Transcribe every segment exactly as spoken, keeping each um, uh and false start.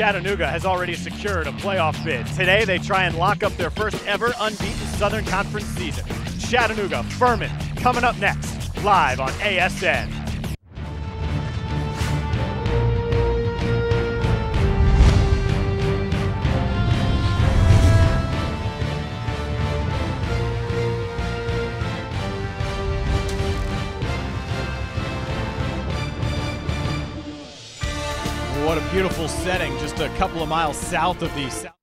Chattanooga has already secured a playoff bid. Today, they try and lock up their first ever unbeaten Southern Conference season. Chattanooga, Furman, coming up next, live on A S N. What a beautiful setting, just a couple of miles south of the South.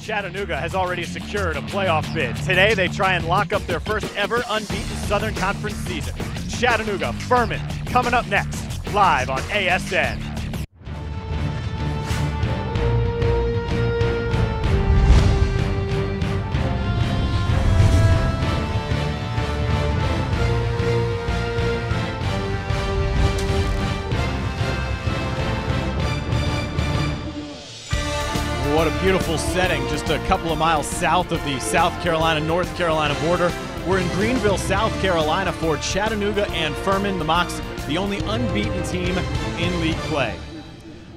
Chattanooga has already secured a playoff bid. Today, they try and lock up their first ever unbeaten Southern Conference season. Chattanooga, Furman, coming up next, live on A S N. What a beautiful setting, just a couple of miles south of the South Carolina-North Carolina border. We're in Greenville, South Carolina for Chattanooga and Furman, the Mocs, the only unbeaten team in league play.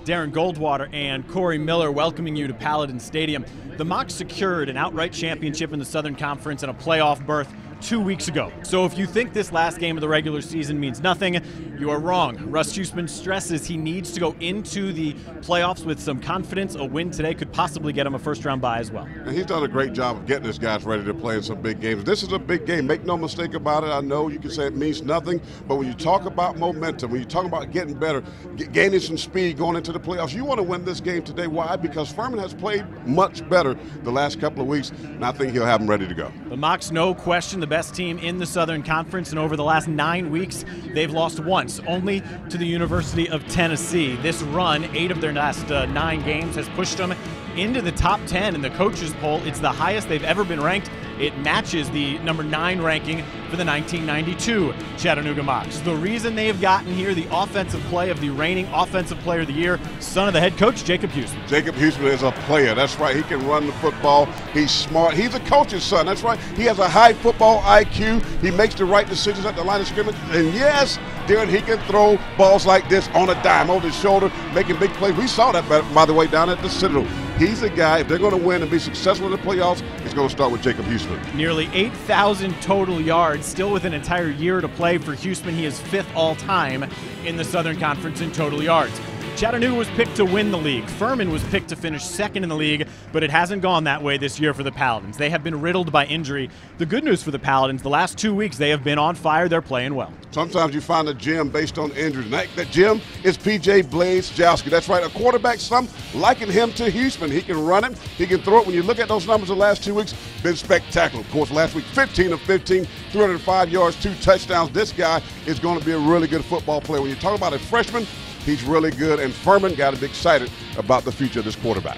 Darren Goldwater and Corey Miller welcoming you to Paladin Stadium. The Mocs secured an outright championship in the Southern Conference and a playoff berth two weeks ago. So if you think this last game of the regular season means nothing, you are wrong. Russ Huesman stresses he needs to go into the playoffs with some confidence. A win today could possibly get him a first-round bye as well. And he's done a great job of getting his guys ready to play in some big games. This is a big game. Make no mistake about it. I know you can say it means nothing, but when you talk about momentum, when you talk about getting better, gaining some speed going into the playoffs, you want to win this game today. Why? Because Furman has played much better the last couple of weeks, and I think he'll have them ready to go. The Mocs, no question, the best team in the Southern Conference, and over the last nine weeks they've lost once, only to the University of Tennessee. This run, eight of their last uh, nine games, has pushed them into the top ten in the coaches poll. It's the highest they've ever been ranked. It matches the number nine ranking for the nineteen ninety-two Chattanooga Mocs. The reason they have gotten here, the offensive play of the reigning offensive player of the year, son of the head coach, Jacob Huesman. Jacob Huesman is a player, that's right. He can run the football, he's smart, he's a coach's son, that's right. He has a high football I Q, he makes the right decisions at the line of scrimmage, and yes, Darren, he can throw balls like this on a dime, over his shoulder, making big plays. We saw that, by, by the way, down at the Citadel. He's a guy, if they're going to win and be successful in the playoffs, it's going to start with Jacob Huesman. Nearly eight thousand total yards, still with an entire year to play for Huesman. He is fifth all time in the Southern Conference in total yards. Chattanooga was picked to win the league. Furman was picked to finish second in the league, but it hasn't gone that way this year for the Paladins. They have been riddled by injury. The good news for the Paladins, the last two weeks they have been on fire. They're playing well. Sometimes you find a gem based on injuries. That, that gem is P J. Blazejowski. That's right, a quarterback, some liken him to Huesman. He can run it, he can throw it. When you look at those numbers the last two weeks, been spectacular. Of course, last week, fifteen of fifteen, three hundred five yards, two touchdowns. This guy is going to be a really good football player. When you talk about a freshman, he's really good, and Furman got to be excited about the future of this quarterback.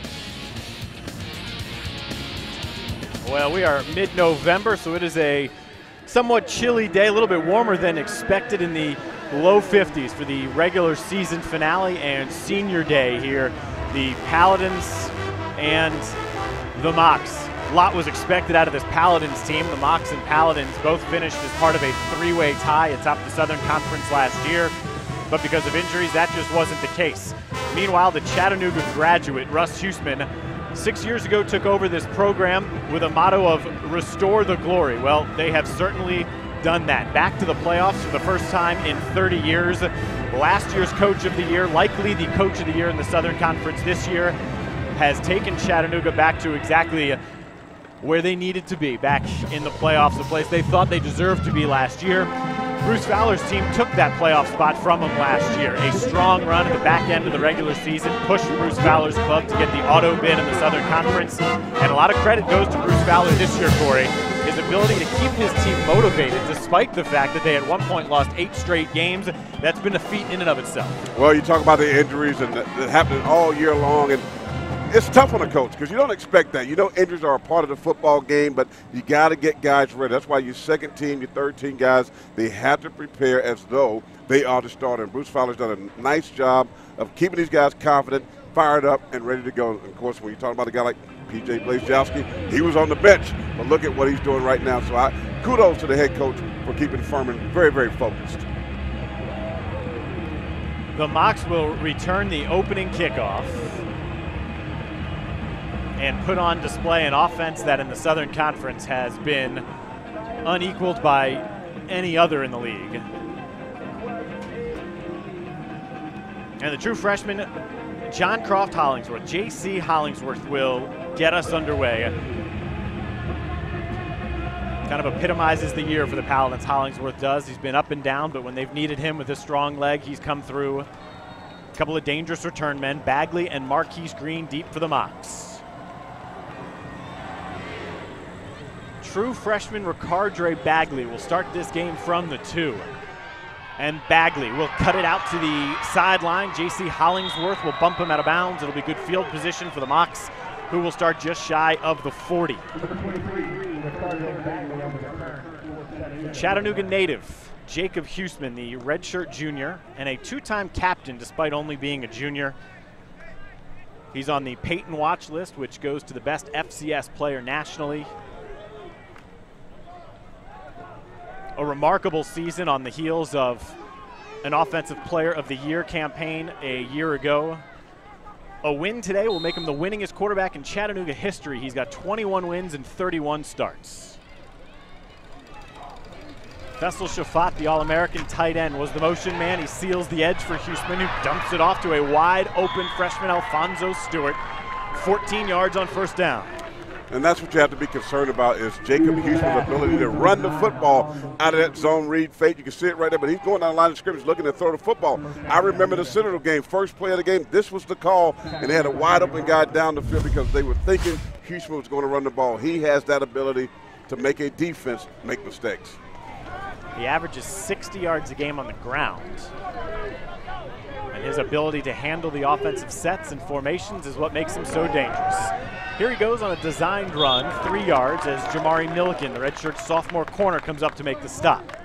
Well, we are mid-November, so it is a somewhat chilly day, a little bit warmer than expected, in the low fifties for the regular season finale and senior day here. The Paladins and the Mocs. A lot was expected out of this Paladins team. The Mocs and Paladins both finished as part of a three-way tie atop the Southern Conference last year. But because of injuries, that just wasn't the case. Meanwhile, the Chattanooga graduate, Russ Huesman, six years ago took over this program with a motto of restore the glory. Well, they have certainly done that. Back to the playoffs for the first time in thirty years. Last year's coach of the year, likely the coach of the year in the Southern Conference this year, has taken Chattanooga back to exactly where they needed to be, back in the playoffs, the place they thought they deserved to be last year. Bruce Fowler's team took that playoff spot from him last year. A strong run at the back end of the regular season pushed Bruce Fowler's club to get the auto bid in the Southern Conference. And a lot of credit goes to Bruce Fowler this year, Corey. His ability to keep his team motivated despite the fact that they at one point lost eight straight games. That's been a feat in and of itself. Well, you talk about the injuries and that happening all year long. And it's tough on a coach because you don't expect that. You know injuries are a part of the football game, but you got to get guys ready. That's why your second team, your third team guys, they have to prepare as though they are the starter. And Bruce Fowler's done a nice job of keeping these guys confident, fired up, and ready to go. And of course, when you're talking about a guy like P J. Blazejowski, he was on the bench, but look at what he's doing right now. So I, kudos to the head coach for keeping Furman very, very focused. The Mocs will return the opening kickoff and put on display an offense that in the Southern Conference has been unequaled by any other in the league. And the true freshman, John Croft Hollingsworth, J C Hollingsworth, will get us underway. Kind of epitomizes the year for the Paladins, Hollingsworth does. He's been up and down, but when they've needed him with his strong leg, he's come through. A couple of dangerous return men, Bagley and Marquise Green, deep for the Mocs. True freshman Ricardre Bagley will start this game from the two. And Bagley will cut it out to the sideline. J C Hollingsworth will bump him out of bounds. It'll be good field position for the Mocs, who will start just shy of the forty. Chattanooga native Jacob Huesman, the redshirt junior, and a two-time captain despite only being a junior. He's on the Peyton watch list, which goes to the best F C S player nationally. A remarkable season on the heels of an Offensive Player of the Year campaign a year ago. A win today will make him the winningest quarterback in Chattanooga history. He's got twenty-one wins and thirty-one starts. Faysal Shafaat, the All-American tight end, was the motion man. He seals the edge for Huesman, who dumps it off to a wide-open freshman, Alfonso Stewart. fourteen yards on first down. And that's what you have to be concerned about, is Jacob Huesman's ability to run the football out of that zone read fade. You can see it right there, but he's going down the line of scrimmage looking to throw the football. I remember the Citadel game, first play of the game, this was the call, and they had a wide open guy down the field because they were thinking Huesman was going to run the ball. He has that ability to make a defense make mistakes. He averages sixty yards a game on the ground. And his ability to handle the offensive sets and formations is what makes him so dangerous. Here he goes on a designed run, three yards, as Jamari Milliken, the redshirt sophomore corner, comes up to make the stop.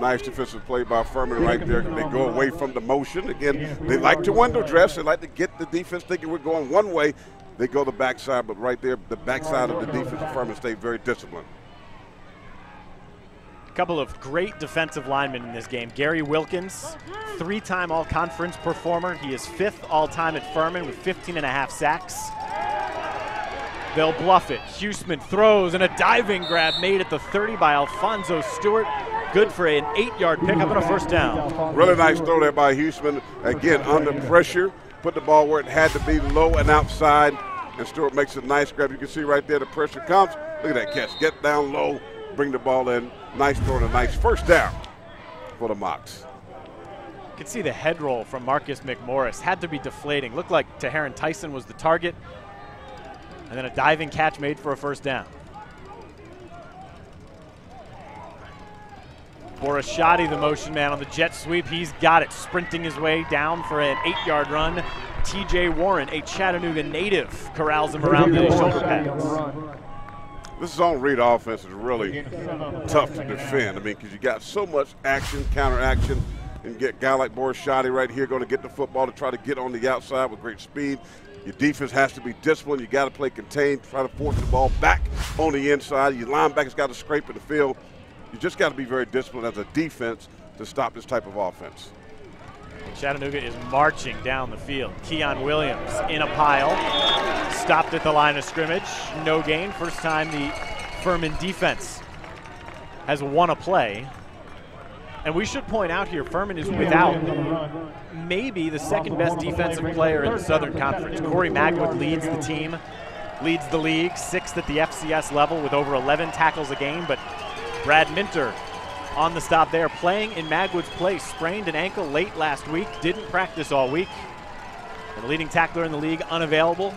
Nice defensive play by Furman right there. They go away from the motion. Again, they like to window dress. They like to get the defense thinking we're going one way. They go the backside, but right there, the backside of the defense of Furman stayed very disciplined. Couple of great defensive linemen in this game. Gary Wilkins, three-time all-conference performer. He is fifth all-time at Furman with fifteen and a half sacks. They'll bluff it. Huesman throws, and a diving grab made at the thirty by Alfonso Stewart. good for an eight-yard pickup and a first down. Really nice throw there by Huesman. Again, under pressure, put the ball where it had to be, low and outside, and Stewart makes a nice grab. You can see right there the pressure comes. Look at that catch. Get down low, bring the ball in. Nice throw and a nice first down for the Mocs. You can see the head roll from Marcus McMorris. Had to be deflating. Looked like Taherron Tyson was the target. And then a diving catch made for a first down. Borashadi, the motion man on the jet sweep. He's got it, sprinting his way down for an eight-yard run. T J Warren, a Chattanooga native, corrals him around the shoulder pads. This zone read offense is really tough to defend. I mean, because you got so much action, counteraction, and get a guy like Borashadi right here going to get the football to try to get on the outside with great speed. Your defense has to be disciplined. You got to play contained, try to force the ball back on the inside. Your linebacker's got to scrape in the field. You just got to be very disciplined as a defense to stop this type of offense. Chattanooga is marching down the field. Keon Williams in a pile, stopped at the line of scrimmage, no gain. First time the Furman defense has won a play. And we should point out here, Furman is without maybe the second best defensive player in the Southern Conference. Corey Magwood leads the team, leads the league, sixth at the F C S level with over eleven tackles a game, but Brad Minter on the stop there, playing in Magwood's place. Sprained an ankle late last week, didn't practice all week. And the leading tackler in the league, unavailable.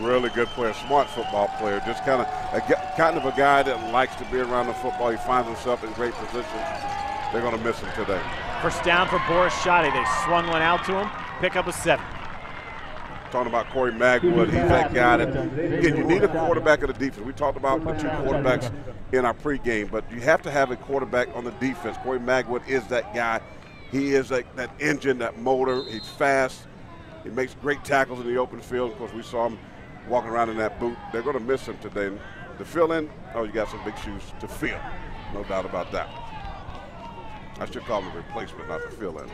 Really good player, smart football player. Just kind of a, kind of a guy that likes to be around the football. He finds himself in great positions. They're going to miss him today. First down for Borashadi. They swung one out to him. Pick up a seven. Talking about Corey Magwood, he's that guy that, again, you need a quarterback of the defense. We talked about the two quarterbacks in our pregame, but you have to have a quarterback on the defense. Corey Magwood is that guy. He is that, that engine, that motor. He's fast. He makes great tackles in the open field. Of course, we saw him walking around in that boot. They're going to miss him today. The fill-in, oh, you got some big shoes to fill. No doubt about that. I should call him a replacement, not the fill-in.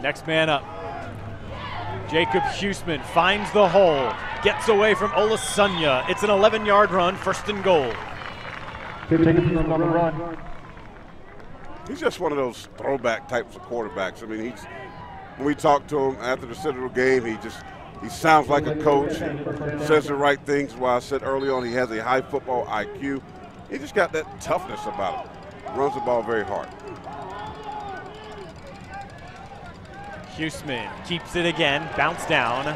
Next man up. Jacob Huesman finds the hole, gets away from Olasunnya. It's an eleven-yard run, first and goal. He's just one of those throwback types of quarterbacks. I mean, he's, when we talked to him after the Citadel game, he just, he sounds like a coach, says the right things. While I said early on, he has a high football I Q. He just got that toughness about him. Runs the ball very hard. Huesman keeps it again, bounce down.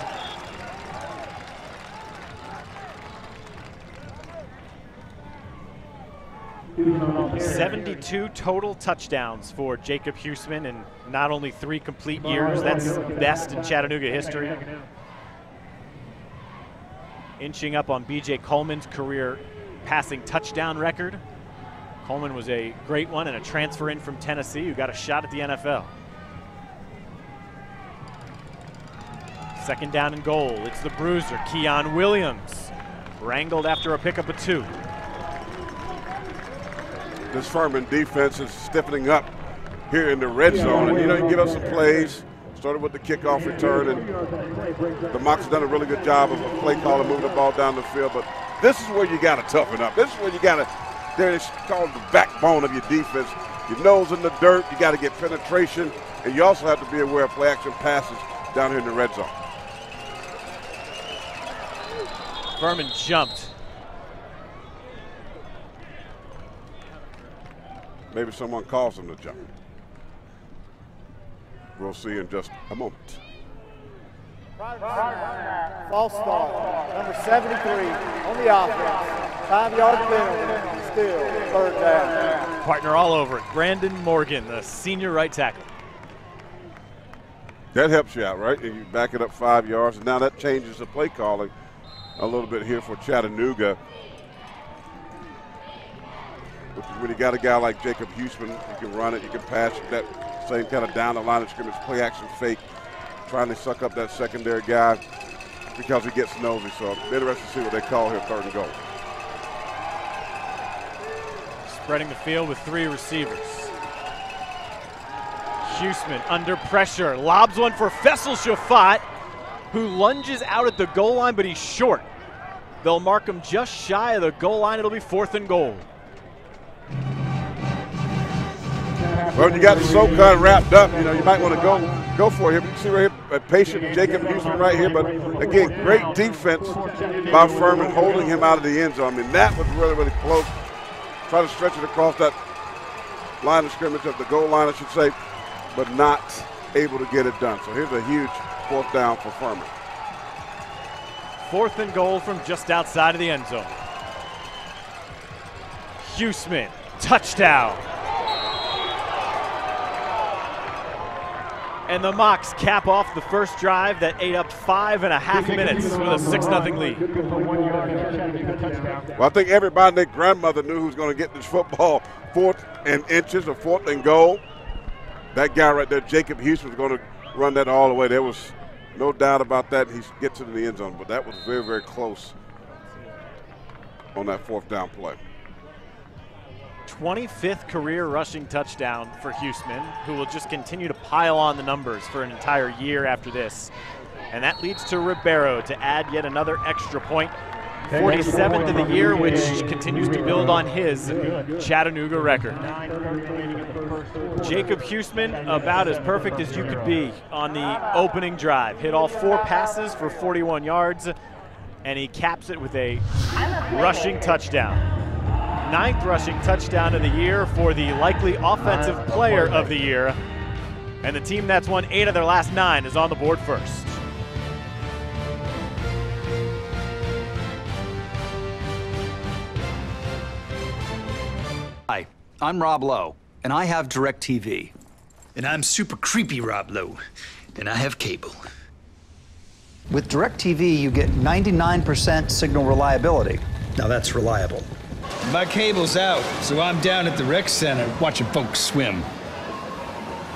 seventy-two total touchdowns for Jacob Huesman in not only three complete years, that's best in Chattanooga history. Inching up on B J Coleman's career passing touchdown record. Coleman was a great one and a transfer in from Tennessee who got a shot at the N F L. Second down and goal. It's the bruiser, Keon Williams. Wrangled after a pickup of two. This Furman defense is stiffening up here in the red zone. And, you know, you give up some plays. Started with the kickoff return. And the Mocs have done a really good job of a play call and moving the ball down the field. But this is where you got to toughen up. This is where you got to, it's called the backbone of your defense. Your nose in the dirt. You got to get penetration. And you also have to be aware of play action passes down here in the red zone. Furman jumped. Maybe someone calls him to jump. We'll see in just a moment. False start, number seventy-three on the offense. Five-yard penalty, still third down. Partner all over it, Brandon Morgan, the senior right tackle. That helps you out, right? You back it up five yards, and now that changes the play calling a little bit here for Chattanooga. When you got a guy like Jacob Huesman, you can run it, you can pass that same kind of down the line of scrimmage, play action fake, trying to suck up that secondary guy because he gets nosy. So it'll be interesting to see what they call here, third and goal. Spreading the field with three receivers. Huesman under pressure, lobs one for Faysal Shafaat, who lunges out at the goal line, but he's short. They'll mark him just shy of the goal line. It'll be fourth and goal. Well, you got the SoCon wrapped up. You know, you might want to go go for it here. You can see right here, a patient Jacob Huesman right here. But again, great defense by Furman holding him out of the end zone. I mean, that was really, really close. Try to stretch it across that line of scrimmage of the goal line, I should say, but not able to get it done. So here's a huge fourth down for Furman. Fourth and goal from just outside of the end zone. Huesman, touchdown. And the Mocs cap off the first drive that ate up five and a half minutes with a six nothing lead. Well, I think everybody and their grandmother knew who was going to get this football fourth and inches or fourth and goal. That guy right there, Jacob Huesman, was going to run that all the way. There was no doubt about that. He gets it in the end zone, but that was very, very close on that fourth down play. twenty-fifth career rushing touchdown for Huesman, who will just continue to pile on the numbers for an entire year after this. And that leads to Ribeiro to add yet another extra point. forty-seventh of the year, which continues to build on his Chattanooga record. Jacob Huesman, about as perfect as you could be on the opening drive. Hit all four passes for forty-one yards, and he caps it with a rushing touchdown. Ninth rushing touchdown of the year for the likely offensive player of the year. And the team that's won eight of their last nine is on the board first. Hi, I'm Rob Lowe, and I have DirecTV. And I'm super creepy Rob Lowe, and I have cable. With DirecTV, you get ninety-nine percent signal reliability. Now that's reliable. My cable's out, so I'm down at the rec center watching folks swim.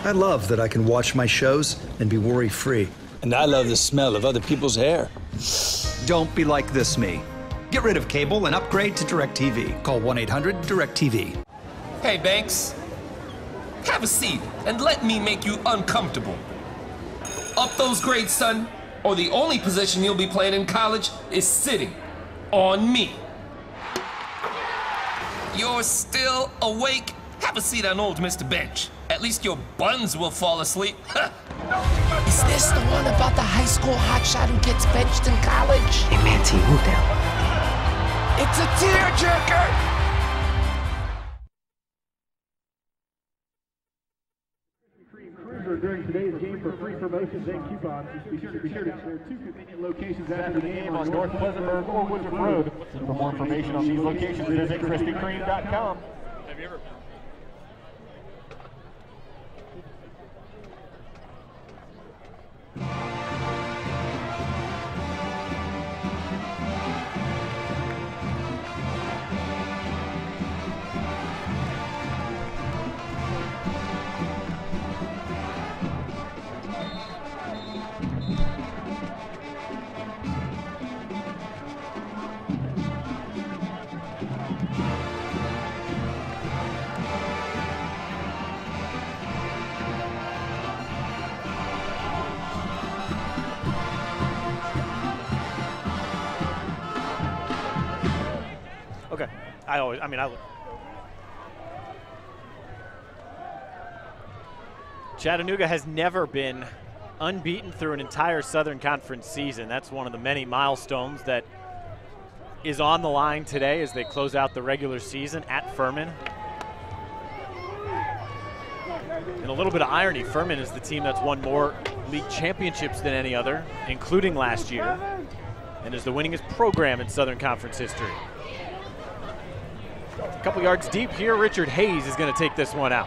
I love that I can watch my shows and be worry-free. And I love the smell of other people's hair. Don't be like this me. Get rid of cable and upgrade to DirecTV. Call one eight hundred DirecTV. Hey, Banks. Have a seat and let me make you uncomfortable. Up those grades, son, or the only position you'll be playing in college is sitting on me. You're still awake? Have a seat on old Mister Bench. At least your buns will fall asleep. Is this the one about the high school hotshot who gets benched in college? Hey, man, T, move down. It's a tearjerker! During today's game for free promotions and coupons, be sure to be sure to there are two convenient locations after the game on North Pleasantburg or Woodruff Road. For more information on these locations, visit Krispy Kreme dot com. Have you ever? I always, I mean, I look. Chattanooga has never been unbeaten through an entire Southern Conference season. That's one of the many milestones that is on the line today as they close out the regular season at Furman. And a little bit of irony, Furman is the team that's won more league championships than any other, including last year, and is the winningest program in Southern Conference history. A couple yards deep here, Richard Hayes is going to take this one out.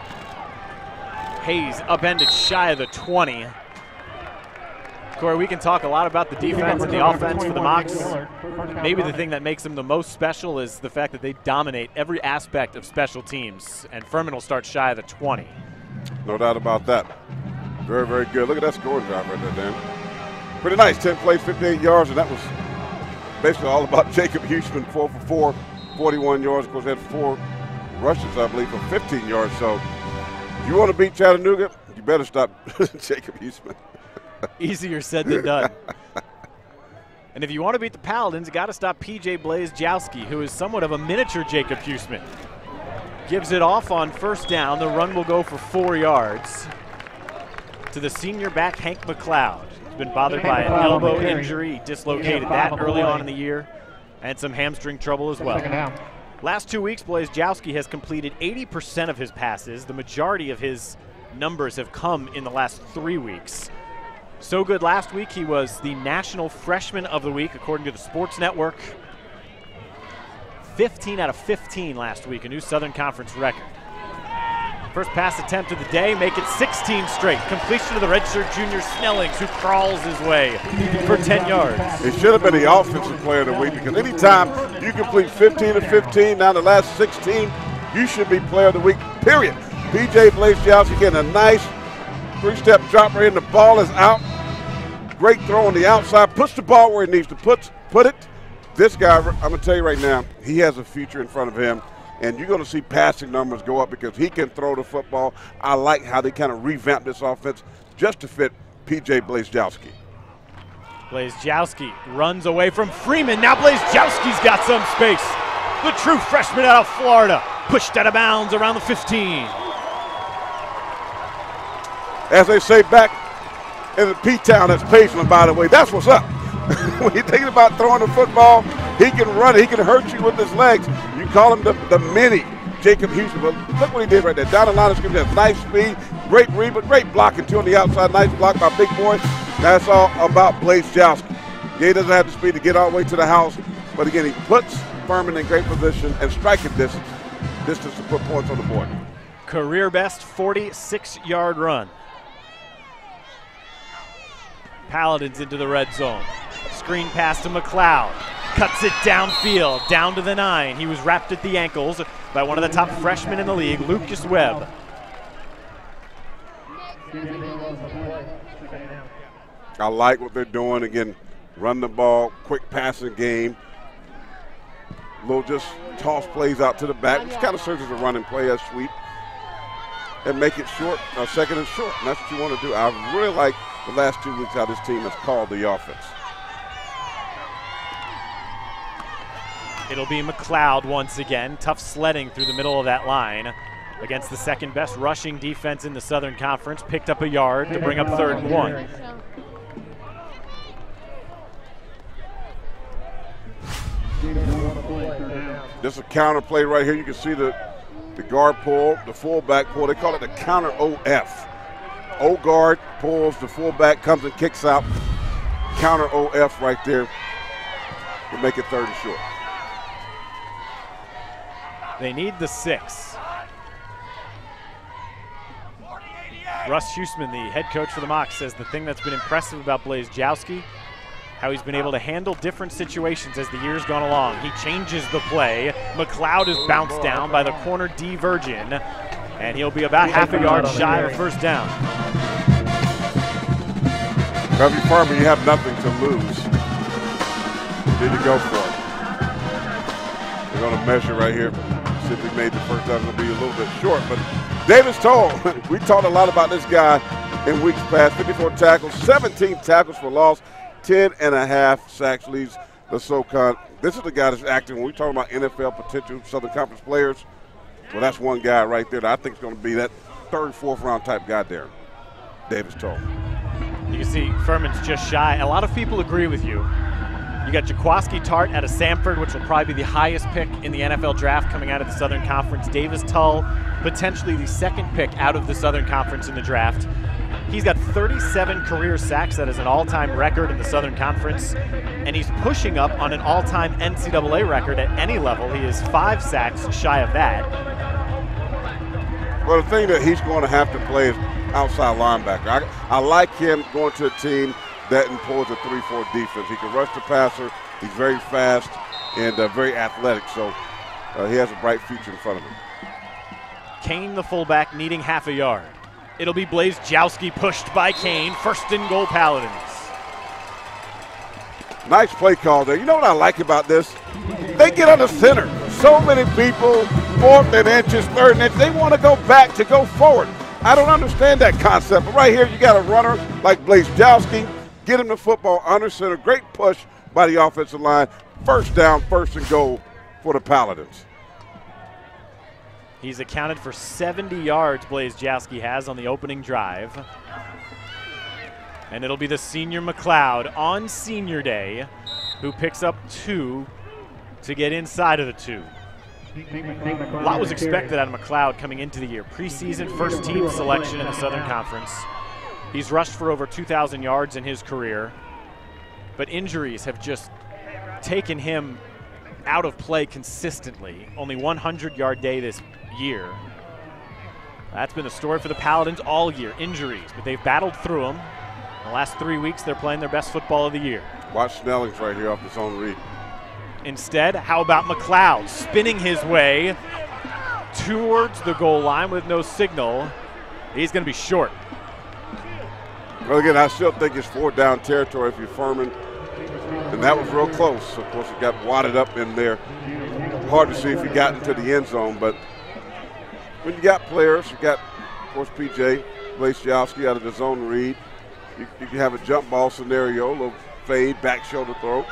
Hayes upended shy of the twenty. Corey, we can talk a lot about the defense and the offense for the Mocs. Maybe the thing that makes them the most special is the fact that they dominate every aspect of special teams, and Furman will start shy of the twenty. No doubt about that. Very, very good. Look at that scoring drive right there, Dan. Pretty nice, ten plays, fifty-eight yards, and that was basically all about Jacob Huesman, four for four. forty-one yards, of course, had four rushes, I believe, for fifteen yards. So if you want to beat Chattanooga, you better stop Jacob Huesman. Easier said than done. And if you want to beat the Paladins, you got to stop P J Blazejowski, who is somewhat of a miniature Jacob Huesman. gives it off on first down. The run will go for four yards to the senior back, Hank McLeod. He's been bothered by an elbow injury, dislocated that early on in the year, and some hamstring trouble as well. Last two weeks, Blazejowski has completed eighty percent of his passes. The majority of his numbers have come in the last three weeks. So good last week, he was the National Freshman of the Week, according to the Sports Network. fifteen out of fifteen last week, a new Southern Conference record. First pass attempt of the day, make it sixteen straight. Completion to the redshirt junior Snellings, who crawls his way for ten yards. It should have been the offensive player of the week, because anytime you complete fifteen of fifteen, now the last sixteen, you should be player of the week, period. P J. Blazejowski getting a nice three-step drop right in. The ball is out. Great throw on the outside. Puts the ball where he needs to put, put it. This guy, I'm going to tell you right now, he has a future in front of him. And you're going to see passing numbers go up because he can throw the football. I like how they kind of revamped this offense just to fit P J. Blazejowski. Blazejowski runs away from Freeman. Now Blazejowski's got some space. The true freshman out of Florida, pushed out of bounds around the fifteen. As they say back in the P-Town, that's Pageland, by the way, that's what's up. When you're thinking about throwing the football, he can run it. He can hurt you with his legs. You call him the, the mini Jacob Huesman. But look what he did right there. Down the line of scrimmage, nice speed, great rebound, great blocking too on the outside. Nice block by Big Boy. That's all about Blazejowski. Yeah, he doesn't have the speed to get all the way to the house. But again, he puts Furman in great position and striking distance, distance to put points on the board. Career best forty-six yard run. Paladins into the red zone. Screen pass to McLeod. Cuts it downfield, down to the nine. He was wrapped at the ankles by one of the top freshmen in the league, Lucas Webb. I like what they're doing. Again, run the ball, quick passing game. Little just toss plays out to the back, which kind of serves as a run and play as sweep. And make it short, uh, second and short. And that's what you want to do. I really like the last two weeks how this team has called the offense. It'll be McLeod once again. Tough sledding through the middle of that line against the second best rushing defense in the Southern Conference. Picked up a yard to bring up third and one. This is a counter play right here. You can see the, the guard pull, the fullback pull. They call it the counter O F. O guard pulls, the fullback comes and kicks out. Counter O F right there to make it third and short. They need the six. Russ Huesman, the head coach for the Mocs, says the thing that's been impressive about Blazejowski, how he's been able to handle different situations as the year's gone along. He changes the play. McLeod is bounced down by the corner D Virgin, and he'll be about half a yard shy of first down. Every Farmer, you have nothing to lose. Did you go for it? They're going to measure right here. Simply made the first down, it'll be a little bit short, but Davis Tull, we talked a lot about this guy in weeks past. fifty-four tackles, seventeen tackles for loss, ten and a half sacks, leads the SoCon. This is the guy that's acting, when we're talking about N F L potential Southern Conference players, well, that's one guy right there that I think is going to be that third, fourth round type guy there, Davis Tull. You can see Furman's just shy. A lot of people agree with you. You got Jaquaski Tart out of Samford, which will probably be the highest pick in the N F L draft coming out of the Southern Conference. Davis Tull, potentially the second pick out of the Southern Conference in the draft. He's got thirty-seven career sacks. That is an all-time record in the Southern Conference. And he's pushing up on an all-time N C double A record at any level. He is five sacks shy of that. Well, the thing that he's going to have to play is outside linebacker. I, I like him going to a team that employs a three four defense. He can rush the passer. He's very fast and uh, very athletic, so uh, he has a bright future in front of him. Kane, the fullback, needing half a yard. It'll be Blazejowski pushed by Kane. First and goal, Paladins. Nice play call there. You know what I like about this? They get under center. So many people, fourth and inches, third and inches, they want to go back to go forward. I don't understand that concept, but right here you got a runner like Blazejowski. Get him the football under center. Great push by the offensive line. First down, first and goal for the Paladins. He's accounted for seventy yards Blazejowski has on the opening drive. And it'll be the senior McLeod on senior day who picks up two to get inside of the two. A lot was expected out of McLeod coming into the year. Preseason first team selection in the Southern Conference. He's rushed for over two thousand yards in his career, but injuries have just taken him out of play consistently. Only one hundred yard day this year. That's been the story for the Paladins all year, injuries, but they've battled through them. In the last three weeks, they're playing their best football of the year. Watch Snellings right here off his own read. Instead, how about McLeod spinning his way towards the goal line with no signal? He's going to be short. Well, again, I still think it's fourth down territory if you're Furman. And that was real close. Of course, it got wadded up in there. Hard to see if he got into the end zone, but when you got players, you got, of course, P J Blazejowski out of the zone read. You, you can have a jump ball scenario, a little fade, back shoulder throw.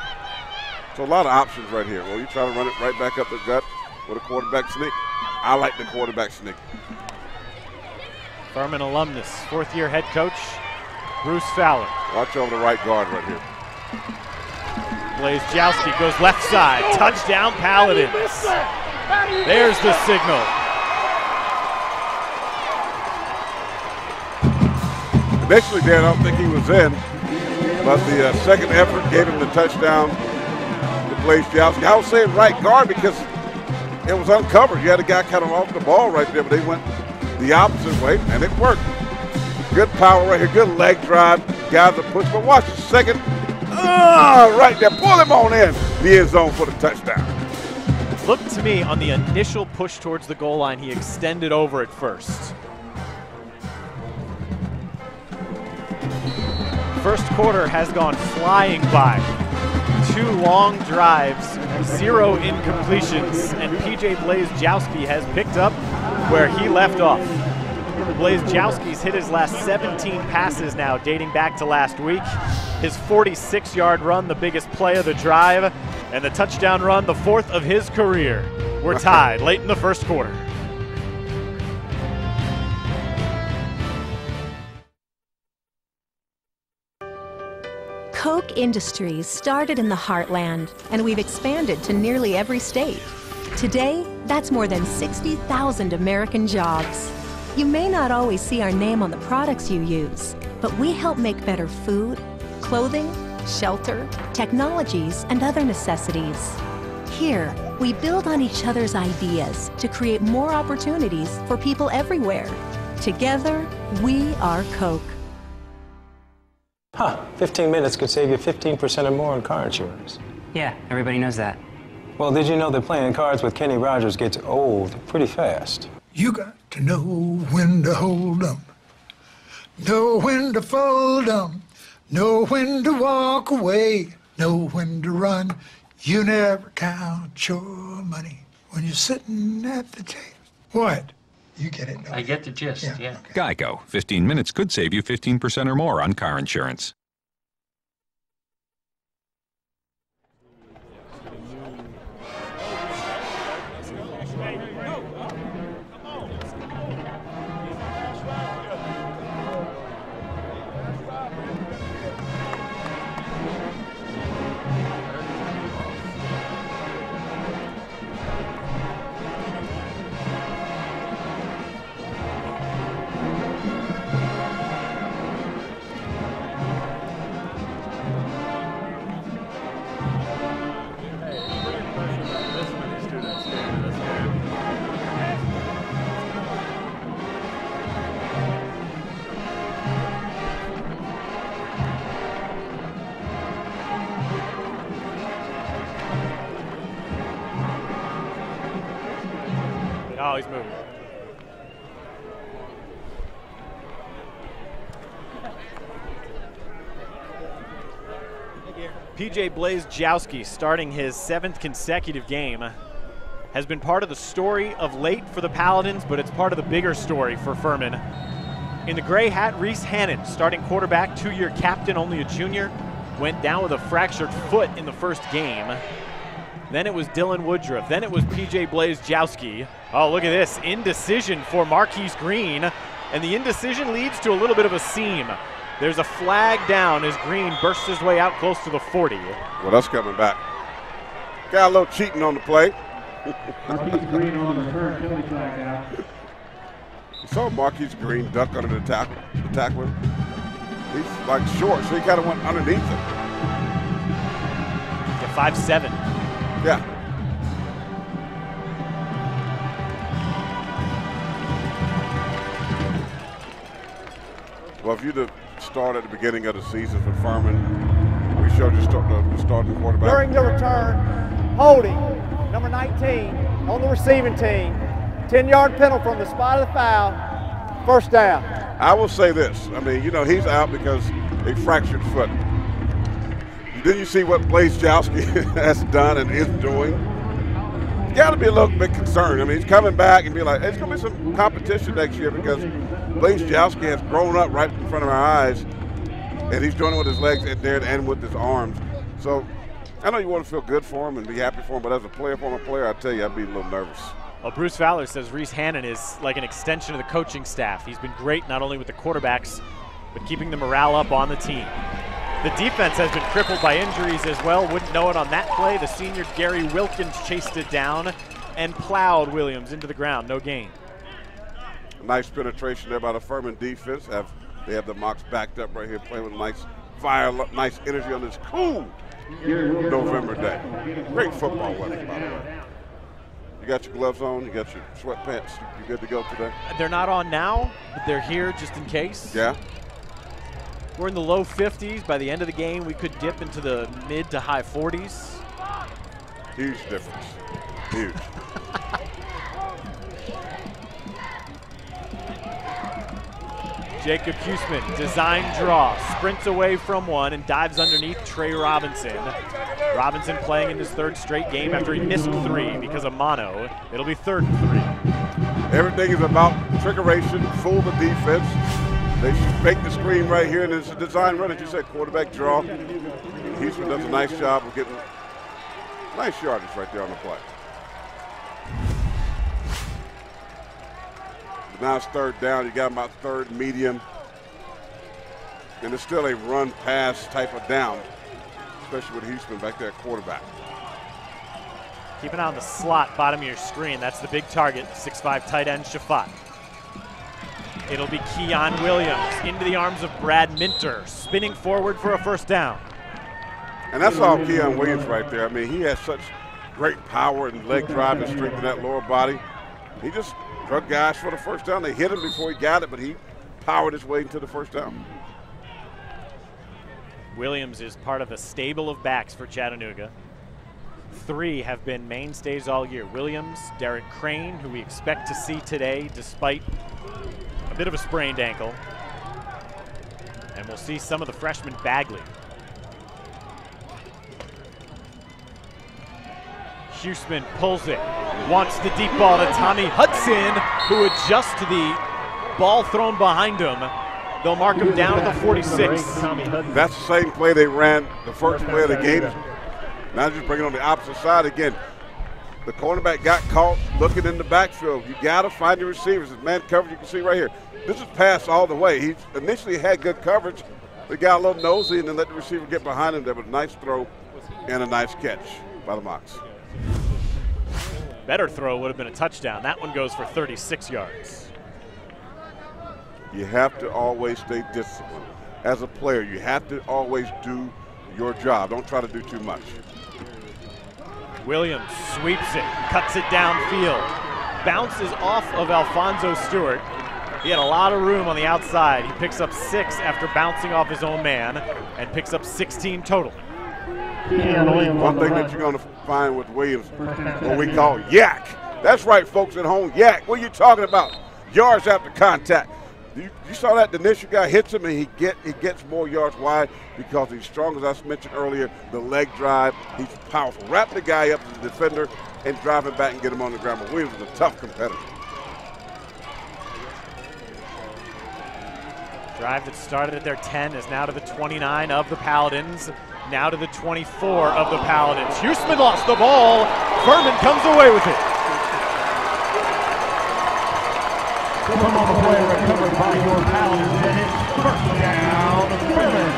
So a lot of options right here. Well, you try to run it right back up the gut with a quarterback sneak. I like the quarterback sneak. Furman alumnus, fourth year head coach, Bruce Fowler. Watch over the right guard right here. Blazejowski goes left side, touchdown Paladins. There's the signal. Initially, Dan, I don't think he was in, but the uh, second effort gave him the touchdown. Blazejowski. I was saying right guard because it was uncovered. You had a guy kind of off the ball right there, but they went the opposite way, and it worked. Good power right here, good leg drive. Guys are pushing, but watch the second. Oh, right there, pull him on in. The end zone for the touchdown. Looked to me on the initial push towards the goal line, he extended over at first. First quarter has gone flying by. Two long drives, zero incompletions, and P J Blazejowski has picked up where he left off. Blazejowski's hit his last seventeen passes now, dating back to last week. His forty-six yard run, the biggest play of the drive, and the touchdown run, the fourth of his career. We're tied late in the first quarter. Koch Industries started in the heartland, and we've expanded to nearly every state. Today, that's more than sixty thousand American jobs. You may not always see our name on the products you use, but we help make better food, clothing, shelter, technologies, and other necessities. Here, we build on each other's ideas to create more opportunities for people everywhere. Together, we are Koch. Huh, fifteen minutes could save you fifteen percent or more on car insurance. Yeah, everybody knows that. Well, did you know that playing cards with Kenny Rogers gets old pretty fast? You got to know when to hold 'em, know when to fold 'em, know when to walk away, know when to run. You never count your money when you're sitting at the table. What? You get it. No? I get the gist, yeah. yeah. Okay. Geico, fifteen minutes could save you fifteen percent or more on car insurance. Oh, he's moving. P J Blazejowski, starting his seventh consecutive game, has been part of the story of late for the Paladins, but it's part of the bigger story for Furman. In the gray hat, Reese Hannon, starting quarterback, two-year captain, only a junior, went down with a fractured foot in the first game. Then it was Dylan Woodruff. Then it was P J Blazejowski. Oh, look at this, indecision for Marquise Green, and the indecision leads to a little bit of a seam. There's a flag down as Green bursts his way out close to the forty. Well, that's coming back. Got a little cheating on the play. Marquise Green on the return penalty flag now. You saw Marquise Green duck under the tackle. The tackler. He's like short, so he kind of went underneath him. Yeah, five seven. Yeah. Well, if you'd have started at the beginning of the season for Furman, we showed you start the starting quarterback. During the return, holding, number nineteen, on the receiving team, ten-yard penalty from the spot of the foul, first down. I will say this. I mean, you know, he's out because a fractured foot. Didn't you see what Blazejowski has done and is doing? You got to be a little bit concerned. I mean, he's coming back and be like, it's going to be some competition next year because Blazejowski has grown up right in front of our eyes, and he's doing it with his legs in there and with his arms. So I know you want to feel good for him and be happy for him, but as a player, former player, I tell you, I'd be a little nervous. Well, Bruce Fowler says Reese Hannon is like an extension of the coaching staff. He's been great not only with the quarterbacks, but keeping the morale up on the team. The defense has been crippled by injuries as well. Wouldn't know it on that play. The senior Gary Wilkins chased it down and plowed Williams into the ground. No gain. Nice penetration there by the Furman defense. Have, they have the Mocs backed up right here, playing with nice fire, nice energy on this cool November day. Great football weather, by the way. You got your gloves on, you got your sweatpants, you good to go today? They're not on now, but they're here just in case. Yeah. We're in the low fifties. By the end of the game, we could dip into the mid to high forties. Huge difference. Huge. Jacob Huesman, design draw, sprints away from one and dives underneath Trey Robinson. Robinson playing in his third straight game after he missed three because of mono. It'll be third and three. Everything is about trickeration, fool the defense. They fake the screen right here, and it's a design run, as you said, quarterback draw. Huesman does a nice job of getting nice yardage right there on the play. Now it's third down. You got about third medium. And it's still a run pass type of down, especially with Huesman back there at quarterback. Keep an eye on the slot, bottom of your screen. That's the big target, six five tight end Shafaat. It'll be Keon Williams into the arms of Brad Minter, spinning forward for a first down. And that's all Keon Williams right there. I mean, he has such great power and leg drive and strength in that lower body. He just drug guys for the first down. They hit him before he got it, but he powered his way into the first down. Williams is part of a stable of backs for Chattanooga. Three have been mainstays all year. Williams, Derek Crane, who we expect to see today despite a bit of a sprained ankle. And we'll see some of the freshman Bagley. Huesman pulls it, wants the deep ball to Tommy Hudson, who adjusts to the ball thrown behind him. They'll mark him down at the forty-six. That's the same play they ran the first play of the game. Now just bring it on the opposite side again. The cornerback got caught looking in the backfield. You got to find your receivers. It's man coverage, you can see right here. This is pass all the way. He initially had good coverage. They got a little nosy and then let the receiver get behind him. There was a nice throw and a nice catch by the Mocs. Better throw would have been a touchdown. That one goes for thirty-six yards. You have to always stay disciplined. As a player, you have to always do your job. Don't try to do too much. Williams sweeps it, cuts it downfield, bounces off of Alfonso Stewart. He had a lot of room on the outside. He picks up six after bouncing off his own man and picks up sixteen total. One thing that you're going to find with Williams, what we call yak. That's right, folks at home, yak. What are you talking about? Yards after contact. You, you saw that the initial guy hits him, and he get he gets more yards wide because he's strong, as I mentioned earlier, the leg drive. He's powerful. Wrap the guy up to the defender and drive him back and get him on the ground. But Williams is a tough competitor. Drive that started at their ten is now to the twenty-nine of the Paladins. Now to the twenty-four of the Paladins. Huesman lost the ball. Furman comes away with it. Put him on the play, recovered by your talent, and it's first down, Furman.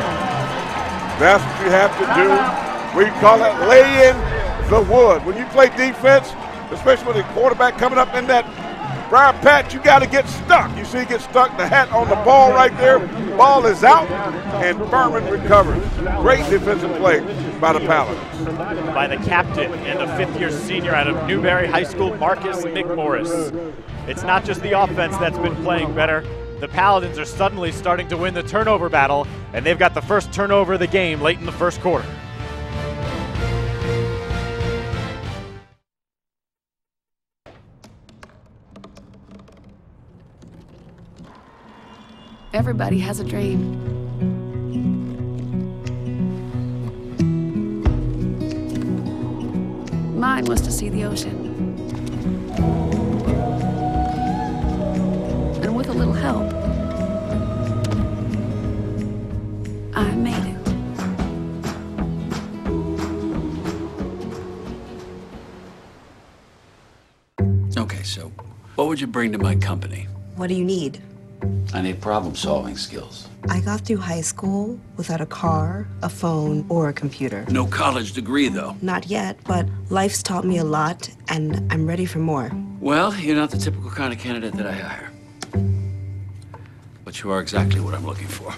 That's what you have to do. We call it laying the wood. When you play defense, especially with a quarterback coming up in that briar patch, you got to get stuck. You see, get stuck, the hat on the ball right there. Ball is out, and Furman recovers. Great defensive play by the Paladins. By the captain and the fifth-year senior out of Newberry High School, Marcus McMorris. It's not just the offense that's been playing better. The Paladins are suddenly starting to win the turnover battle, and they've got the first turnover of the game late in the first quarter. Everybody has a dream. Mine was to see the ocean. And with a little help, I made it. Okay, so what would you bring to my company? What do you need? I need problem-solving skills. I got through high school without a car, a phone, or a computer. No college degree, though. Not yet, but life's taught me a lot, and I'm ready for more. Well, you're not the typical kind of candidate that I hire. But you are exactly what I'm looking for.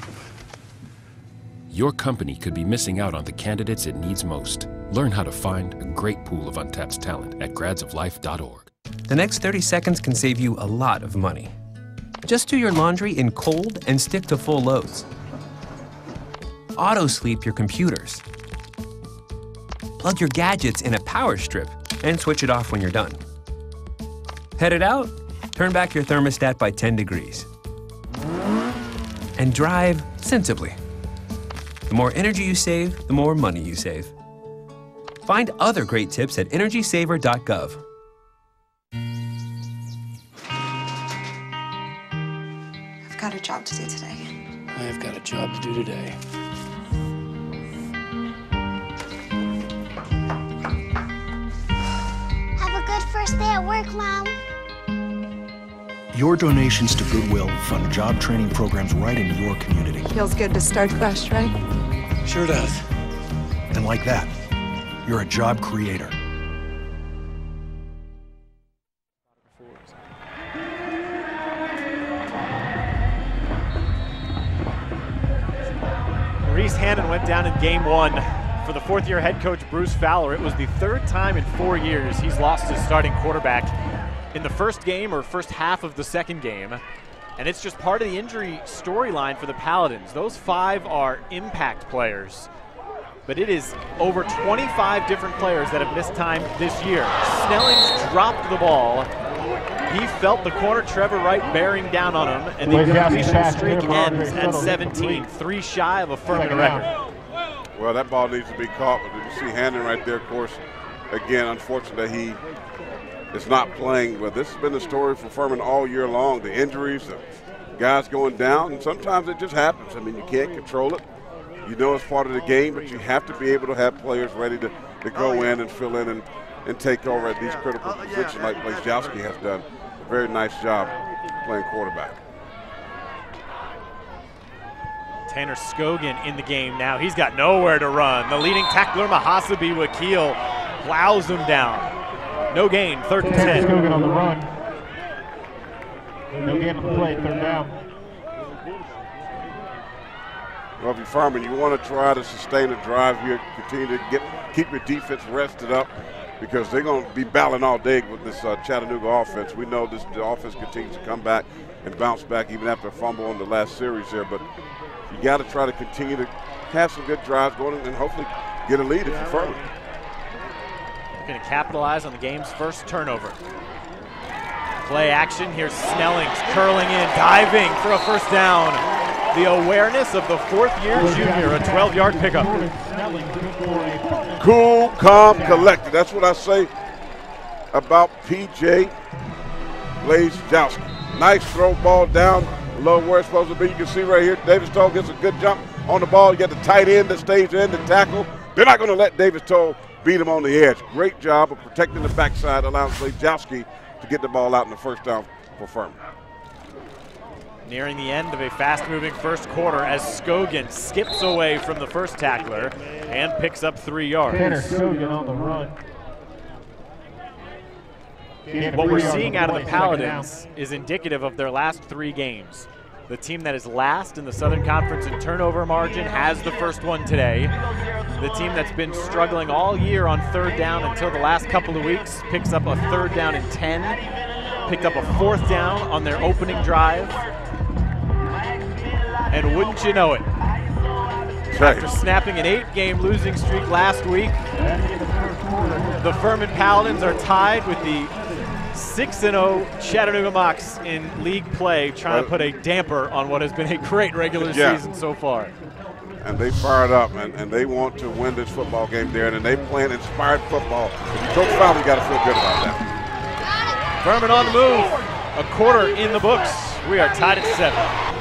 Your company could be missing out on the candidates it needs most. Learn how to find a great pool of untapped talent at grads of life dot org. The next thirty seconds can save you a lot of money. Just do your laundry in cold and stick to full loads. Auto-sleep your computers. Plug your gadgets in a power strip and switch it off when you're done. Head it out, turn back your thermostat by ten degrees. And drive sensibly. The more energy you save, the more money you save. Find other great tips at energy saver dot gov. I've got a job to do today. I've got a job to do today. Have a good first day at work, Mom. Your donations to Goodwill fund job training programs right in your community. Feels good to start fresh, right? Sure does. And like that, you're a job creator. Reese Hannon went down in game one. For the fourth year head coach Bruce Fowler, it was the third time in four years he's lost his starting quarterback in the first game or first half of the second game. And it's just part of the injury storyline for the Paladins. Those five are impact players. But it is over twenty-five different players that have missed time this year. Snellings dropped the ball. He felt the corner, Trevor Wright, bearing down on him, and the completion streak ends at seventeen, three shy of a Furman record. Well, that ball needs to be caught, but you see Hannon right there, of course. Again, unfortunately, he is not playing, but this has been the story for Furman all year long, the injuries, the guys going down, and sometimes it just happens. I mean, you can't control it. You know it's part of the game, but you have to be able to have players ready to, to go in and fill in and, and take over at these critical positions like Blazejowski has done. Very nice job playing quarterback. Tanner Skogan in the game now. He's got nowhere to run. The leading tackler, Mahasabi Wakil, plows him down. No gain, third and ten. Tanner Skogan on the run. No gain on the play, third down. Well, if you're Furman, you want to try to sustain a drive here, continue to get keep your defense rested up, because they're going to be battling all day with this uh, Chattanooga offense. We know this the offense continues to come back and bounce back even after a fumble on the last series there, but you got to try to continue to have some good drives going and hopefully get a lead if you're Furman. They're going to capitalize on the game's first turnover. Play action, here's Snellings curling in, diving for a first down. The awareness of the fourth year junior, a twelve yard pickup. Cool, calm, collected. That's what I say about P J Blazejowski. Nice throw, ball down low where it's supposed to be. You can see right here, Davis Tull gets a good jump on the ball. You got the tight end that stays in the tackle. They're not going to let Davis Tull beat him on the edge. Great job of protecting the backside, allowing Blazejowski to get the ball out in the first down for Furman. Nearing the end of a fast-moving first quarter as Skogan skips away from the first tackler and picks up three yards. Tanner Skogan on the run. What we're seeing out of the Paladins is indicative of their last three games. The team that is last in the Southern Conference in turnover margin has the first one today. The team that's been struggling all year on third down until the last couple of weeks picks up a third down and ten, picked up a fourth down on their opening drive. And wouldn't you know it, after snapping an eight-game losing streak last week, the Furman Paladins are tied with the six and oh Chattanooga Mocs in league play, trying to put a damper on what has been a great regular yeah. season so far. And they fired up, and, and they want to win this football game, Darren, and they playing inspired football. Coach Fowler got to feel good about that. Furman on the move. A quarter in the books. We are tied at seven.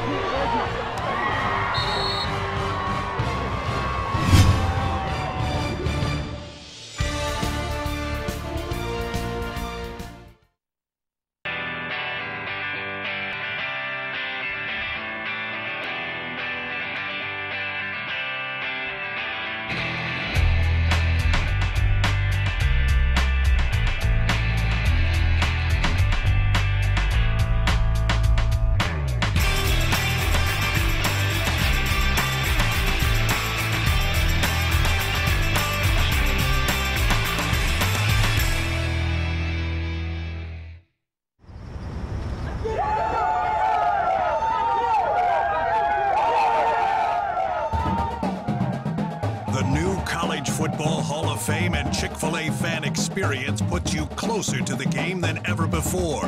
Puts you closer to the game than ever before.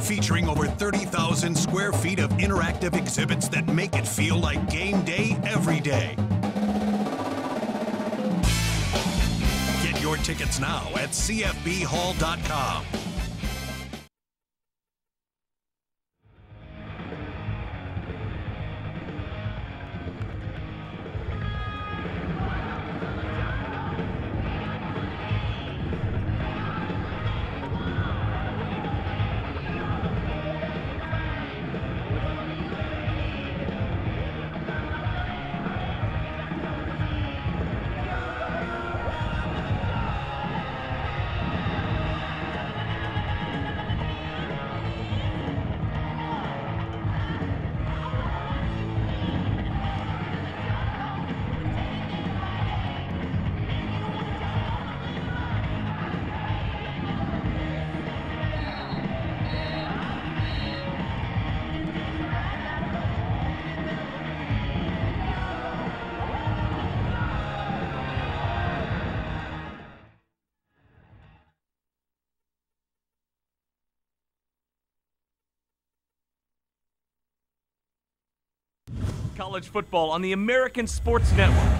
Featuring over thirty thousand square feet of interactive exhibits that make it feel like game day every day. Get your tickets now at C F B hall dot com. College football on the American Sports Network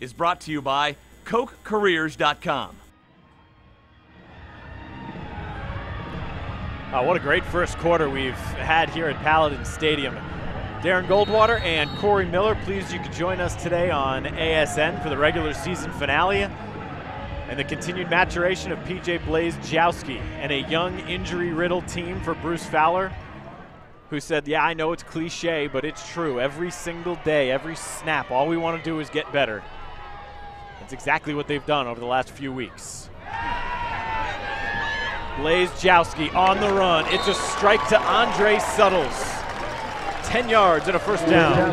is brought to you by Coke Careers dot com. Oh, what a great first quarter we've had here at Paladin Stadium. Darren Goldwater and Corey Miller, pleased you could join us today on A S N for the regular season finale and the continued maturation of P J Blazejowski and a young injury-riddled team for Bruce Fowler, who said, yeah, I know it's cliche, but it's true. Every single day, every snap, all we want to do is get better. That's exactly what they've done over the last few weeks. Blazejowski on the run. It's a strike to Andre Suttles. ten yards and a first down.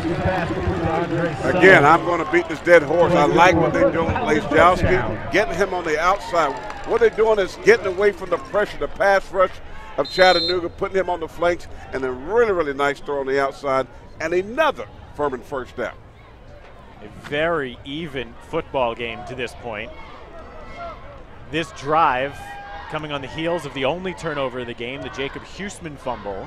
Again, I'm going to beat this dead horse. I like what they're doing with Blazejowski, getting him on the outside. What they're doing is getting away from the pressure, the pass rush of Chattanooga, putting him on the flanks, and a really, really nice throw on the outside, and another Furman first down. A very even football game to this point. This drive coming on the heels of the only turnover of the game, the Jacob Huesman fumble.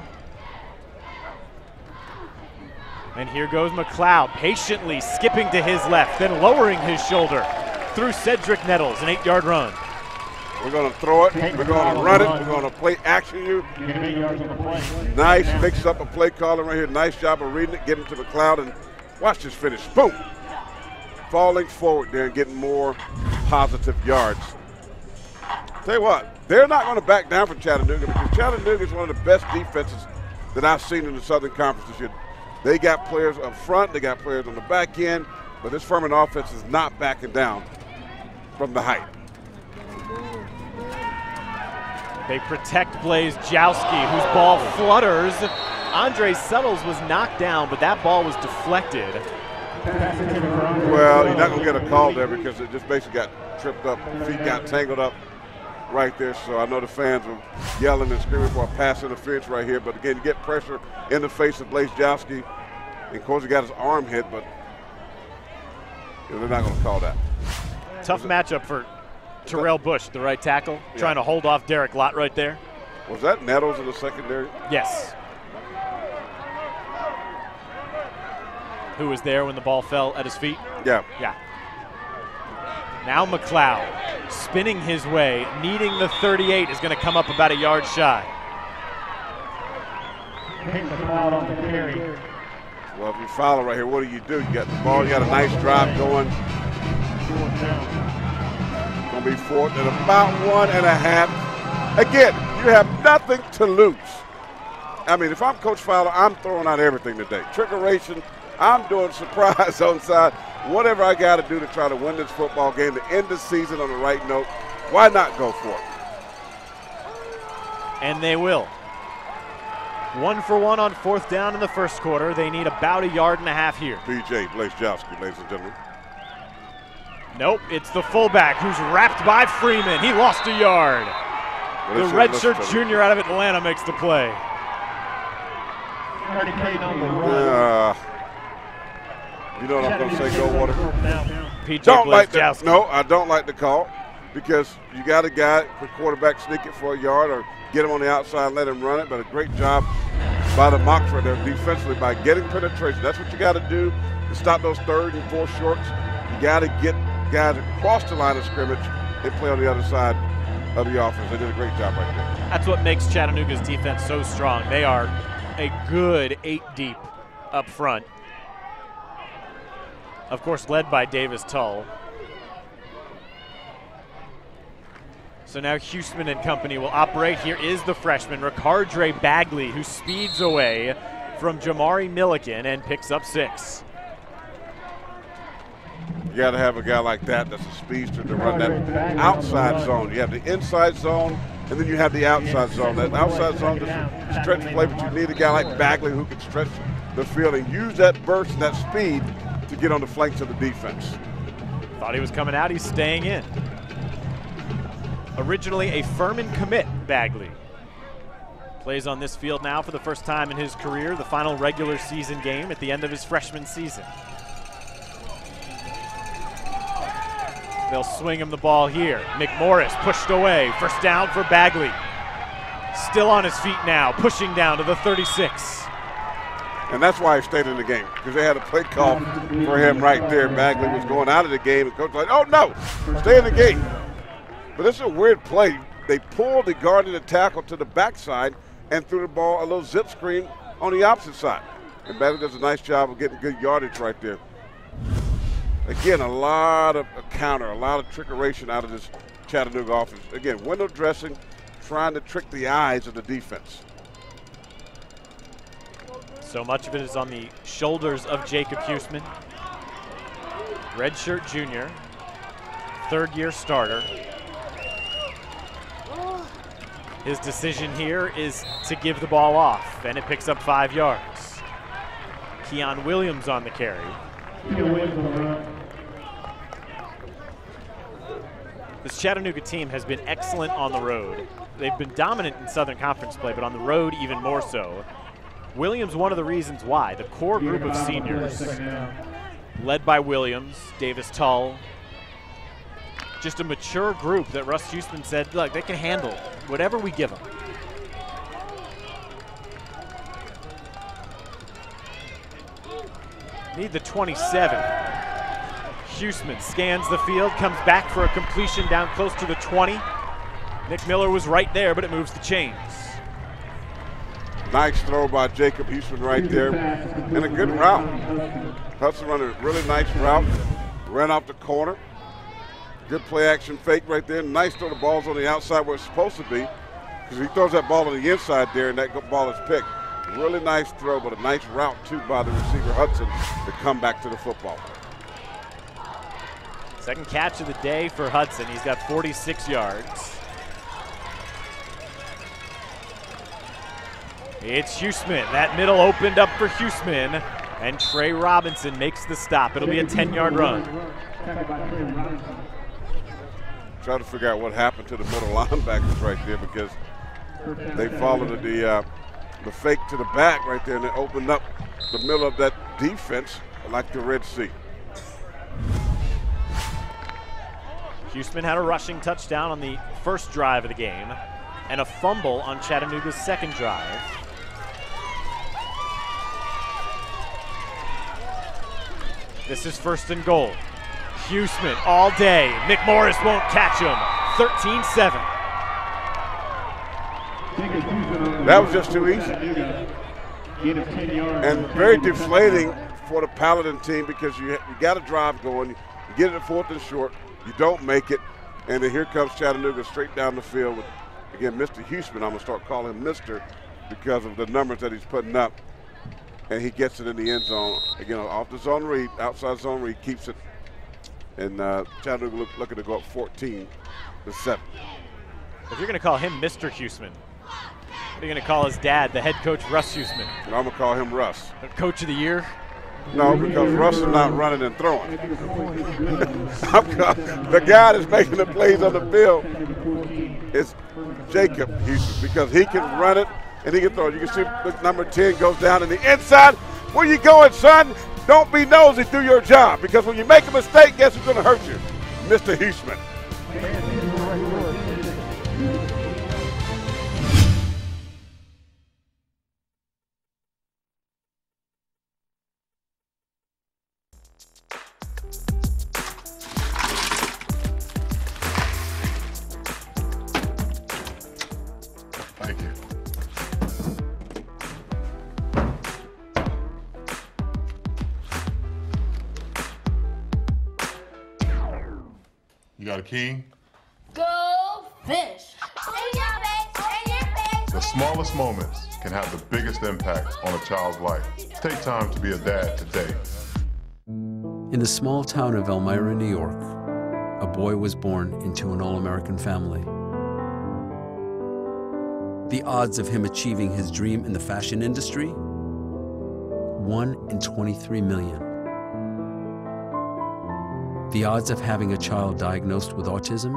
And here goes McLeod, patiently skipping to his left, then lowering his shoulder through Cedric Nettles, an eight-yard run. We're going to throw it, we're going to run it, we're going to play action you. Nice mix up of play calling right here. Nice job of reading it, getting to McLeod, and watch this finish. Boom! Falling forward there and getting more positive yards. Tell you what, they're not going to back down from Chattanooga because Chattanooga is one of the best defenses than I've seen in the Southern Conference this year. They got players up front, they got players on the back end, but this Furman offense is not backing down from the hype. They protect Blazejowski, whose ball flutters. Andre Suttles was knocked down, but that ball was deflected. Well, you're not going to get a call there because it just basically got tripped up. Feet got tangled up right there. So I know the fans were yelling and screaming for a pass interference right here. But again, you get pressure in the face of Blazejowski. And Corsi got his arm hit, but you know, they're not going to call that. Tough matchup for Terrell Bush, the right tackle, yeah. trying to hold off Derek Lott right there. Was that Nettles in the secondary? Yes. Who was there when the ball fell at his feet? Yeah. Yeah. Now McLeod spinning his way, needing the thirty-eight, is going to come up about a yard shy. McLeod on the carry. Well, if you follow right here, what do you do? You got the ball, you got a nice drive going. It's going to be fourth and about one and a half. Again, you have nothing to lose. I mean, if I'm Coach Fowler, I'm throwing out everything today. Trickeration. I'm doing surprise onside, whatever I got to do to try to win this football game, to end the season on the right note. Why not go for it? And they will. One for one on fourth down in the first quarter. They need about a yard and a half here. P J Blazejowski, ladies and gentlemen. Nope, it's the fullback who's wrapped by Freeman. He lost a yard. The redshirt junior out of Atlanta makes the play. thirty K on the run. Uh, You know what I'm going to say, Goldwater? P J like the, no, I don't like the call because you got a guy, the quarterback, sneak it for a yard or get him on the outside and let him run it. But a great job by the Mocs right there defensively by getting penetration. That's what you got to do to stop those third and fourth shorts. You got to get guys across the line of scrimmage and play on the other side of the offense. They did a great job right there. That's what makes Chattanooga's defense so strong. They are a good eight deep up front. Of course, led by Davis Tull. So now Huesman and company will operate. Here is the freshman, Ricardre Bagley, who speeds away from Jamari Milliken and picks up six. You got to have a guy like that that's a speedster to run that outside zone. You have the inside zone, and then you have the outside zone. That outside zone doesn't stretch play, but you need a guy like Bagley who can stretch the field and use that burst and that speed to get on the flanks of the defense. Thought he was coming out, he's staying in. Originally a Furman commit, Bagley. Plays on this field now for the first time in his career, the final regular season game at the end of his freshman season. They'll swing him the ball here. McMorris pushed away, first down for Bagley. Still on his feet now, pushing down to the thirty-six. And that's why he stayed in the game, because they had a play call for him right there. Bagley was going out of the game, and coach was like, oh, no, stay in the game. But this is a weird play. They pulled the guard and the tackle to the backside and threw the ball a little zip screen on the opposite side. And Bagley does a nice job of getting good yardage right there. Again, a lot of a counter, a lot of trickeration out of this Chattanooga offense. Again, window dressing, trying to trick the eyes of the defense. So much of it is on the shoulders of Jacob Huesman. Redshirt junior, third year starter. His decision here is to give the ball off, and it picks up five yards. Keon Williams on the carry. This Chattanooga team has been excellent on the road. They've been dominant in Southern Conference play, but on the road even more so. Williams, one of the reasons why. The core group of seniors, led by Williams, Davis Tull, just a mature group that Russ Huesman said, look, they can handle whatever we give them. Need the twenty-seven. Huesman scans the field, comes back for a completion down close to the twenty. Nick Miller was right there, but it moves the chains. Nice throw by Jacob Huesman right there, and a good route. Hudson ran a really nice route, ran off the corner. Good play action fake right there. Nice throw, the ball's on the outside where it's supposed to be, because he throws that ball on the inside there, and that ball is picked. Really nice throw, but a nice route, too, by the receiver Hudson to come back to the football. Second catch of the day for Hudson. He's got forty-six yards. It's Huesman. That middle opened up for Huesman, and Trey Robinson makes the stop. It'll be a ten-yard run. Try to figure out what happened to the middle linebackers right there, because they followed the uh, the fake to the back right there, and it opened up the middle of that defense like the Red Sea. Huesman had a rushing touchdown on the first drive of the game and a fumble on Chattanooga's second drive. This is first and goal. Huesman all day. McMorris won't catch him. thirteen seven. That was just too easy. And very deflating for the Paladin team, because you, you got a drive going. You get it at fourth and short. You don't make it. And then here comes Chattanooga straight down the field with, again, Mister Huesman. I'm going to start calling him Mister because of the numbers that he's putting up. And he gets it in the end zone. Again, off the zone read, outside zone read, keeps it. And uh, Chattanooga look, looking to go up fourteen to seven. If you're going to call him Mister Huesman, what are you going to call his dad, the head coach, Russ Huesman? I'm going to call him Russ. Coach of the year? No, because Russ is not running and throwing. The guy that's making the plays on the field is Jacob Huesman, because he can run it and he can throw it. You can see look, number ten goes down in the inside. Where you going, son? Don't be nosy, do your job, because when you make a mistake, guess who's going to hurt you? Mister Huesman. King. Go fish. The smallest moments can have the biggest impact on a child's life. Take time to be a dad today. In the small town of Elmira, New York, a boy was born into an all-American family. The odds of him achieving his dream in the fashion industry? one in twenty-three million. The odds of having a child diagnosed with autism?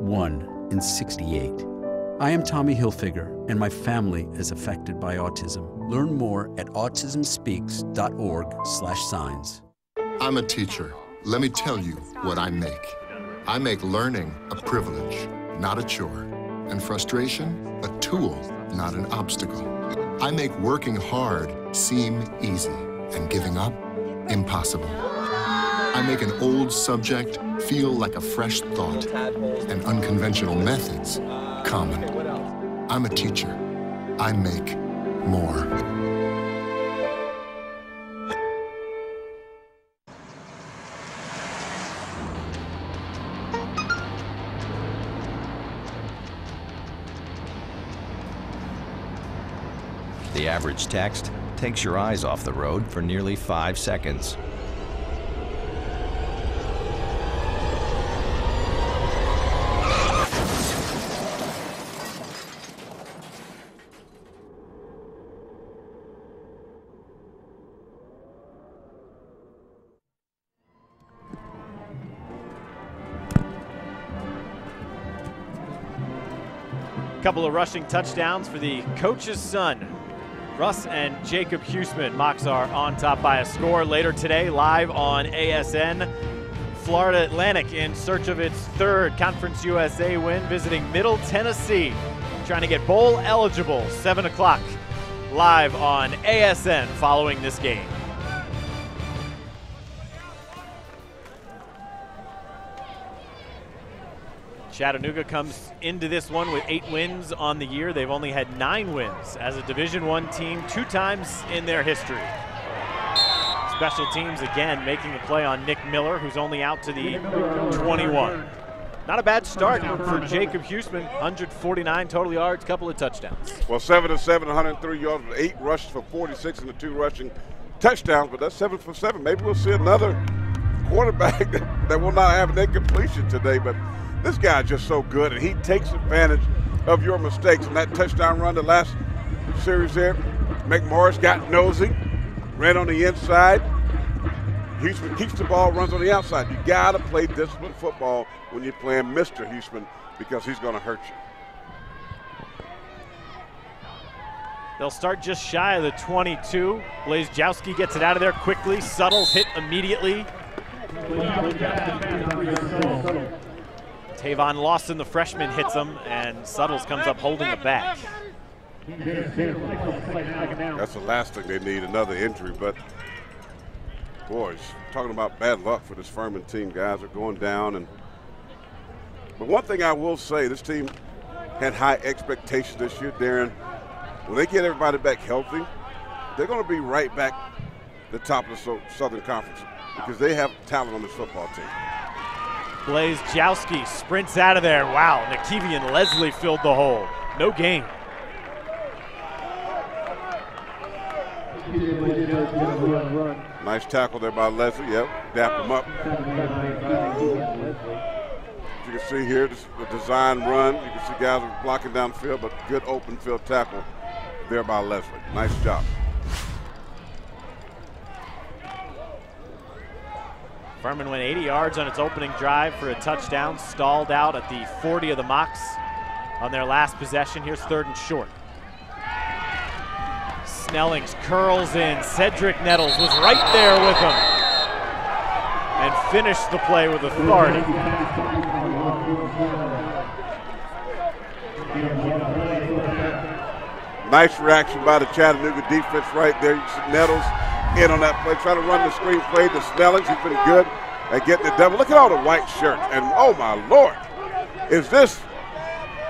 one in sixty-eight. I am Tommy Hilfiger, and my family is affected by autism. Learn more at autism speaks dot org slash signs. I'm a teacher. Let me tell you what I make. I make learning a privilege, not a chore, and frustration a tool, not an obstacle. I make working hard seem easy and giving up impossible. I make an old subject feel like a fresh thought, and unconventional methods common. I'm a teacher. I make more. The average text takes your eyes off the road for nearly five seconds. Couple of rushing touchdowns for the coach's son. Russ and Jacob Huesman. Mocs are on top by a score. Later today, live on A S N, Florida Atlantic in search of its third Conference U S A win, visiting Middle Tennessee, trying to get bowl eligible. seven o'clock, live on A S N following this game. Chattanooga comes into this one with eight wins on the year. They've only had nine wins as a Division One team, two times in their history. Special teams again making a play on Nick Miller, who's only out to the twenty-one. Not a bad start for Jacob Huesman. one forty-nine total yards, couple of touchdowns. Well, seven of seven, one hundred three yards, eight rushes for forty-six, and the two rushing touchdowns. But that's seven for seven. Maybe we'll see another quarterback that, that will not have an incompletion today. But this guy is just so good, and he takes advantage of your mistakes. And that touchdown run the last series there, McMorris got nosy, ran on the inside. Huesman keeps the ball, runs on the outside. You got to play disciplined football when you're playing Mister Huesman, because he's going to hurt you. They'll start just shy of the twenty-two. Blazejowski gets it out of there quickly. Suttles hit immediately. Tavon Lawson, the freshman, hits him, and Suttles comes up holding the back. That's the last thing they need, another injury, but boys, talking about bad luck for this Furman team. Guys are going down, and but one thing I will say, this team had high expectations this year, Darren. When they get everybody back healthy, they're going to be right back the top of the Southern Conference, because they have talent on this football team. Blazejowski sprints out of there. Wow, Nakevian Leslie filled the hole. No gain. Nice tackle there by Leslie. Yep, dap him up. As you can see here, this is the design run. You can see guys are blocking down the field, but good open field tackle there by Leslie. Nice job. Furman went eighty yards on its opening drive for a touchdown, stalled out at the forty of the Mocs on their last possession. Here's third and short. Snellings curls in. Cedric Nettles was right there with him and finished the play with authority. Nice reaction by the Chattanooga defense right there. Nettles in on that play, trying to run the screen play to Snellings. He's been good at getting the double. Look at all the white shirts, and oh my Lord, is this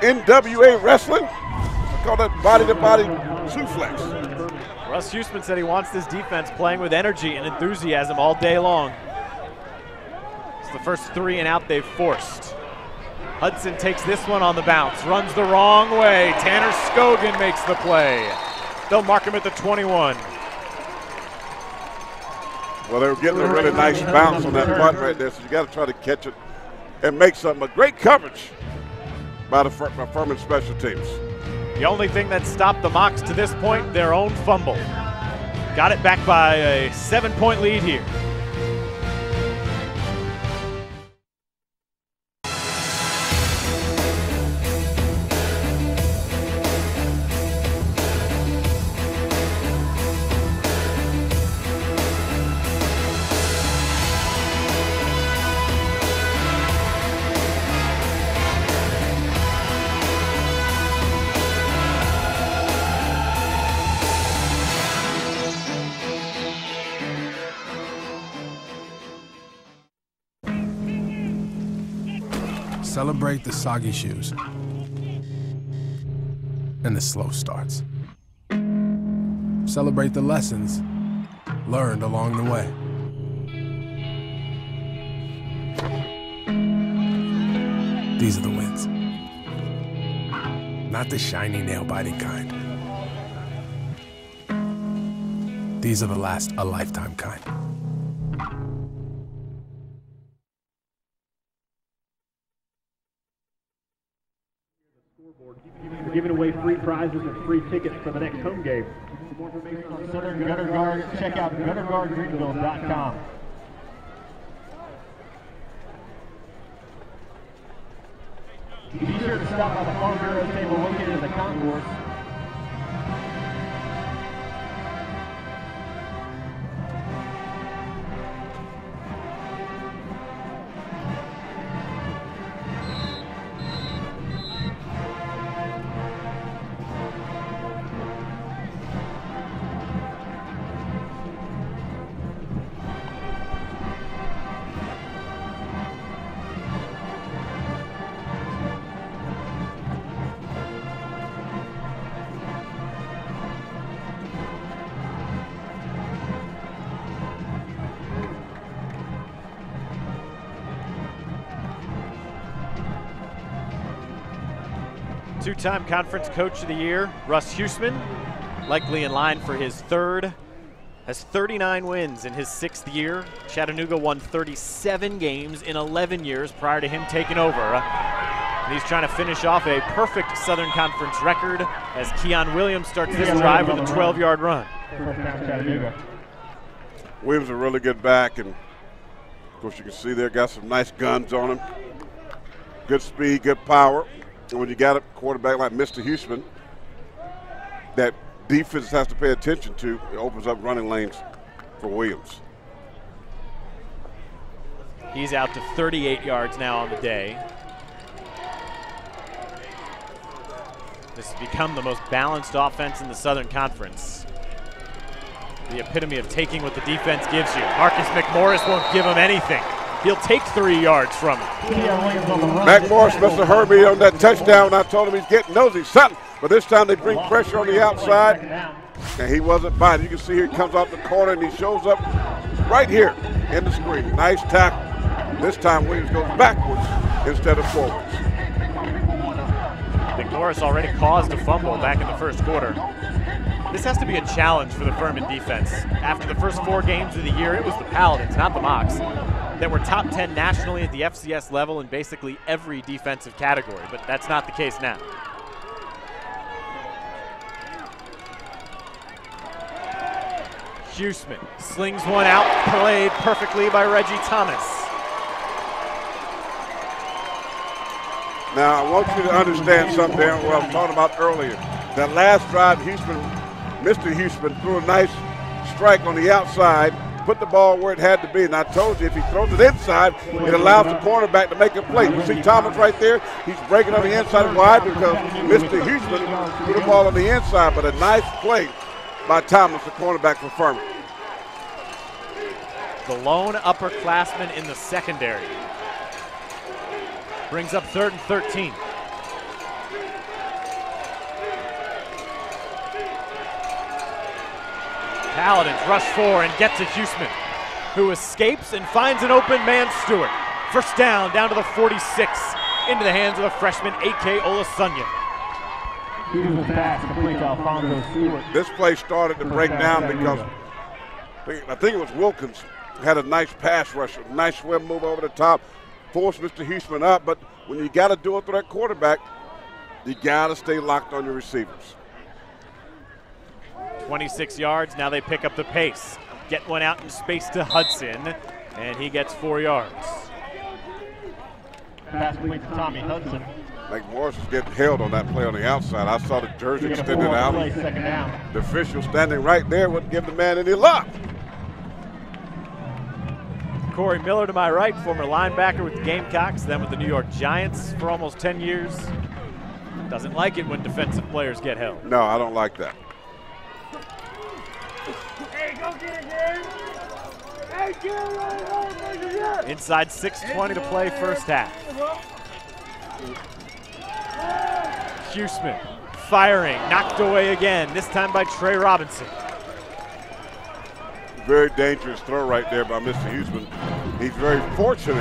N W A wrestling? I call that body-to-body suplex. Russ Huesman said he wants this defense playing with energy and enthusiasm all day long. It's the first three and out they've forced. Hudson takes this one on the bounce, runs the wrong way. Tanner Skogan makes the play. They'll mark him at the twenty-one. Well, they were getting a really nice bounce on that punt right there, so you got to try to catch it and make something. A great coverage by the by Furman special teams. The only thing that stopped the Mocs to this point, their own fumble. Got it back by a seven-point lead here. Celebrate the soggy shoes and the slow starts. Celebrate the lessons learned along the way. These are the wins, not the shiny, nail-biting kind. These are the last a lifetime kind. We're giving away free prizes and free tickets for the next home game. For more information on Southern Gutter Guard, check out gutter guard greenville dot com. Be sure to stop by the Farm Bureau table located in the concourse. Two-time Conference Coach of the Year, Russ Huesman, likely in line for his third, has thirty-nine wins in his sixth year. Chattanooga won thirty-seven games in eleven years prior to him taking over. And he's trying to finish off a perfect Southern Conference record as Keon Williams starts this drive with a twelve-yard run. Williams a really good back, and of course you can see there, got some nice guns on him. Good speed, good power. And when you got a quarterback like Mister Huesman, that defense has to pay attention to, it opens up running lanes for Williams. He's out to thirty-eight yards now on the day. This has become the most balanced offense in the Southern Conference. The epitome of taking what the defense gives you. Marcus McMorris won't give him anything. He'll take three yards from him. McMorris must have heard me on that touchdown. I told him he's getting nosy, something. But this time they bring pressure on the outside, and he wasn't biting. You can see here he comes off the corner, and he shows up right here in the screen. Nice tackle. This time Williams goes backwards instead of forwards. McMorris already caused a fumble back in the first quarter. This has to be a challenge for the Furman defense. After the first four games of the year, it was the Paladins, not the Mocs, that were top ten nationally at the F C S level in basically every defensive category, but that's not the case now. Huesman slings one out, played perfectly by Reggie Thomas. Now I want you to understand something what I was talking about earlier. That last drive, Huesman, Mister Huesman threw a nice strike on the outside, put the ball where it had to be, and I told you if he throws it inside, it allows the cornerback to make a play. You see Thomas right there, he's breaking on the inside wide because Mister Huesman threw the ball on the inside, but a nice play by Thomas, the cornerback for Furman. The lone upperclassman in the secondary. Brings up third and thirteen. Paladins rush four and gets to Huesman, who escapes and finds an open man, Stewart. First down, down to the forty-six, into the hands of the freshman, A K Olasunyan. This play started to break down because I think it was Wilkins had a nice pass rush, a nice swim move over the top, forced Mister Huesman up, but when you got to do it through that quarterback, you got to stay locked on your receivers. twenty-six yards, now they pick up the pace. Get one out in space to Hudson, and he gets four yards. Pass complete to Tommy Hudson. McMorris is getting held on that play on the outside. I saw the jersey extended out. The official standing right there wouldn't give the man any luck. Corey Miller to my right, former linebacker with the Gamecocks, then with the New York Giants for almost ten years. Doesn't like it when defensive players get held. No, I don't like that. Hey, go get it, Gary. Hey, get it right home, make it up. Inside six twenty to play first half. Huesman firing, knocked away again, this time by Trey Robinson. Very dangerous throw right there by Mister Huesman. He's very fortunate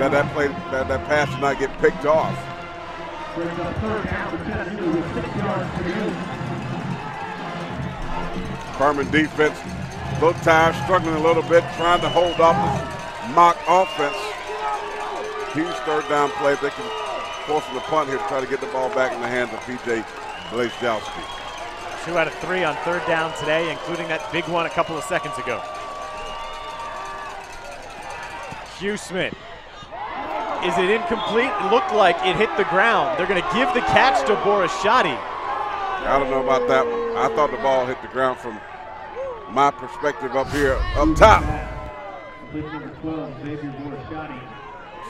that that, play, that, that pass did not get picked off. Furman defense, a little tired, struggling a little bit, trying to hold off this mock offense. Huge third down play. They can forcing the punt here to try to get the ball back in the hands of P J Blazejowski. Two out of three on third down today, including that big one a couple of seconds ago. Huesman. Is it incomplete? It looked like it hit the ground. They're going to give the catch to Borashadi. I don't know about that one. I thought the ball hit the ground from my perspective up here, up top.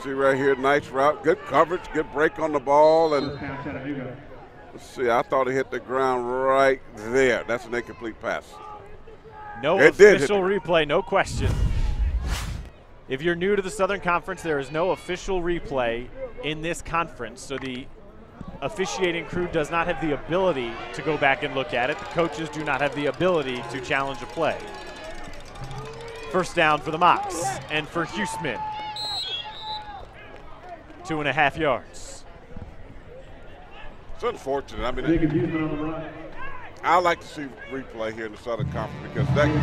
See right here, nice route, good coverage, good break on the ball, and let's see, I thought he hit the ground right there. That's an incomplete pass. No official replay, no question. If you're new to the Southern Conference, there is no official replay in this conference, so the officiating crew does not have the ability to go back and look at it. The coaches do not have the ability to challenge a play. First down for the Mocs and for Huesman. Two and a half yards. It's unfortunate. I mean, it, I like to see replay here in the Southern Conference because that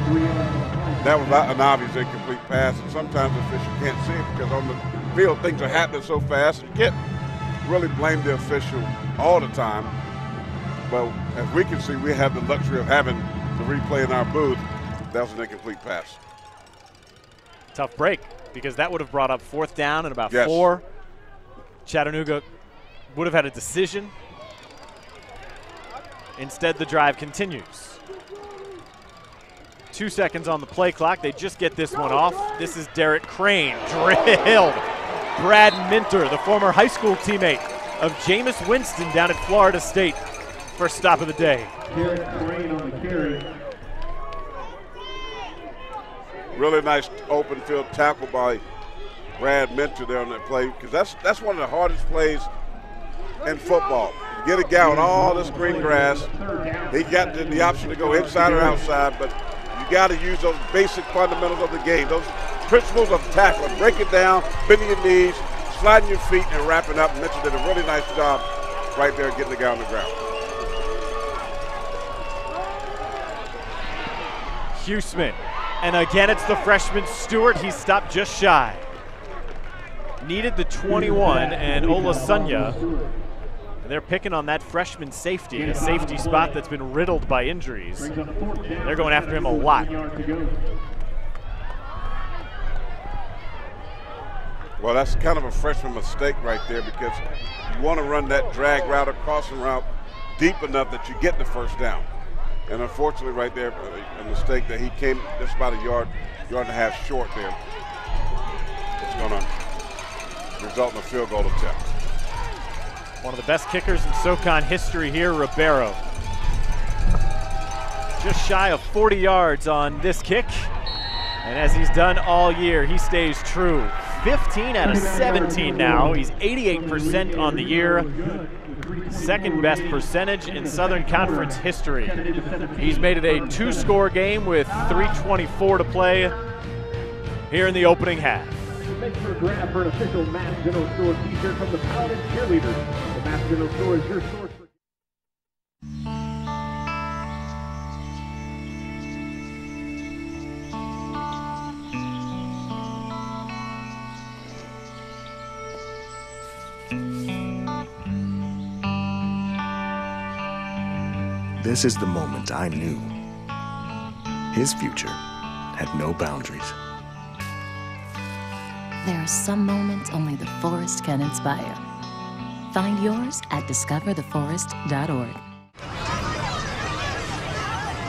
that was an obvious incomplete pass, and sometimes the official can't see it because on the field things are happening so fast. You can't really blame the official all the time, but as we can see, we have the luxury of having the replay in our booth. That was an incomplete pass. Tough break, because that would have brought up fourth down and about yes. four. Chattanooga would have had a decision. Instead, the drive continues. Two seconds on the play clock. They just get this one off. This is Derek Crane, drilled. Brad Minter, the former high school teammate of Jameis Winston down at Florida State. First stop of the day. Derek Crane on the carry. Really nice open field tackle by Brad Minter there on that play, because that's that's one of the hardest plays in football. You get a guy with all this green grass. He got the, the option to go inside or outside, but you got to use those basic fundamentals of the game, those principles of tackling, break it down, bending your knees, sliding your feet, and wrapping up. Minter did a really nice job right there getting the guy on the ground. Huesman. And again, it's the freshman Stewart. He stopped just shy. Needed the twenty-one, and Olasonya. And they're picking on that freshman safety, a safety spot that's been riddled by injuries. They're going after him a lot. Well, that's kind of a freshman mistake right there, because you want to run that drag route or crossing route deep enough that you get the first down. And unfortunately, right there, a mistake that he came just about a yard, yard and a half short there. It's going to result in a field goal attempt. One of the best kickers in SoCon history here, Ribeiro. Just shy of forty yards on this kick. And as he's done all year, he stays true. fifteen out of seventeen now. He's eighty-eight percent on the year. Second best percentage in Southern Conference history. He's made it a two-score game with three twenty-four to play here in the opening half. Make for a grab for an official Mass General Store t-shirt from the Paladin Cheerleaders. The Mass General Store is your source for... This is the moment I knew. His future had no boundaries. There are some moments only the forest can inspire. Find yours at discover the forest dot org.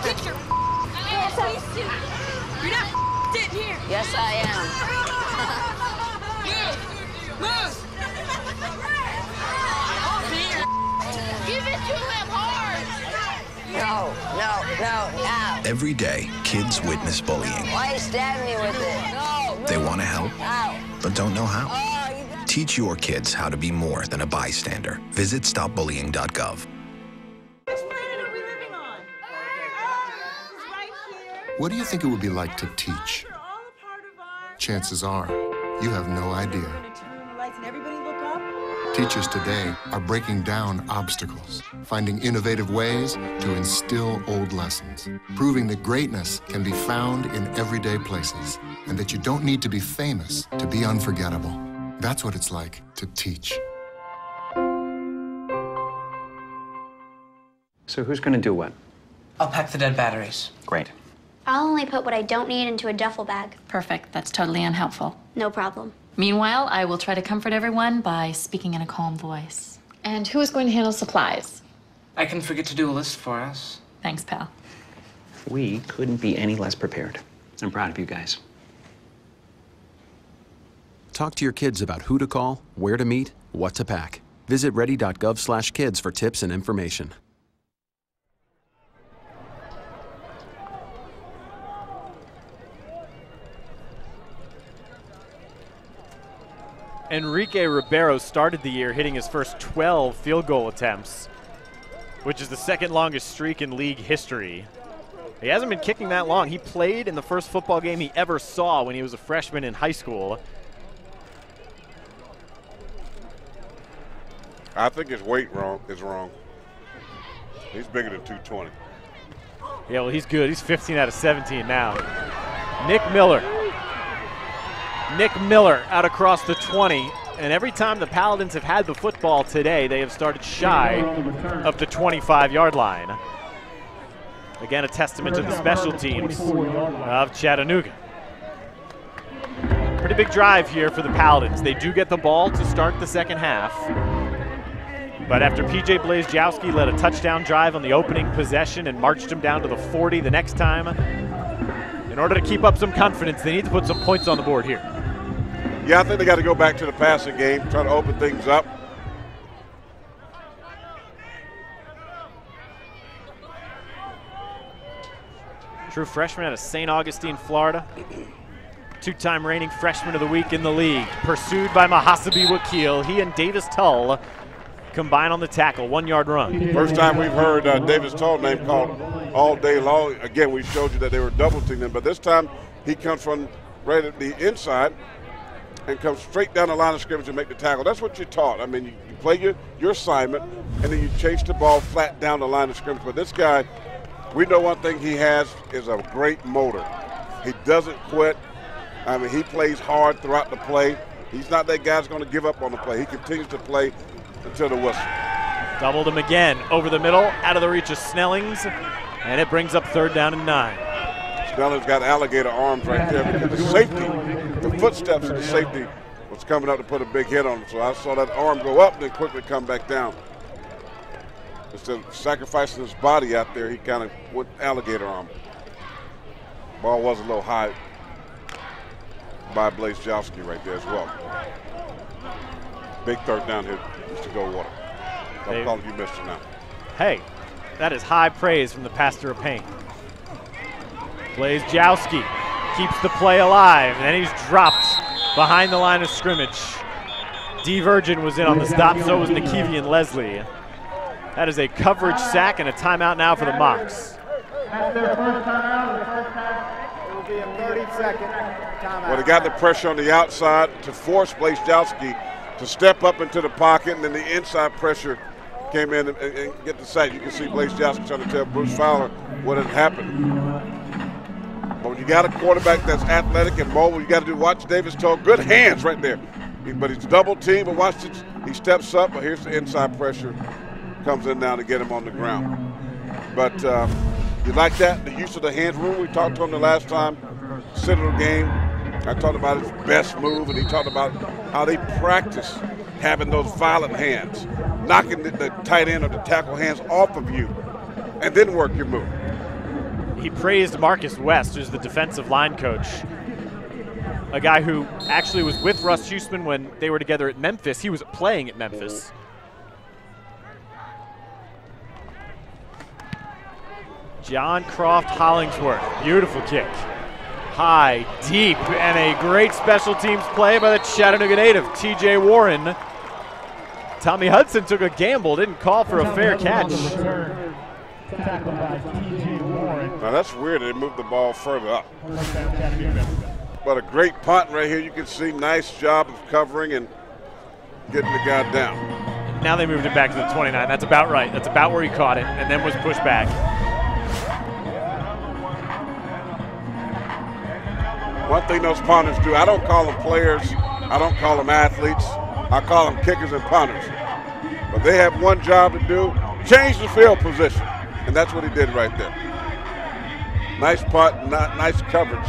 Get your ass up. You're not sitting here. Yes, I am. Move. Move. Give it to him hard. No, no, no, no. Every day, kids witness bullying. Why you stab me with it? No, they want to help, Ow. but don't know how. Oh, you got... Teach your kids how to be more than a bystander. Visit stop bullying dot gov. Which planet are we living on? Earth. Right here. What do you think it would be like to teach? Chances are, you have no idea. Teachers today are breaking down obstacles, finding innovative ways to instill old lessons, proving that greatness can be found in everyday places, and that you don't need to be famous to be unforgettable. That's what it's like to teach. So who's gonna do what? I'll pack the dead batteries. Great. I'll only put what I don't need into a duffel bag. Perfect, that's totally unhelpful. No problem. Meanwhile, I will try to comfort everyone by speaking in a calm voice. And who is going to handle supplies? I can forget to do a list for us. Thanks, pal. We couldn't be any less prepared. I'm proud of you guys. Talk to your kids about who to call, where to meet, what to pack. Visit ready dot gov slash kids for tips and information. Enrique Ribeiro started the year hitting his first twelve field goal attempts, which is the second longest streak in league history. He hasn't been kicking that long. He played in the first football game he ever saw when he was a freshman in high school. I think his weight wrong is wrong. He's bigger than two twenty. Yeah, well, he's good. He's fifteen out of seventeen now. Nick Miller. Nick Miller out across the twenty. And every time the Paladins have had the football today, they have started shy of the twenty-five yard line. Again, a testament to the special teams of Chattanooga. Pretty big drive here for the Paladins. They do get the ball to start the second half. But after P J. Blazejowski led a touchdown drive on the opening possession and marched him down to the forty the next time, in order to keep up some confidence, they need to put some points on the board here. Yeah, I think they got to go back to the passing game, try to open things up. True freshman out of Saint Augustine, Florida. Two-time reigning freshman of the week in the league. Pursued by Mahasabi Wakil. He and Davis Tull combine on the tackle. One-yard run. First time we've heard uh, Davis Tull name called all day long. Again, we showed you that they were double-teaming him, but this time he comes from right at the inside and comes straight down the line of scrimmage and make the tackle. That's what you're taught. I mean, you, you play your, your assignment, and then you chase the ball flat down the line of scrimmage. But this guy, we know one thing he has is a great motor. He doesn't quit. I mean, he plays hard throughout the play. He's not that guy that's going to give up on the play. He continues to play until the whistle. Doubled him again over the middle, out of the reach of Snellings, and it brings up third down and nine. Snellings got alligator arms right there because the safety, the footsteps of the safety was coming up to put a big hit on him. So I saw that arm go up, then quickly come back down. Instead of sacrificing his body out there, he kind of went alligator arm. Ball was a little high by Blazejowski right there as well. Big third down here, Mister Goldwater. I'm calling you Mister now. Hey, that is high praise from the pastor of pain. Blazejowski keeps the play alive, and then he's dropped behind the line of scrimmage. D. Virgin was in on the stop, so was Nakevian Leslie. That is a coverage sack and a timeout now for the Mocs. That's their first timeout. It will be a thirty second timeout. Well, they got the pressure on the outside to force Blazejowski to step up into the pocket, and then the inside pressure came in and, and get the sack. You can see Blazejowski trying to tell Bruce Fowler what had happened. But when you got a quarterback that's athletic and mobile, you got to do, watch Davis Tull. Good hands right there. He, but he's double teamed, but watch it. He steps up, but here's the inside pressure. Comes in now to get him on the ground. But uh, you like that? The use of the hands. Remember we talked to him the last time, Citadel game. I talked about his best move, and he talked about how they practice having those violent hands, knocking the, the tight end or the tackle hands off of you, and then work your move. He praised Marcus West, who's the defensive line coach, a guy who actually was with Russ Huesman when they were together at Memphis. He was playing at Memphis. John Croft Hollingsworth, beautiful kick. High, deep, and a great special teams play by the Chattanooga native, T J. Warren. Tommy Hudson took a gamble, didn't call for a fair catch. Now that's weird, they moved the ball further up. But a great punt right here. You can see nice job of covering and getting the guy down. Now they moved it back to the twenty-nine. That's about right. That's about where he caught it and then was pushed back. One thing those punters do, I don't call them players. I don't call them athletes. I call them kickers and punters. But they have one job to do, change the field position. And that's what he did right there. Nice punt, not nice coverage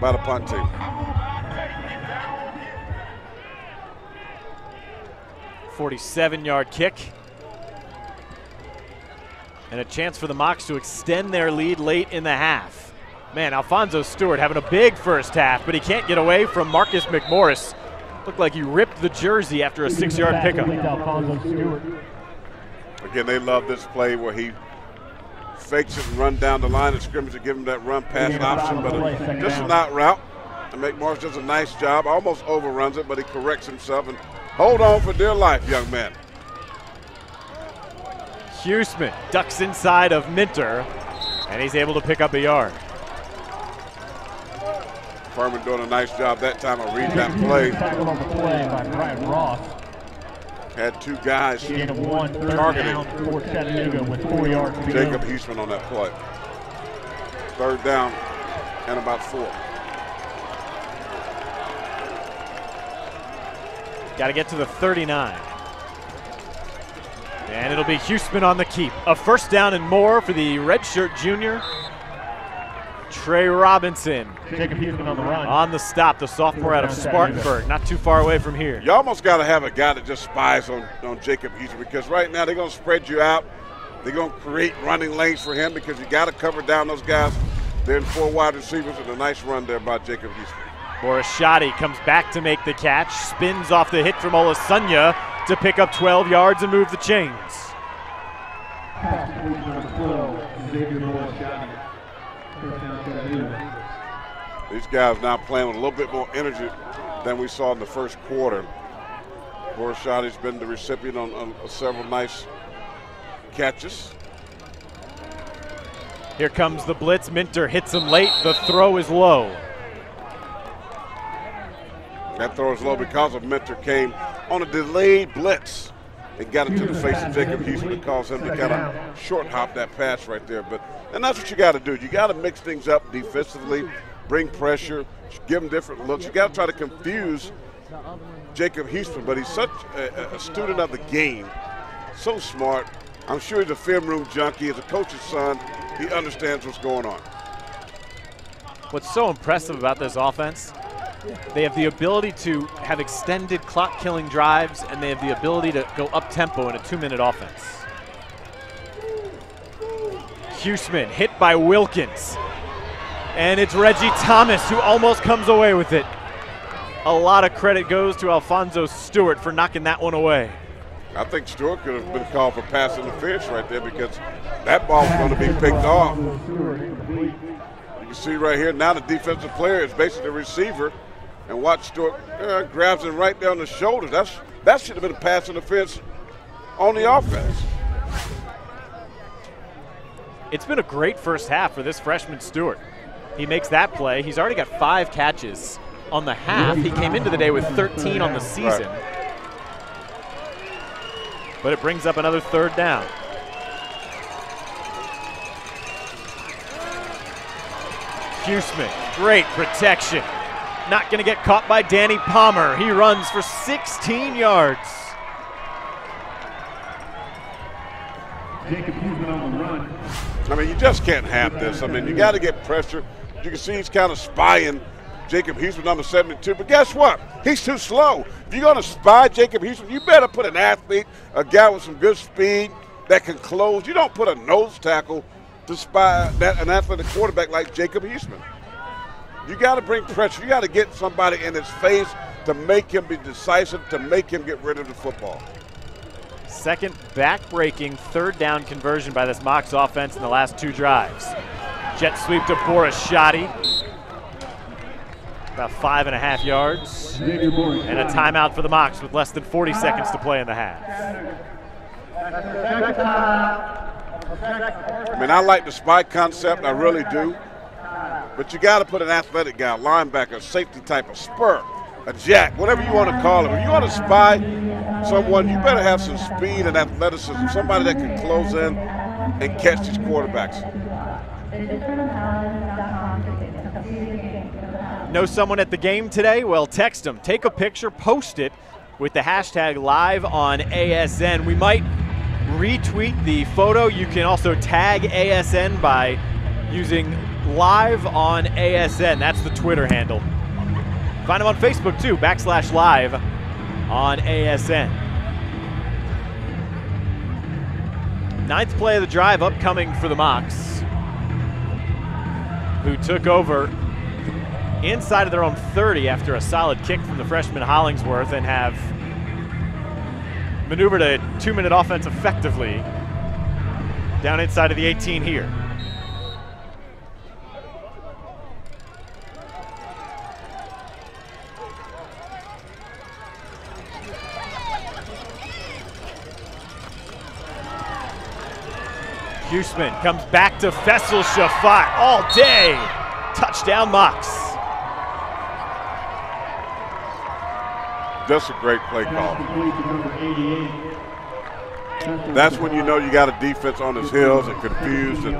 by the punt team. forty-seven yard kick. And a chance for the Mocs to extend their lead late in the half. Man, Alfonso Stewart having a big first half, but he can't get away from Marcus McMorris. Looked like he ripped the jersey after a six yard pickup. Again, they love this play where he fakes it and run down the line of scrimmage to give him that run pass option, but a, just an out route. And McMorris does a nice job, almost overruns it, but he corrects himself and hold on for dear life, young man. Huesman ducks inside of Minter, and he's able to pick up a yard. Furman doing a nice job that time. I'll read that play. Had two guys one, targeting for Chattanooga with four yards to Jacob Huesman on that play. Third down and about four. Got to get to the thirty-nine. And it'll be Huesman on the keep. A first down and more for the redshirt junior, Trey Robinson. Jacob Huesman on the run. On the stop, the sophomore out of Spartanburg, not too far away from here. You almost got to have a guy that just spies on, on Jacob Huesman, because right now they're going to spread you out. They're going to create running lanes for him because you got to cover down those guys. They're in four wide receivers, and a nice run there by Jacob Huesman. Borashadi comes back to make the catch, spins off the hit from Olasunnya to pick up twelve yards and move the chains. These guys now playing with a little bit more energy than we saw in the first quarter. Borashadi's been the recipient on, on several nice catches. Here comes the blitz. Minter hits him late. The throw is low. That throw is low because of Minter came on a delayed blitz and got it to the face of Jacob Huesman and caused him to kind of short hop that pass right there. But and that's what you got to do. You got to mix things up defensively, bring pressure, give them different looks. You got to try to confuse Jacob Huesman, but he's such a, a student of the game, so smart. I'm sure he's a film room junkie. As a coach's son, he understands what's going on. What's so impressive about this offense? They have the ability to have extended clock-killing drives, and they have the ability to go up-tempo in a two-minute offense. Huesman hit by Wilkins. And it's Reggie Thomas who almost comes away with it. A lot of credit goes to Alfonso Stewart for knocking that one away. I think Stewart could have been called for pass interference right there because that ball's going to be picked off. You can see right here, now the defensive player is basically the receiver. And watch Stewart uh, grabs him right there on the shoulder. That's, that should have been a pass interference on the offense. It's been a great first half for this freshman Stewart. He makes that play. He's already got five catches on the half. He came into the day with thirteen on the season. Right. But it brings up another third down. Huesman, great protection. Not going to get caught by Danny Palmer. He runs for sixteen yards. Jacob Huesman on the run. I mean, you just can't have this. I mean, you got to get pressure. You can see he's kind of spying Jacob Huesman, number seventy-two. But guess what? He's too slow. If you're going to spy Jacob Huesman, you better put an athlete, a guy with some good speed that can close. You don't put a nose tackle to spy that, an athletic quarterback like Jacob Huesman. You got to bring pressure. You got to get somebody in his face to make him be decisive, to make him get rid of the football. Second back-breaking third down conversion by this Mocs offense in the last two drives. Jet sweep to Borashadi. About five and a half yards. And a timeout for the Mocs with less than forty seconds to play in the half. I mean, I like the spy concept. I really do. But you got to put an athletic guy, a linebacker, a safety type, a spur, a jack, whatever you want to call him. If you want to spy someone, you better have some speed and athleticism, somebody that can close in and catch these quarterbacks. Know someone at the game today? Well, text them. Take a picture, post it with the hashtag live on A S N. We might retweet the photo. You can also tag A S N by using live on A S N. That's the Twitter handle. Find them on Facebook too, backslash live on A S N. Ninth play of the drive upcoming for the Mocs, who took over inside of their own thirty after a solid kick from the freshman Hollingsworth and have maneuvered a two-minute offense effectively down inside of the eighteen here. Huesman comes back to Faysal Shafaat all day. Touchdown Mocs. That's a great play call. That's when you know you got a defense on his heels and confused, and,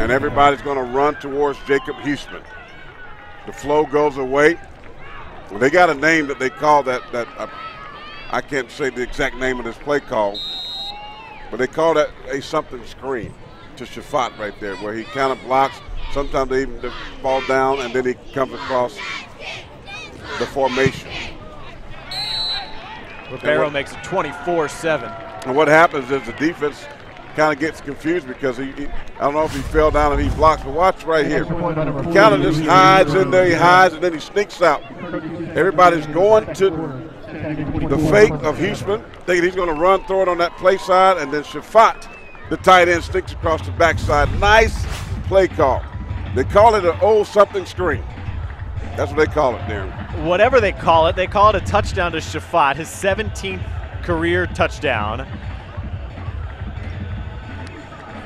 and everybody's going to run towards Jacob Huesman. The flow goes away. Well, they got a name that they call that, that uh, I can't say the exact name of this play call, but they call that a something screen to Shafaat right there, where he kind of blocks. Sometimes they even fall down, and then he comes across the formation. Ribeiro makes it twenty-four seven. And what happens is the defense kind of gets confused because he, he, I don't know if he fell down and he blocks, but watch right here. He kind of just hides in there, he hides, and then he sneaks out. Everybody's going to the fake of Huesman, thinking he's going to run, throw it on that play side, and then Shafaat, the tight end, sneaks across the backside. Nice play call. They call it an old something screen. That's what they call it, Darren. Whatever they call it, they call it a touchdown to Shafaat, his seventeenth career touchdown.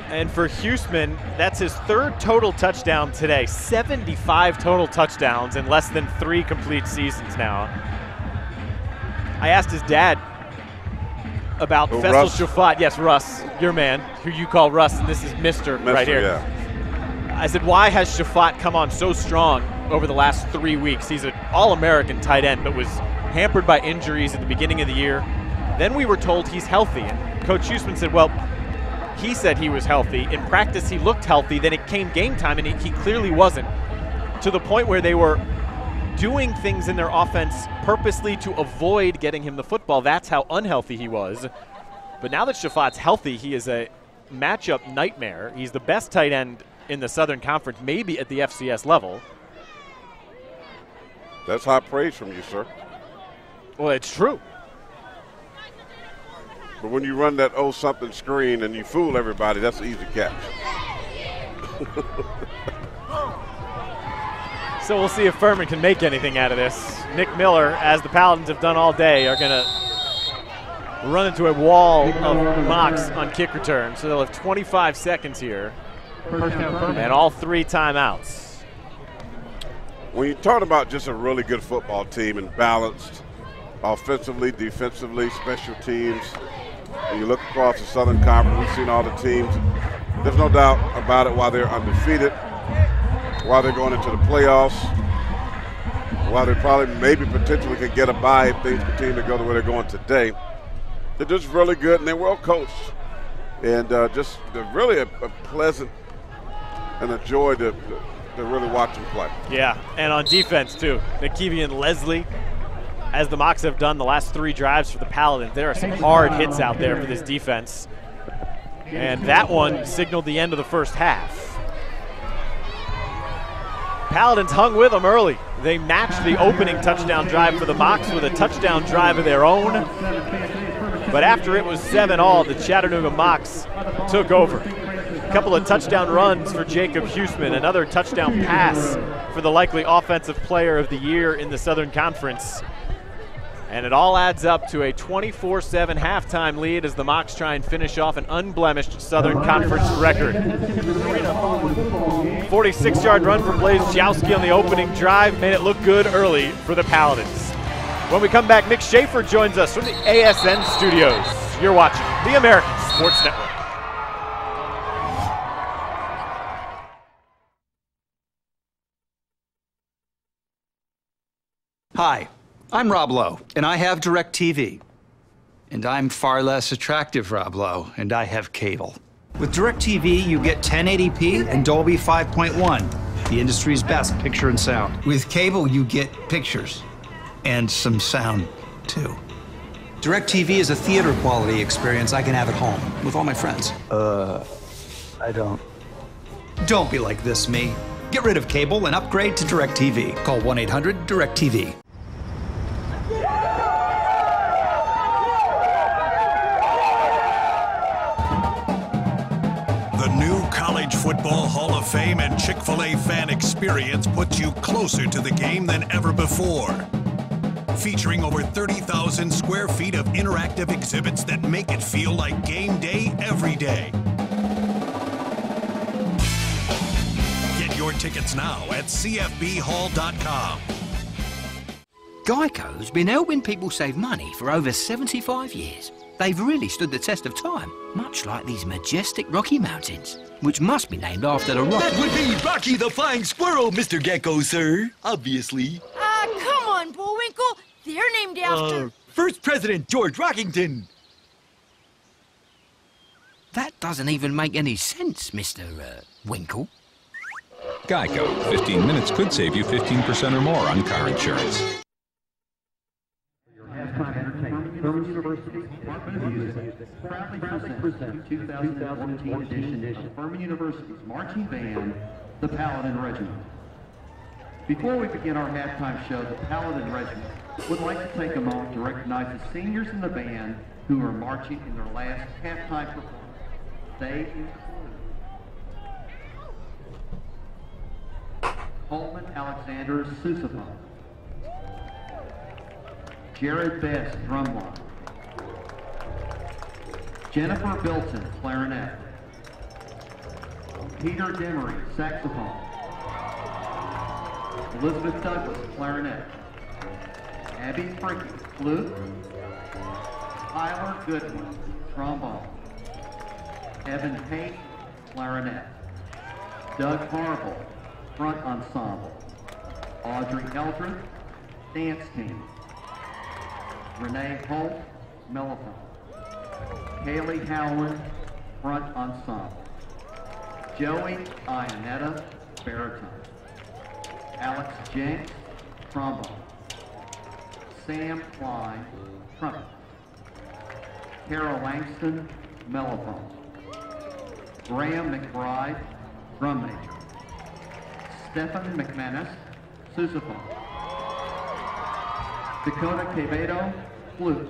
And for Huesman, that's his third total touchdown today. seventy-five total touchdowns in less than three complete seasons now. I asked his dad about oh, Faysal Shafaat. Yes, Russ, your man, who you call Russ, and this is Mister Mister right here. Yeah. I said, why has Shafaat come on so strong over the last three weeks? He's an All-American tight end, but was hampered by injuries at the beginning of the year. Then we were told he's healthy, and Coach Huesman said, well, he said he was healthy. In practice, he looked healthy. Then it came game time, and he, he clearly wasn't, to the point where they were doing things in their offense purposely to avoid getting him the football. That's how unhealthy he was. But now that Shafaat's healthy, he is a matchup nightmare. He's the best tight end in the Southern Conference, maybe at the F C S level. That's high praise from you, sir. Well, it's true. But when you run that oh something screen and you fool everybody, that's an easy catch. So we'll see if Furman can make anything out of this. Nick Miller, as the Paladins have done all day, are going to run into a wall of mocks on kick return. So they'll have twenty-five seconds here and all three timeouts. When you talk about just a really good football team and balanced offensively, defensively, special teams, and you look across the Southern Conference, we've seen all the teams. There's no doubt about it why they're undefeated, why they're going into the playoffs, why they probably maybe potentially could get a bye if things continue to go the way they're going today. They're just really good, and they're well coached. And uh, just they're really a, a pleasant and a joy to – to really watch him play. Yeah, and on defense too. Nakevian Leslie, as the Mocs have done the last three drives for the Paladins, there are some hard hits out there for this defense. And that one signaled the end of the first half. Paladins hung with them early. They matched the opening touchdown drive for the Mocs with a touchdown drive of their own. But after it was seven all, the Chattanooga Mocs took over. A couple of touchdown runs for Jacob Huesman, another touchdown pass for the likely offensive player of the year in the Southern Conference. And it all adds up to a twenty-four seven halftime lead as the Mocs try and finish off an unblemished Southern Conference record. forty-six yard run for Blazejowski on the opening drive made it look good early for the Paladins. When we come back, Mick Schaefer joins us from the A S N studios. You're watching the American Sports Network. Hi, I'm Rob Lowe, and I have DirecTV. And I'm far less attractive, Rob Lowe, and I have cable. With DirecTV, you get ten eighty p and Dolby five point one, the industry's best picture and sound. With cable, you get pictures and some sound, too. DirecTV is a theater-quality experience I can have at home with all my friends. Uh, I don't. Don't be like this, me. Get rid of cable and upgrade to DirecTV. Call one eight hundred DirecTV. Football Hall of Fame and Chick-fil-A fan experience puts you closer to the game than ever before. Featuring over thirty thousand square feet of interactive exhibits that make it feel like game day every day. Get your tickets now at C F B hall dot com. Geico's been helping people save money for over seventy-five years. They've really stood the test of time, much like these majestic Rocky Mountains, which must be named after the Rocky... That would be Rocky the Flying Squirrel, Mister Gecko, sir, obviously. Ah, uh, come on, Bullwinkle. They're named after... Uh, First President George Rockington. That doesn't even make any sense, Mister Uh, Winkle. Geico, fifteen minutes could save you fifteen percent or more on car insurance. Furman University Music proudly presents twenty fourteen edition of Furman University's marching band, the Paladin Regiment. Before we begin our halftime show, the Paladin Regiment would like to take a moment to recognize the seniors in the band who are marching in their last halftime performance. They include Coleman Alexander Sousaphone, Jared Best, drumline; Jennifer Bilton, clarinet; Peter Demery, saxophone; Elizabeth Douglas, clarinet; Abby Fricky, flute; Tyler Goodwin, trombone; Evan Payne, clarinet; Doug Marble, front ensemble; Audrey Eldred, dance team; Renee Holt, mellophone; Haley Howland, front ensemble; Joey Ionetta, baritone; Alex Jenks, trombone; Sam Klein, trumpet; Carol Langston, mellophone; Graham McBride, drum major; Stephen McManus, sousaphone; Dakota Quevedo, flute;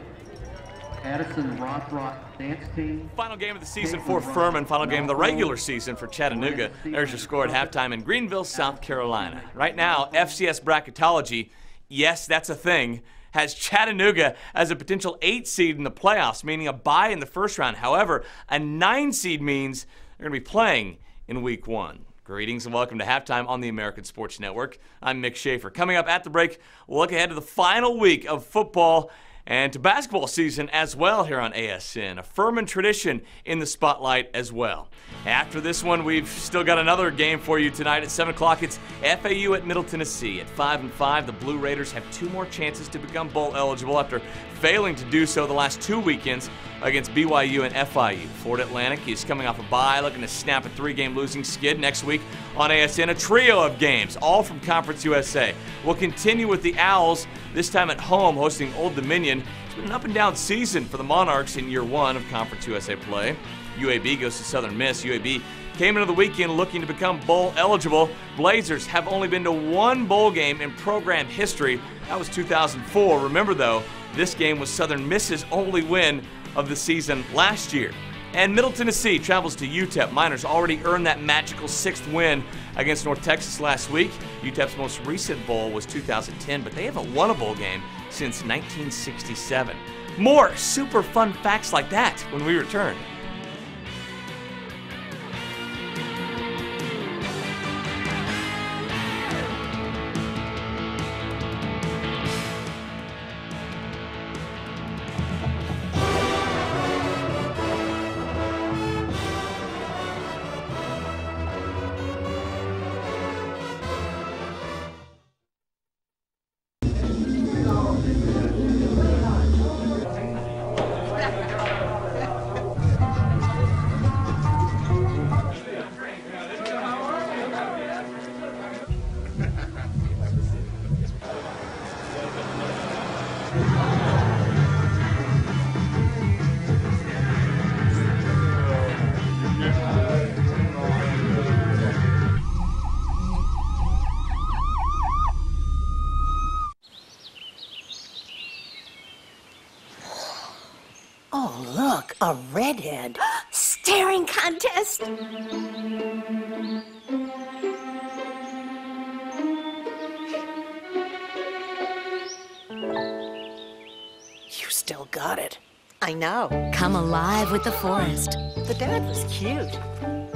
Addison Rothrock, dance team. Final game of the season for Furman, final game of the regular season for Chattanooga. There's your score at halftime in Greenville, South Carolina. Right now, F C S bracketology, yes, that's a thing, has Chattanooga as a potential eight seed in the playoffs, meaning a bye in the first round. However, a nine seed means they're going to be playing in week one. Greetings and welcome to Halftime on the American Sports Network. I'm Mick Schaefer. Coming up at the break, we'll look ahead to the final week of football and to basketball season as well here on A S N. A Furman tradition in the spotlight as well. After this one, we've still got another game for you tonight at seven o'clock. It's F A U at Middle Tennessee. At five and five, the Blue Raiders have two more chances to become bowl eligible after failing to do so the last two weekends against B Y U and F I U. Florida Atlantic is coming off a bye, looking to snap a three-game losing skid. Next week on A S N, a trio of games, all from Conference U S A. We'll continue with the Owls, this time at home, hosting Old Dominion. It's been an up-and-down season for the Monarchs in year one of Conference U S A play. U A B goes to Southern Miss. U A B came into the weekend looking to become bowl eligible. Blazers have only been to one bowl game in program history. That was two thousand four. Remember, though, this game was Southern Miss's only win of the season last year. And Middle Tennessee travels to U T E P. Miners already earned that magical sixth win against North Texas last week. U T E P's most recent bowl was two thousand ten, but they haven't won a bowl game since nineteen sixty-seven. More super fun facts like that when we return. A redhead staring contest. You still got it. I know. Come alive with the forest. The dad was cute.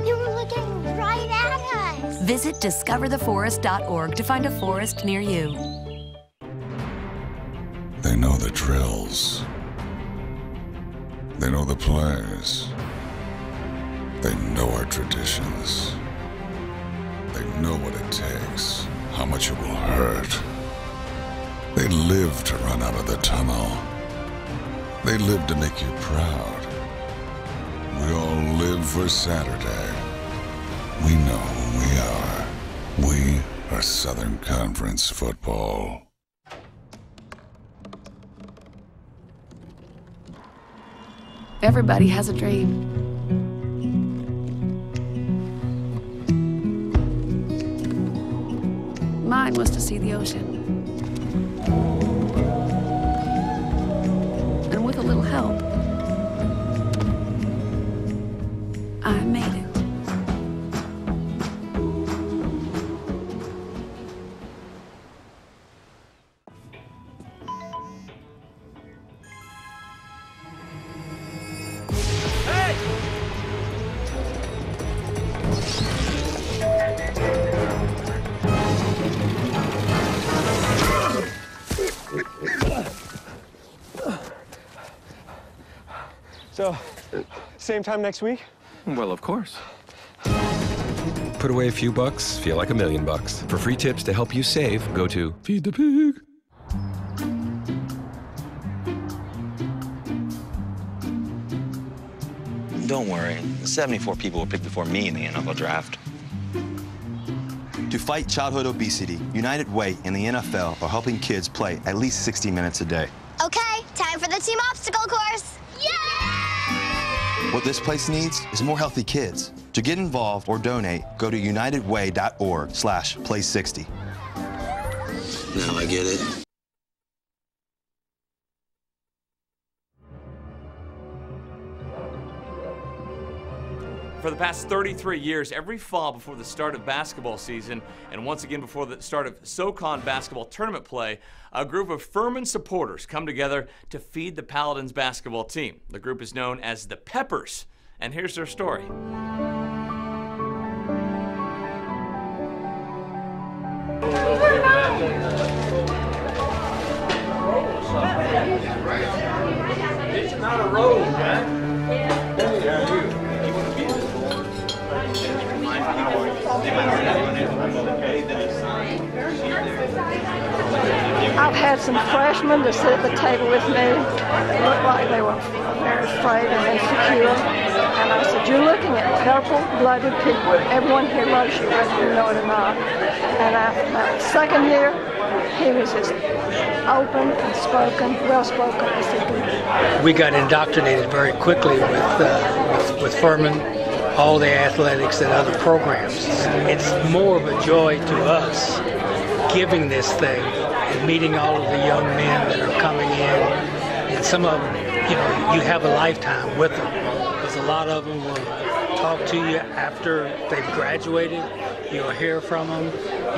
You were looking right at us. Visit discover the forest dot org to find a forest near you. the drills. They know the plays. They know our traditions. They know what it takes, how much it will hurt. They live to run out of the tunnel. They live to make you proud. We all live for Saturday. We know who we are. We are Southern Conference football. Everybody has a dream. Mine was to see the ocean. And with a little help, I made it. Same time next week? Well, of course. Put away a few bucks, feel like a million bucks. For free tips to help you save, go to Feed the Pig. Don't worry, seventy-four people were picked before me in the N F L draft. To fight childhood obesity, United Way and the N F L are helping kids play at least sixty minutes a day. Okay, time for the team obstacle course. What this place needs is more healthy kids. To get involved or donate, go to united way dot org slash play sixty. Now I get it. For the past thirty-three years, every fall before the start of basketball season, and once again before the start of SoCon basketball tournament play, a group of Furman supporters come together to feed the Paladins basketball team. The group is known as the Peppers, and here's their story. It's not a road, man. Yeah. I've had some freshmen that sit at the table with me. It looked like they were very afraid and insecure. And I said, you're looking at purple-blooded people. Everyone here loves you, whether you know it or not. And after my second year, he was just open and spoken, well-spoken. I said, we got indoctrinated very quickly with, uh, with, with Furman, all the athletics and other programs. It's more of a joy to us giving this thing and meeting all of the young men that are coming in. And some of them, you know, you have a lifetime with them. Because a lot of them will talk to you after they've graduated. You'll hear from them.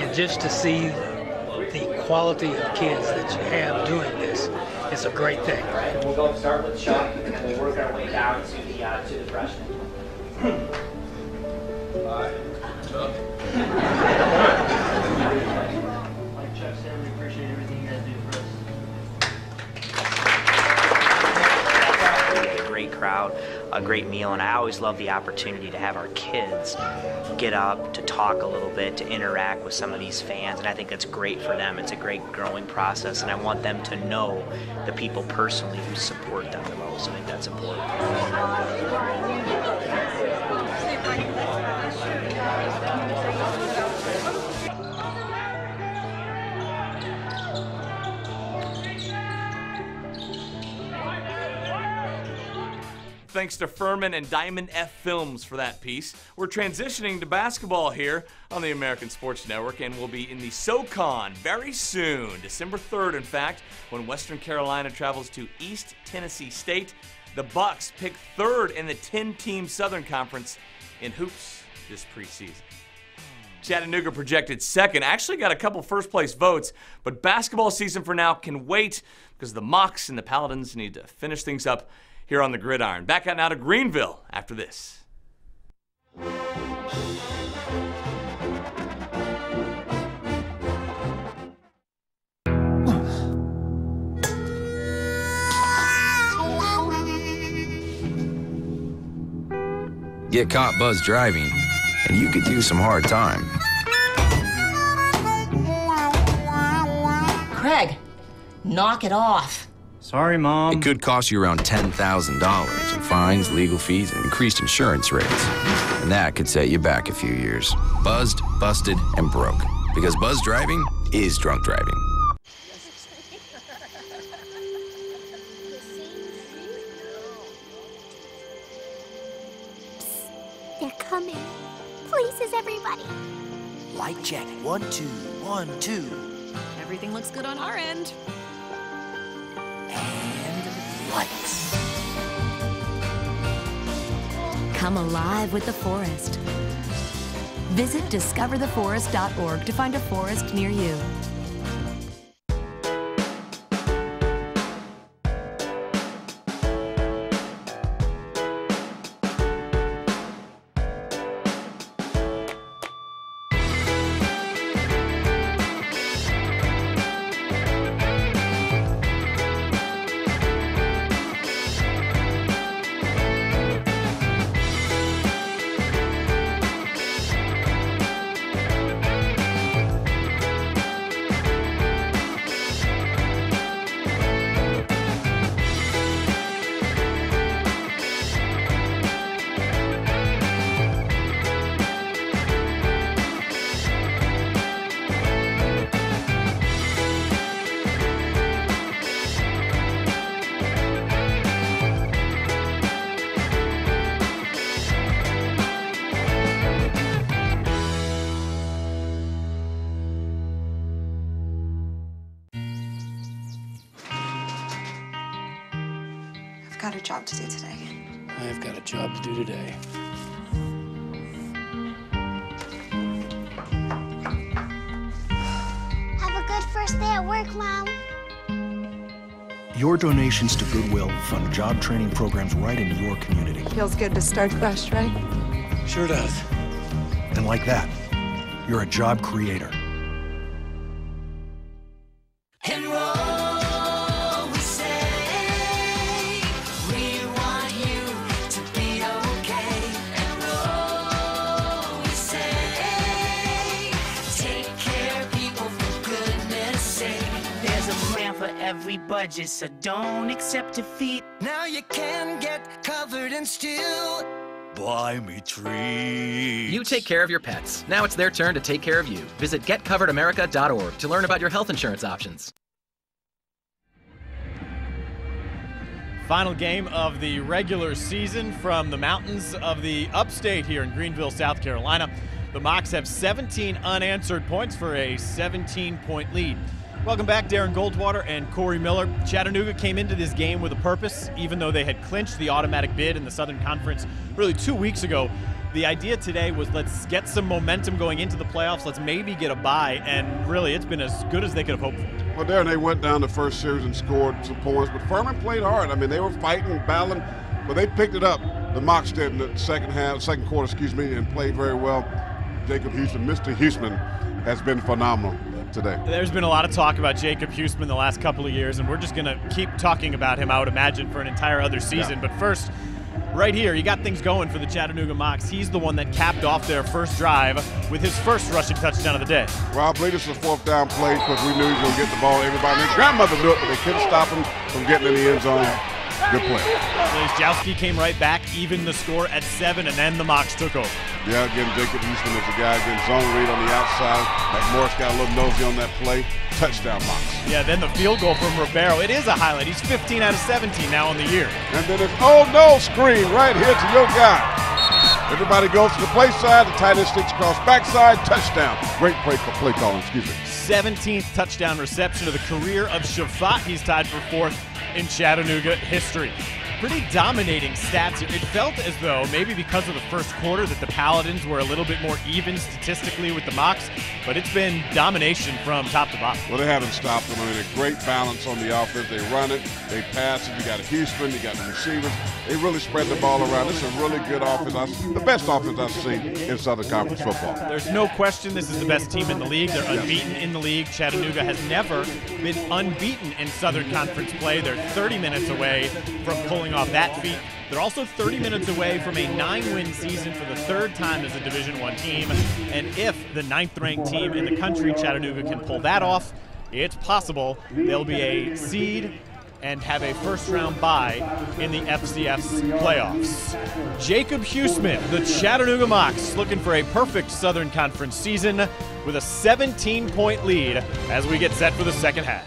And just to see the quality of kids that you have doing this is a great thing. All right, we'll go start with Chuck and then we'll work our way down to the, uh, to the freshmen. Hi, Chuck. Like Chuck said, we appreciate everything you guys do for us. We had a great crowd, a great meal, and I always love the opportunity to have our kids get up to talk a little bit, to interact with some of these fans, and I think that's great for them. It's a great growing process, and I want them to know the people personally who support them the most. I think that's important. Thanks to Furman and Diamond F Films for that piece. We're transitioning to basketball here on the American Sports Network, and we'll be in the SoCon very soon, December third, in fact, when Western Carolina travels to East Tennessee State. The Bucks pick third in the ten-team Southern Conference in hoops this preseason. Chattanooga projected second. Actually got a couple first-place votes, but basketball season for now can wait because the Mocs and the Paladins need to finish things up here on the Gridiron. Back out now to Greenville after this. get caught buzz driving, and you could do some hard time. Craig, knock it off. Sorry, Mom. It could cost you around ten thousand dollars in fines, legal fees, and increased insurance rates. And that could set you back a few years. Buzzed, busted, and broke. Because buzz driving is drunk driving. They're coming. Places, everybody. Light check. One, two, one, two. Everything looks good on our end. And lights. Come alive with the forest. Visit discover the forest dot org to find a forest near you. Job to do today. I've got a job to do today. Have a good first day at work, Mom. Your donations to Goodwill fund job training programs right in your community. Feels good to start fresh, right? Sure does. And like that, you're a job creator. So don't accept defeat. Now you can get covered and still buy me treats. You take care of your pets. Now it's their turn to take care of you. Visit get covered america dot org to learn about your health insurance options. Final game of the regular season from the mountains of the upstate here in Greenville, South Carolina. The Mocs have seventeen unanswered points for a seventeen point lead. Welcome back, Darren Goldwater and Corey Miller. Chattanooga came into this game with a purpose, even though they had clinched the automatic bid in the Southern Conference really two weeks ago. The idea today was let's get some momentum going into the playoffs, let's maybe get a bye, and really it's been as good as they could have hoped for. Well, Darren, they went down the first series and scored some points, but Furman played hard. I mean, they were fighting, battling, but they picked it up. The Mocs did in the second half, second quarter, excuse me, and played very well. Jacob Huesman, Mister Huesman, has been phenomenal today. There's been a lot of talk about Jacob Huesman the last couple of years, and we're just going to keep talking about him, I would imagine, for an entire other season. Yeah. But first, right here, he got things going for the Chattanooga Mocs. He's the one that capped off their first drive with his first rushing touchdown of the day. Well, I believe this is a fourth down play because we knew he was going to get the ball. Everybody, his grandmother knew it, but they couldn't stop him from getting in the end zone. Good play. Blazejowski came right back, even the score at seven, and then the Mocs took over. Yeah, again, Jacob Huesman is the guy, again, zone read on the outside. McMorris got a little nosy on that play. Touchdown, Mocs. Yeah, then the field goal from Ribeiro. It is a highlight. He's fifteen out of seventeen now on the year. And then it's, oh no, screen right here to your guy. Everybody goes to the play side. The tight end sticks across backside. Touchdown. Great play for play calling, excuse me. seventeenth touchdown reception of the career of Shafaat. He's tied for fourth in Chattanooga history. Pretty dominating stats. It felt as though, maybe because of the first quarter, that the Paladins were a little bit more even statistically with the Mocs, but it's been domination from top to bottom. Well, they haven't stopped them. I mean, a great balance on the offense. They run it, they pass it. You got Houston, you got the receivers. They really spread the ball around. It's a really good offense. I, the best offense I've seen in Southern Conference football. There's no question this is the best team in the league. They're unbeaten in the league. Chattanooga has never been unbeaten in Southern Conference play. They're thirty minutes away from pulling off that feat. They're also thirty minutes away from a nine-win season for the third time as a Division One team. And if the ninth-ranked team in the country, Chattanooga, can pull that off, it's possible they'll be a seed and have a first-round bye in the F C S playoffs. Jacob Huesman, the Chattanooga Mocs, looking for a perfect Southern Conference season with a seventeen-point lead as we get set for the second half.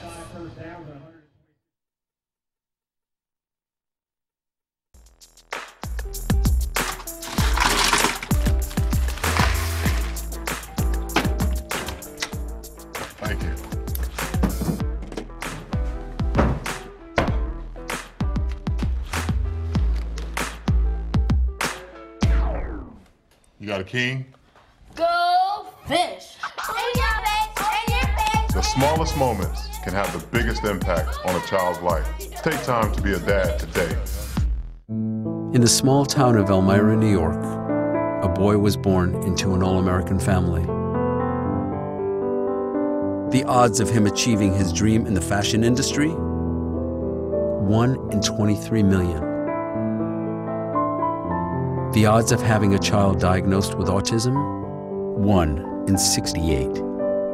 You got a king? Go fish! The smallest moments can have the biggest impact on a child's life. Take time to be a dad today. In the small town of Elmira, New York, a boy was born into an all-American family. The odds of him achieving his dream in the fashion industry? one in twenty-three million. The odds of having a child diagnosed with autism? one in sixty-eight.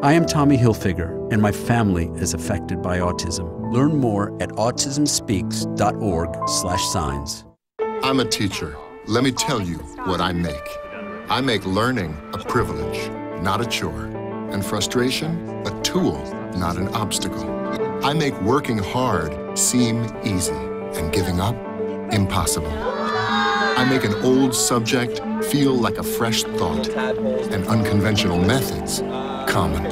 I am Tommy Hilfiger, and my family is affected by autism. Learn more at autism speaks dot org slash signs. I'm a teacher. Let me tell you what I make. I make learning a privilege, not a chore, and frustration a tool, not an obstacle. I make working hard seem easy and giving up impossible. I make an old subject feel like a fresh thought and unconventional methods common.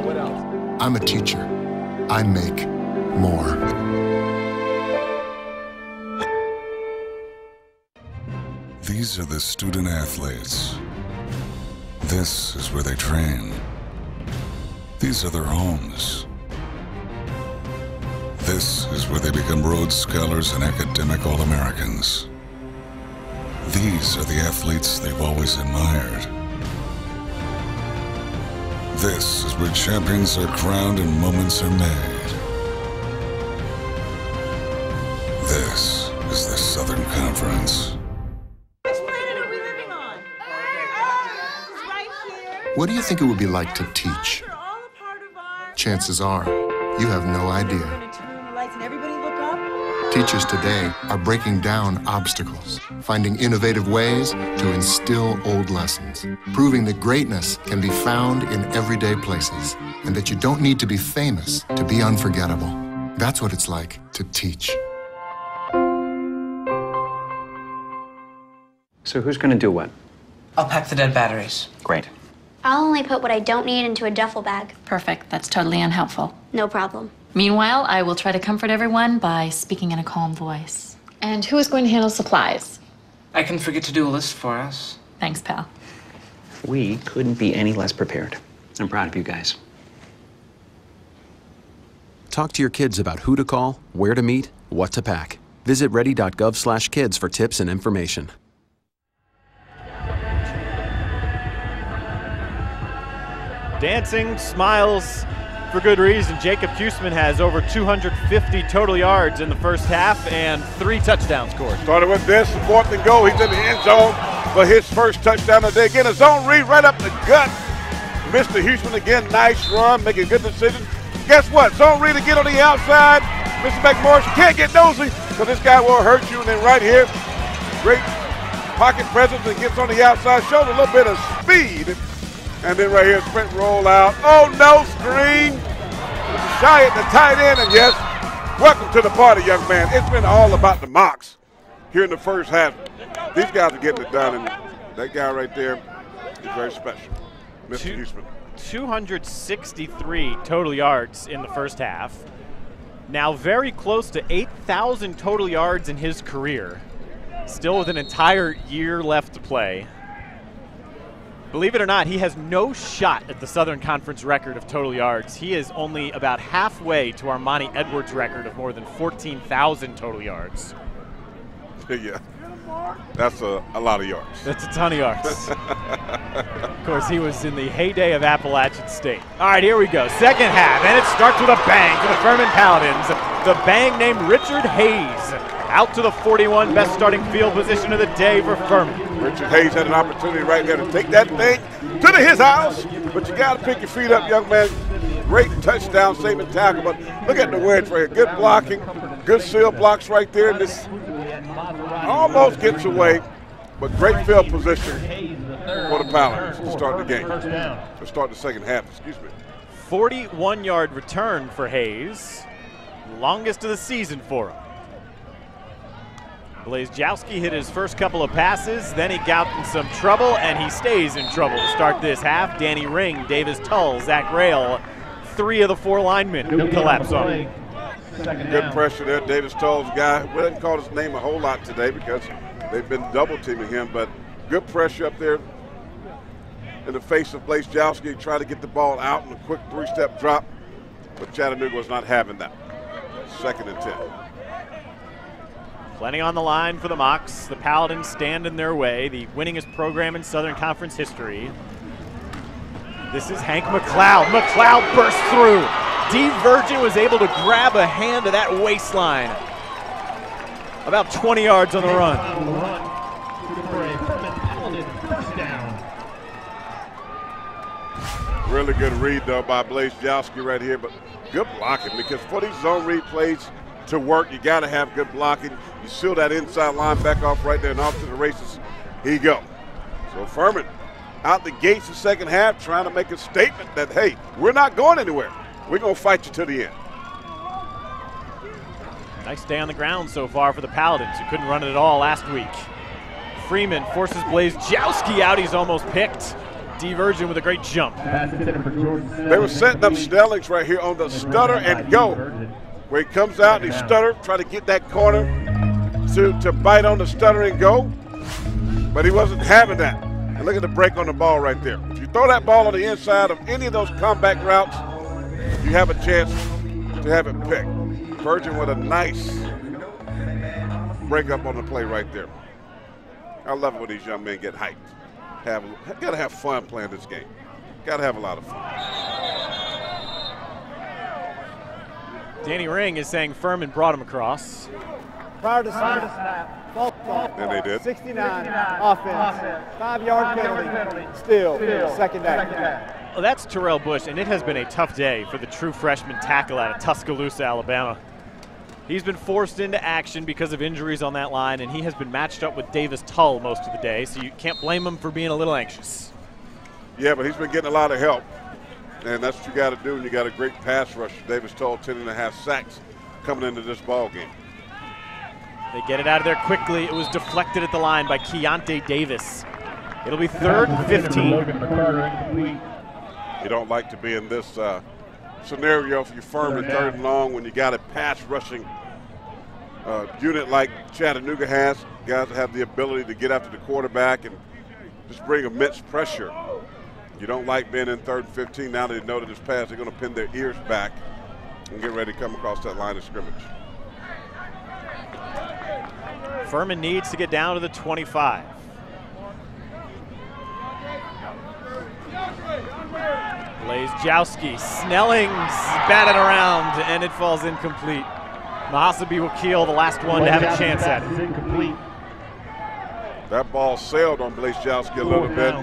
I'm a teacher. I make more. These are the student athletes. This is where they train. These are their homes. This is where they become Rhodes Scholars and academic All-Americans. These are the athletes they've always admired. This is where champions are crowned and moments are made. This is the Southern Conference. Which planet are we living on? Earth. Earth. Right here. What do you think it would be like to teach? Chances are, you have no idea. Teachers today are breaking down obstacles, finding innovative ways to instill old lessons, proving that greatness can be found in everyday places, and that you don't need to be famous to be unforgettable. That's what it's like to teach. So who's gonna do what? I'll pack the dead batteries. Great. I'll only put what I don't need into a duffel bag. Perfect. That's totally unhelpful. No problem. Meanwhile, I will try to comfort everyone by speaking in a calm voice. And who is going to handle supplies? I can forget to do a list for us. Thanks, pal. We couldn't be any less prepared. I'm proud of you guys. Talk to your kids about who to call, where to meet, what to pack. Visit ready dot gov slash kids for tips and information. Dancing, smiles, for good reason. Jacob Huesman has over two hundred fifty total yards in the first half and three touchdowns scored. Started with this, fourth and goal. He's in the end zone for his first touchdown today. Again, a zone read right up the gut. Mister Huesman again, nice run, making good decisions. Guess what? Zone read again on the outside. Mister McMorris can't get nosy because this guy will hurt you. And then right here, great pocket presence and gets on the outside. Shows a little bit of speed. And then right here, sprint roll out. Oh, no, screen. Shy at the tight end, and yes, welcome to the party, young man. It's been all about the Mocs here in the first half. These guys are getting it done, and that guy right there is very special, Mister Huesman. two hundred sixty-three total yards in the first half. Now very close to eight thousand total yards in his career. Still with an entire year left to play. Believe it or not, he has no shot at the Southern Conference record of total yards. He is only about halfway to Armani Edwards' record of more than fourteen thousand total yards. Yeah, that's a, a lot of yards. That's a ton of yards. Of course, he was in the heyday of Appalachian State. All right, here we go. Second half, and it starts with a bang for the Furman Paladins. The bang named Richard Hayes out to the forty-one, best starting field position of the day for Furman. Richard Hayes had an opportunity right there to take that thing to his house, but you got to pick your feet up, young man. Great touchdown, saving tackle, but look at the wedge right here. Good blocking, good seal blocks right there. This almost gets away, but great field position for the Paladins to start the game, to start the second half, excuse me. forty-one-yard return for Hayes, longest of the season for him. Blazejowski hit his first couple of passes, then he got in some trouble, and he stays in trouble to start this half. Danny Ring, Davis Tull, Zach Rail, three of the four linemen collapse on him. Good pressure there. Davis Tull's guy, we didn't call his name a whole lot today because they've been double teaming him, but good pressure up there in the face of Blazejowski, trying to get the ball out in a quick three-step drop, but Chattanooga was not having that. Second and ten. Plenty on the line for the Mocs. The Paladins stand in their way, the winningest program in Southern Conference history. This is Hank McLeod. McLeod bursts through. D. Virgin was able to grab a hand to that waistline. About twenty yards on the run. Really good read, though, by Blazejowski right here, but good blocking, because for these zone read plays to work, you got to have good blocking. You seal that inside line back off right there, and off to the races he go. So Furman out the gates the second half, trying to make a statement that, hey, we're not going anywhere. We're going to fight you to the end. Nice day on the ground so far for the Paladins, who couldn't run it at all last week. Freeman forces Blazejowski out. He's almost picked. D-Virgin with a great jump. They were setting up Snellings right here on the stutter and go, where he comes out and he stutters, try to get that corner to, to bite on the stutter and go, but he wasn't having that. And look at the break on the ball right there. If you throw that ball on the inside of any of those comeback routes, you have a chance to have it picked. Virgin with a nice break up on the play right there. I love it when these young men get hyped. Have, gotta have fun playing this game. Gotta have a lot of fun. Danny Ring is saying Furman brought him across. Prior to snap, false start. And they did. sixty-nine, sixty-nine offense, offense. Five-yard penalty, penalty. Still, Still. second down. Well, that's Terrell Bush, and it has been a tough day for the true freshman tackle out of Tuscaloosa, Alabama. He's been forced into action because of injuries on that line, and he has been matched up with Davis Tull most of the day, so you can't blame him for being a little anxious. Yeah, but he's been getting a lot of help. And that's what you got to do when you got a great pass rusher. Davis Tull, ten and a half sacks coming into this ball game. They get it out of there quickly. It was deflected at the line by Keontae Davis. It'll be third and fifteen. You don't like to be in this uh, scenario if you're firm in third and long when you got a pass rushing uh, unit like Chattanooga has. Guys that have the ability to get after the quarterback and just bring immense pressure. You don't like being in third and fifteen. Now they know that it's passed, they're going to pin their ears back and get ready to come across that line of scrimmage. Furman needs to get down to the twenty-five. Blazejowski, Snellings, batted around, and it falls incomplete. Mahasabi Wakil, the last one to have a chance at it. Incomplete. That ball sailed on Blazejowski a little bit.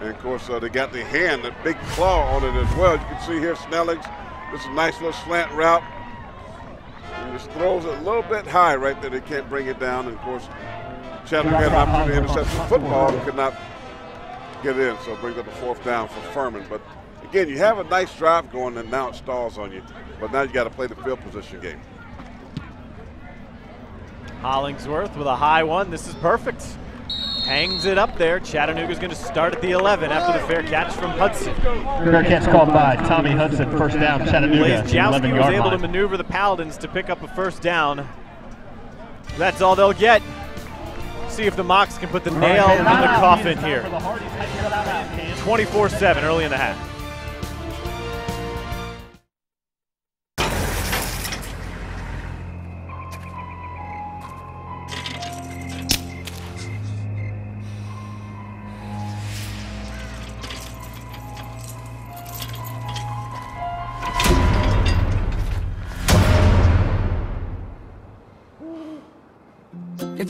And, of course, uh, they got the hand, the big claw on it as well. You can see here Snellings. This is a nice little slant route. And just throws it a little bit high right there. They can't bring it down. And, of course, Chattanooga had an opportunity to intercept the football and could not get in. So it brings up a fourth down for Furman. But, again, you have a nice drive going, and now it stalls on you. But now you got to play the field position game. Hollingsworth with a high one. This is perfect. Hangs it up there. Chattanooga's going to start at the eleven after the fair catch from Hudson. Fair catch called by Tommy Hudson. First down, Chattanooga. Blazejowski was able to maneuver the Paladins to pick up a first down. That's all they'll get. See if the Mocs can put the nail in the coffin here. twenty-four seven early in the half.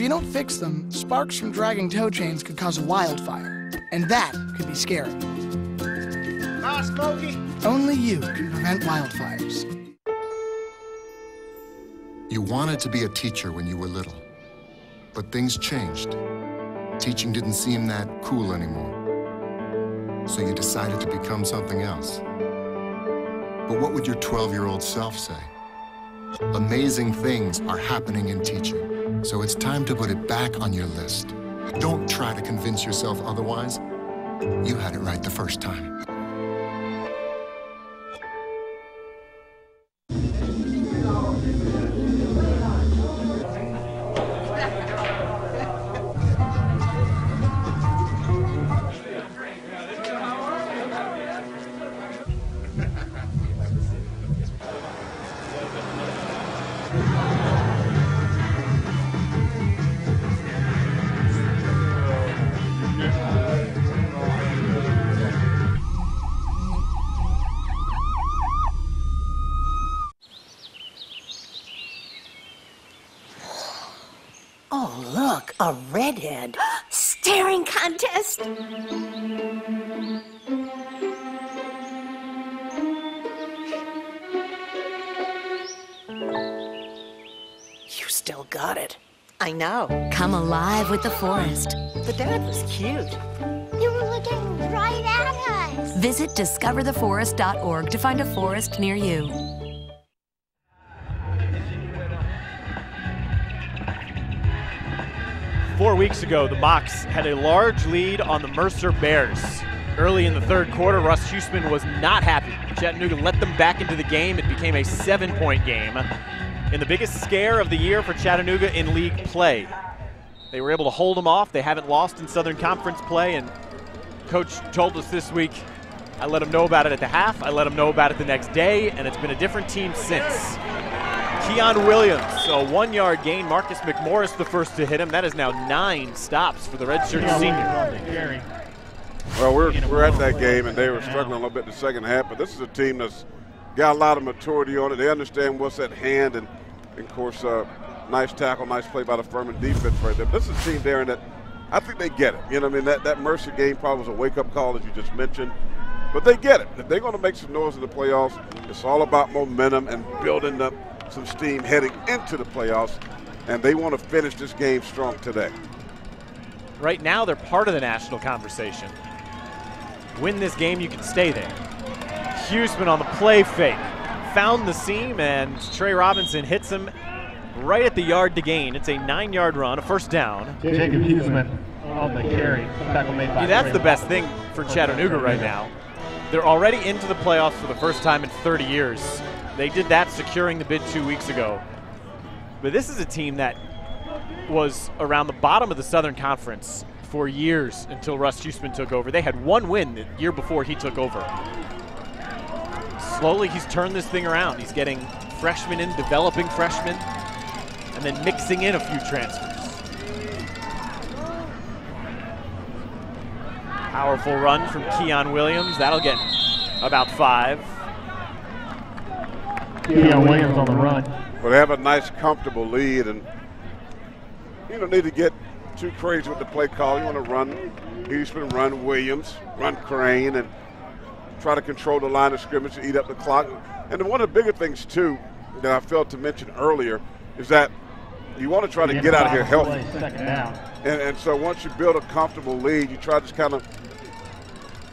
you don't fix them, sparks from dragging tow chains could cause a wildfire, and that could be scary. Bye, Smokey. Only you can prevent wildfires. You wanted to be a teacher when you were little, but things changed. Teaching didn't seem that cool anymore, so you decided to become something else. But what would your twelve-year-old self say? Amazing things are happening in teaching, so it's time to put it back on your list. Don't try to convince yourself otherwise. You had it right the first time. A redhead. Staring contest! You still got it. I know. Come alive with the forest. The dad was cute. You were looking right at us. Visit discover the forest dot org to find a forest near you. Four weeks ago, the Mocs had a large lead on the Mercer Bears. Early in the third quarter, Russ Huesman was not happy. Chattanooga let them back into the game. It became a seven-point game. In the biggest scare of the year for Chattanooga in league play, they were able to hold them off. They haven't lost in Southern Conference play, and Coach told us this week, I let them know about it at the half. I let them know about it the next day, and it's been a different team since. Keon Williams, a one-yard gain. Marcus McMorris, the first to hit him. That is now nine stops for the redshirt senior. Well, we're, we're at that game, and they were struggling a little bit in the second half, but this is a team that's got a lot of maturity on it. They understand what's at hand, and, and of course, uh, nice tackle, nice play by the Furman defense right there. But this is a team, Darren, that I think they get it. You know what I mean? That, that Mercer game probably was a wake-up call, as you just mentioned. But they get it. If they're going to make some noise in the playoffs, it's all about momentum and building up some steam heading into the playoffs, and they want to finish this game strong today. Right now, they're part of the national conversation. Win this game, you can stay there. Huesman on the play fake. Found the seam, and Trey Robinson hits him right at the yard to gain. It's a nine-yard run, a first down. Jacob Huesman on the carry. Tackle made by yeah, that's the best thing for Chattanooga right now. They're already into the playoffs for the first time in thirty years. They did that securing the bid two weeks ago. But this is a team that was around the bottom of the Southern Conference for years until Russ Huesman took over. They had one win the year before he took over. Slowly he's turned this thing around. He's getting freshmen in, developing freshmen, and then mixing in a few transfers. Powerful run from Keon Williams. That'll get about five. Keon Williams on the run. Well, they have a nice, comfortable lead, and you don't need to get too crazy with the play call. You want to run Huesman, run Williams, run Crane, and try to control the line of scrimmage to eat up the clock. And one of the bigger things, too, that I failed to mention earlier is that you want to try to get out of here healthy. And, and so once you build a comfortable lead, you try to just kind of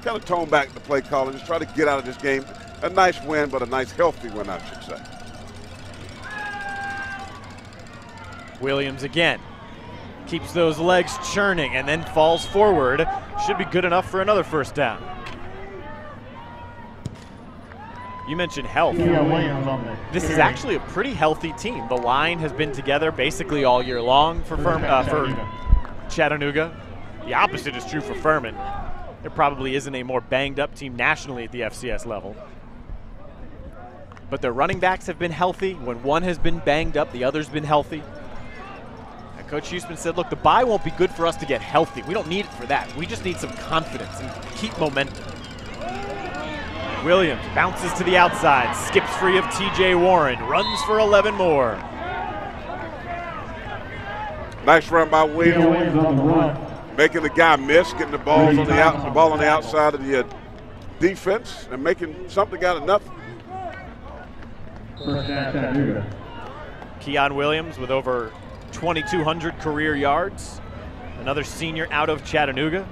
kind of tone back the play call and just try to get out of this game. A nice win, but a nice healthy win, I should say. Williams again. Keeps those legs churning and then falls forward. Should be good enough for another first down. You mentioned health. This is actually a pretty healthy team. The line has been together basically all year long for, Furman, uh, for Chattanooga. The opposite is true for Furman. There probably isn't a more banged-up team nationally at the F C S level. But their running backs have been healthy. When one has been banged up, the other's been healthy. And Coach Huesman said, look, the bye won't be good for us to get healthy. We don't need it for that. We just need some confidence and keep momentum. Williams bounces to the outside, skips free of T J Warren, runs for eleven more. Nice run by Williams, making the guy miss, getting the balls on the out, the ball on the outside of the uh, defense, and making something out of nothing. Keon Williams with over twenty-two hundred career yards. Another senior out of Chattanooga.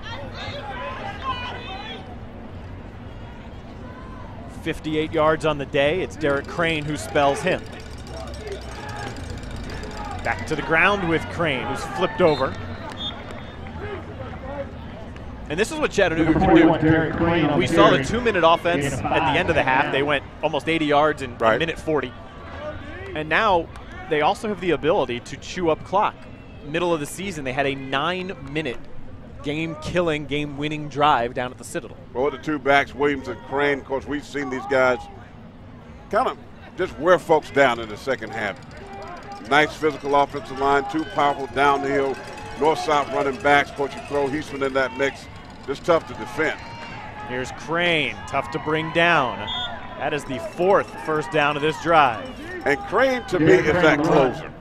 fifty-eight yards on the day. It's Derek Crane who spells him. Back to the ground with Crane, who's flipped over. And this is what Chattanooga can do. We saw the two-minute offense at the end of the half. They went almost eighty yards in right. a minute forty. And now they also have the ability to chew up clock. Middle of the season, they had a nine-minute game-killing, game-winning drive down at the Citadel. Well, the two backs, Williams and Crane, of course, we've seen these guys kind of just wear folks down in the second half. Nice physical offensive line, two powerful downhill, north-south running backs. Of course, you throw Huesman in that mix. Just tough to defend. Here's Crane, tough to bring down. That is the fourth first down of this drive. And Crane, to me, is that closer.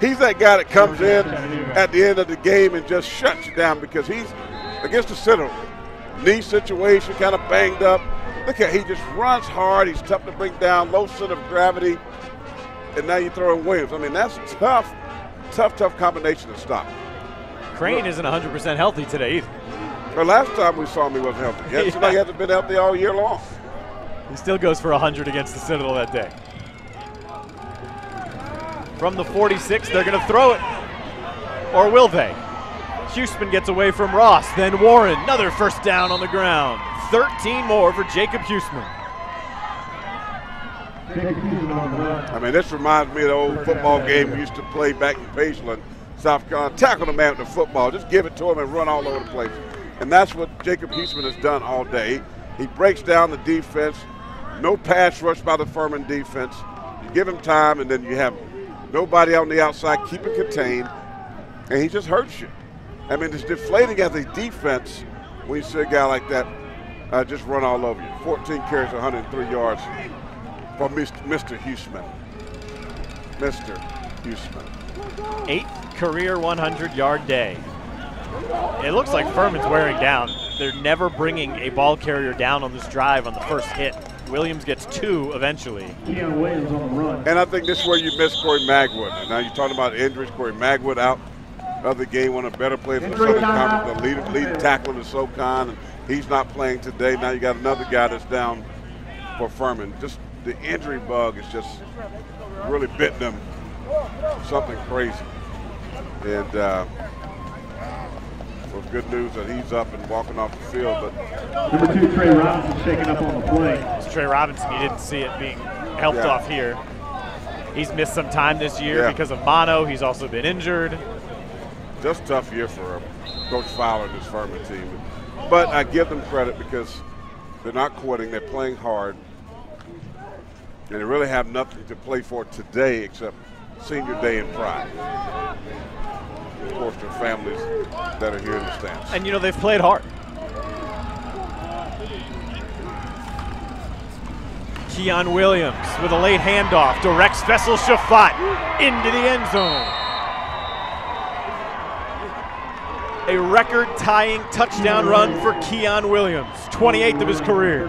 He's that guy that comes in at the end of the game and just shuts you down, because he's against the center. Knee situation, kind of banged up. Look at, he just runs hard. He's tough to bring down, low center of gravity. And now you throw in Williams. I mean, that's a tough, tough, tough combination to stop. Crane isn't one hundred percent healthy today either. Well, last time we saw him, he wasn't healthy. Yeah, yeah. Somebody hasn't been healthy all year long. He still goes for one hundred against the Citadel that day. From the forty-six, they're going to throw it. Or will they? Huesman gets away from Ross, then Warren. Another first down on the ground. thirteen more for Jacob Huesman. I mean, this reminds me of the old football game we used to play back in Faysal, South Carolina. Tackle the man with the football. Just give it to him and run all over the place. And that's what Jacob Huesman has done all day. He breaks down the defense. No pass rush by the Furman defense. You give him time, and then you have him. Nobody on the outside, keep it contained, and he just hurts you. I mean, it's deflating as a defense when you see a guy like that uh, just run all over you. fourteen carries, one hundred three yards for Mister Huesman. Mister Huesman. Eighth career one hundred yard day. It looks like Furman's wearing down. They're never bringing a ball carrier down on this drive on the first hit. Williams gets two eventually. And I think this is where you miss Corey Magwood. Now you're talking about injuries. Corey Magwood out of the game, one of the better players in the Southern Conference, the lead, lead tackler in the SoCon, and he's not playing today. Now you got another guy that's down for Furman. Just the injury bug is just really bitten them something crazy. And uh, well, good news that he's up and walking off the field. But number two, Trey Robinson, shaking up on the play. It's Trey Robinson, you didn't see it being helped yeah. off here. He's missed some time this year yeah. because of mono. He's also been injured. Just tough year for him. Coach Fowler and his Furman team. But I give them credit because they're not quitting. They're playing hard. And they really have nothing to play for today except senior day and pride. Of course, their families that are here in the stands. And, you know, they've played hard. Keon Williams with a late handoff directs Faysal Shafaat into the end zone. A record-tying touchdown run for Keon Williams, twenty-eighth of his career.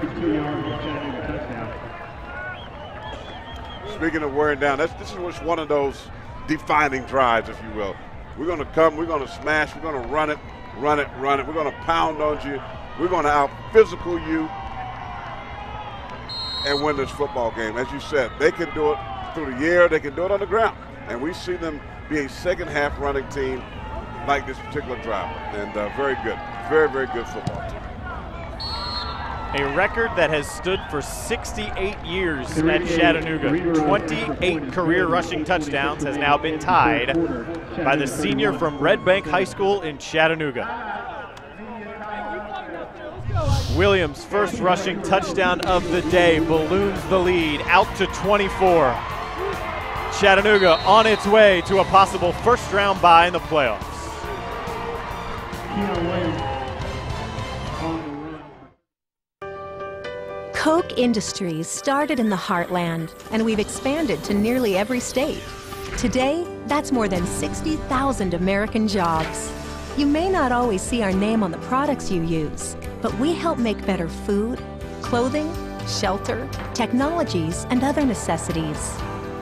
Speaking of wearing down, that's, this is just one of those defining drives, if you will. We're going to come, we're going to smash, we're going to run it, run it, run it. We're going to pound on you. We're going to out-physical you and win this football game. As you said, they can do it through the air, they can do it on the ground. And we see them be a second-half running team like this particular drive. And uh, very good, very, very good football team. A record that has stood for sixty-eight years at Chattanooga. twenty-eight career rushing touchdowns has now been tied by the senior from Red Bank High School in Chattanooga. Williams' first rushing touchdown of the day balloons the lead out to twenty-four. Chattanooga on its way to a possible first round bye in the playoffs. Koch Industries started in the heartland, and we've expanded to nearly every state. Today, that's more than sixty thousand American jobs. You may not always see our name on the products you use, but we help make better food, clothing, shelter, technologies, and other necessities.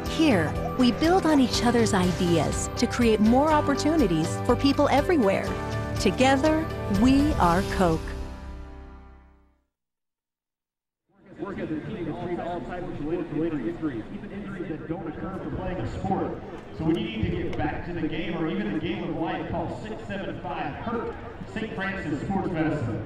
Here, we build on each other's ideas to create more opportunities for people everywhere. Together, we are Coke. Working as a team to treat all types of related injuries, even injuries that don't occur from playing a sport. So when you need to get back to the game or even the game of life, call six seven five HURT, Saint Francis Sports Medicine.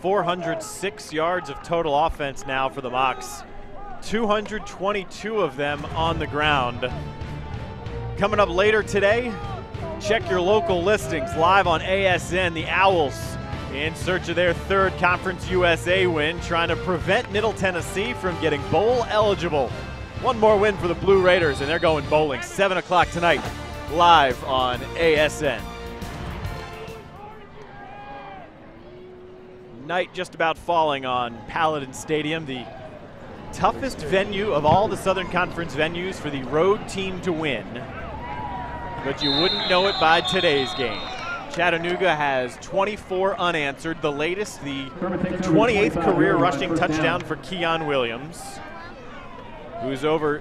four hundred six yards of total offense now for the Mocs. two hundred twenty-two of them on the ground. Coming up later today, check your local listings live on A S N. The Owls in search of their third Conference U S A win, trying to prevent Middle Tennessee from getting bowl eligible. One more win for the Blue Raiders, and they're going bowling. seven o'clock tonight, live on A S N. Night just about falling on Paladin Stadium, the toughest venue of all the Southern Conference venues for the road team to win. But you wouldn't know it by today's game. Chattanooga has twenty-four unanswered, the latest, the twenty-eighth career rushing touchdown for Keon Williams, who's over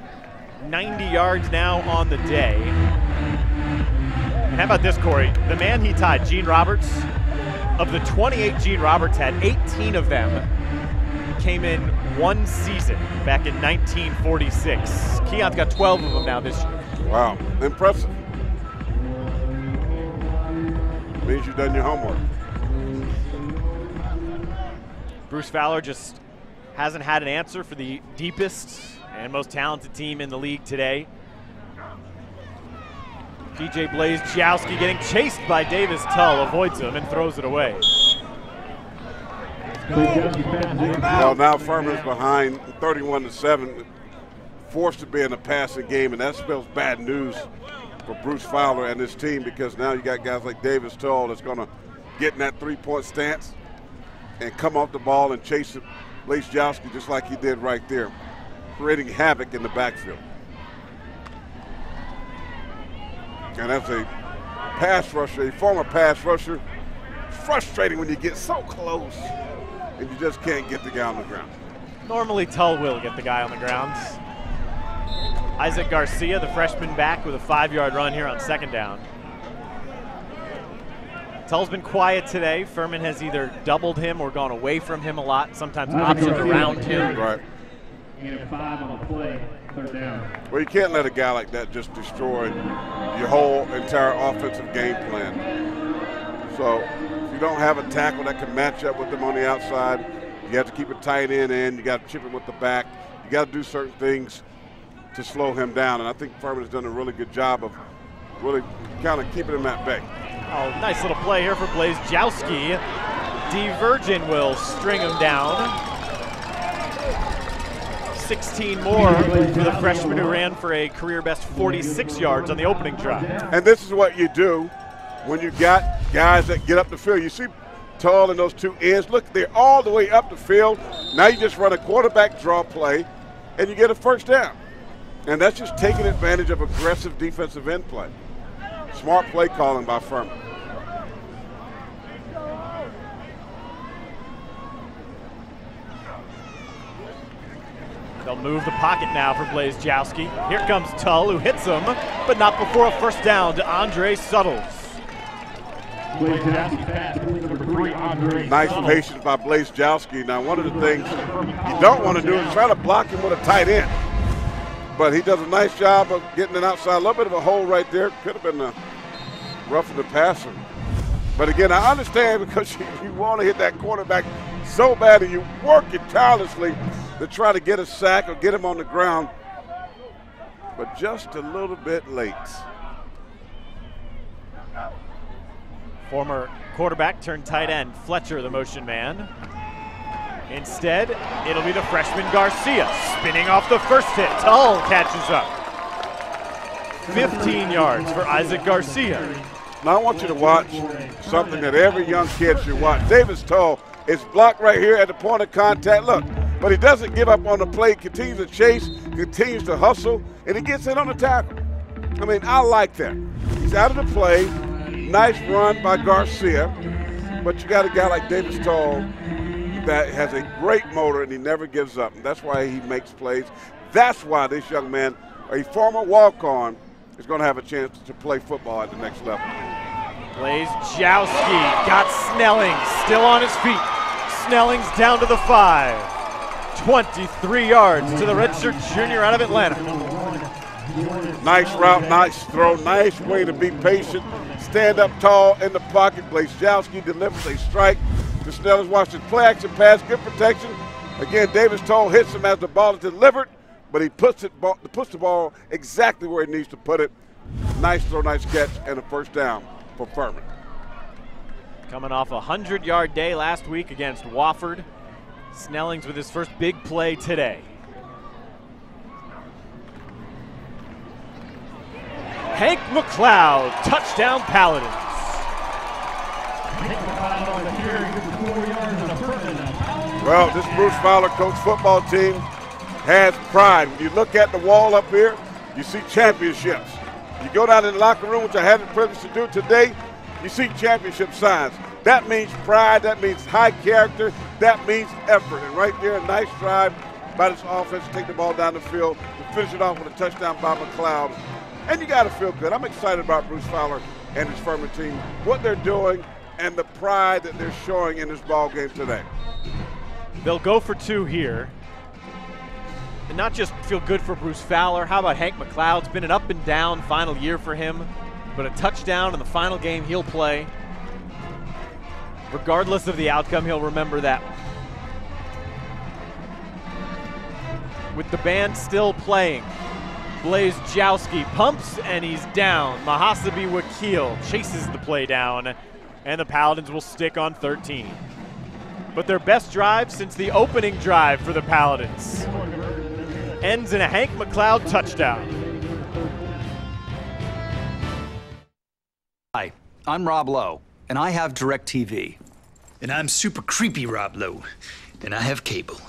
ninety yards now on the day. And how about this, Corey? The man he tied, Gene Roberts. Of the twenty-eight Gene Roberts had, eighteen of them came in one season back in nineteen forty-six. Keon's got twelve of them now this year. Wow, impressive. Means you've done your homework. Bruce Fowler just hasn't had an answer for the deepest and most talented team in the league today. P J. Blazejowski getting chased by Davis Tull, avoids him and throws it away. Well, now Furman's behind thirty-one to seven, forced to be in a passing game, and that spells bad news for Bruce Fowler and his team, because now you got guys like Davis Tull that's going to get in that three-point stance and come off the ball and chase Blazejowski just like he did right there, creating havoc in the backfield. And that's a pass rusher, a former pass rusher. Frustrating when you get so close and you just can't get the guy on the ground. Normally Tull will get the guy on the ground. Isaac Garcia, the freshman back, with a five-yard run here on second down. Tull's been quiet today. Furman has either doubled him or gone away from him a lot, sometimes options around him. Right. You get a five on the play. Down. Well, you can't let a guy like that just destroy your whole entire offensive game plan. So if you don't have a tackle that can match up with them on the outside, you have to keep a tight end in, you got to chip him with the back, you got to do certain things to slow him down. And I think Furman has done a really good job of really kind of keeping him at bay. Oh, nice little play here for Blazejowski. DeVirgin will string him down. sixteen more for the freshman who ran for a career-best forty-six yards on the opening drive. And this is what you do when you got guys that get up the field. You see Tull and those two ends. Look, they're all the way up the field. Now you just run a quarterback draw play, and you get a first down. And that's just taking advantage of aggressive defensive end play. Smart play calling by Furman. They'll move the pocket now for Blazejowski. Here comes Tull, who hits him, but not before a first down to Andre Suttles. Nice patience by Blazejowski. Now, one of the things you don't want to do is try to block him with a tight end. But he does a nice job of getting an outside, a little bit of a hole right there. Could have been a rough of the passer. But again, I understand, because you, you want to hit that quarterback so bad and you work it tirelessly to try to get a sack or get him on the ground. But just a little bit late. Former quarterback turned tight end Fletcher, the motion man. Instead, it'll be the freshman Garcia spinning off the first hit. Tull catches up. fifteen yards for Isaac Garcia. Now I want you to watch something that every young kid should watch. Davis Tull is blocked right here at the point of contact. Look, but he doesn't give up on the play, continues to chase, continues to hustle, and he gets in on the tackle. I mean, I like that. He's out of the play. Nice run by Garcia, but you got a guy like Davis Tull that has a great motor and he never gives up. And that's why he makes plays. That's why this young man, a former walk-on, is going to have a chance to play football at the next level. Blazejowski got Snellings still on his feet. Snellings down to the five. twenty-three yards to the redshirt junior out of Atlanta. Nice route, nice throw, nice way to be patient. Stand up tall in the pocket. Blazejowski delivers a strike to Snellings. Watch the play action pass, good protection. Again, Davis Tull hits him as the ball is delivered, but he puts, it, puts the ball exactly where he needs to put it. Nice throw, nice catch, and a first down for Furman. Coming off a hundred-yard day last week against Wofford. Snellings with his first big play today. Hank McLeod, touchdown Paladins. Well, this Bruce Fowler coach football team has pride. When you look at the wall up here, you see championships. You go down in the locker room, which I had the privilege to do today, you see championship signs. That means pride, that means high character, that means effort. And right there, a nice drive by this offense to take the ball down the field and finish it off with a touchdown by McLeod. And you got to feel good. I'm excited about Bruce Fowler and his Furman team, what they're doing, and the pride that they're showing in this ball game today. They'll go for two here. And not just feel good for Bruce Fowler. How about Hank McLeod? It's been an up and down final year for him, but a touchdown in the final game he'll play. Regardless of the outcome, he'll remember that. With the band still playing, Blazejowski pumps and he's down. Mahasabi Wakil chases the play down, and the Paladins will stick on thirteen. But their best drive since the opening drive for the Paladins ends in a Hank McLeod touchdown. Hi, I'm Rob Lowe, and I have DirecTV. And I'm super creepy Rob Lowe, and I have cable.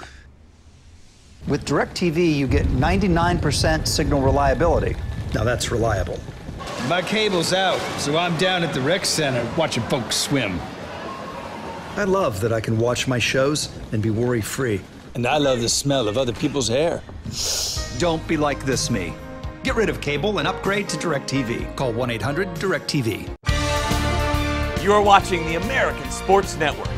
With DirecTV, you get ninety-nine percent signal reliability. Now that's reliable. My cable's out, so I'm down at the rec center watching folks swim. I love that I can watch my shows and be worry-free. And I love the smell of other people's hair. Don't be like this me. Get rid of cable and upgrade to DirecTV. Call one eight hundred DirecTV. You're watching the American Sports Network.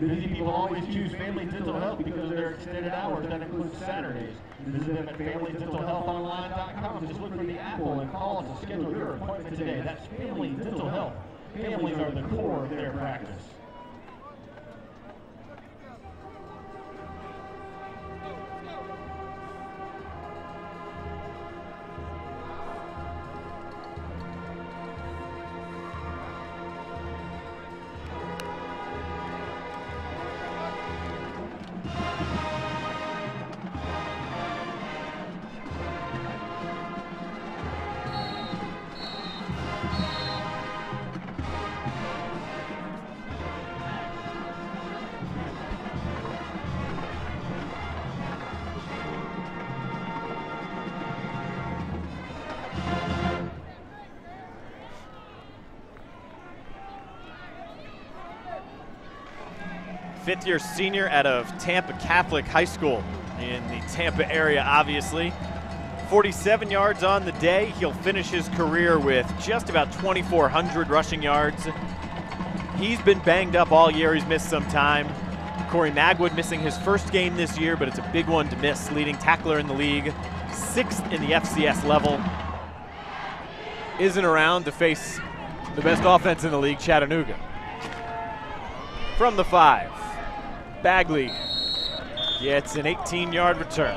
Busy people always choose Family Dental Health because of their extended hours. That includes Saturdays. Visit them at family dental health online dot com. Just look for the Apple and call us to schedule your appointment today. That's Family Dental Health. Families are the core of their practice. fifth-year senior out of Tampa Catholic High School in the Tampa area, obviously. forty-seven yards on the day. He'll finish his career with just about twenty-four hundred rushing yards. He's been banged up all year. He's missed some time. Corey Magwood missing his first game this year, but it's a big one to miss. Leading tackler in the league, sixth in the F C S level. Isn't around to face the best offense in the league, Chattanooga. From the five, Bagley gets an eighteen-yard return.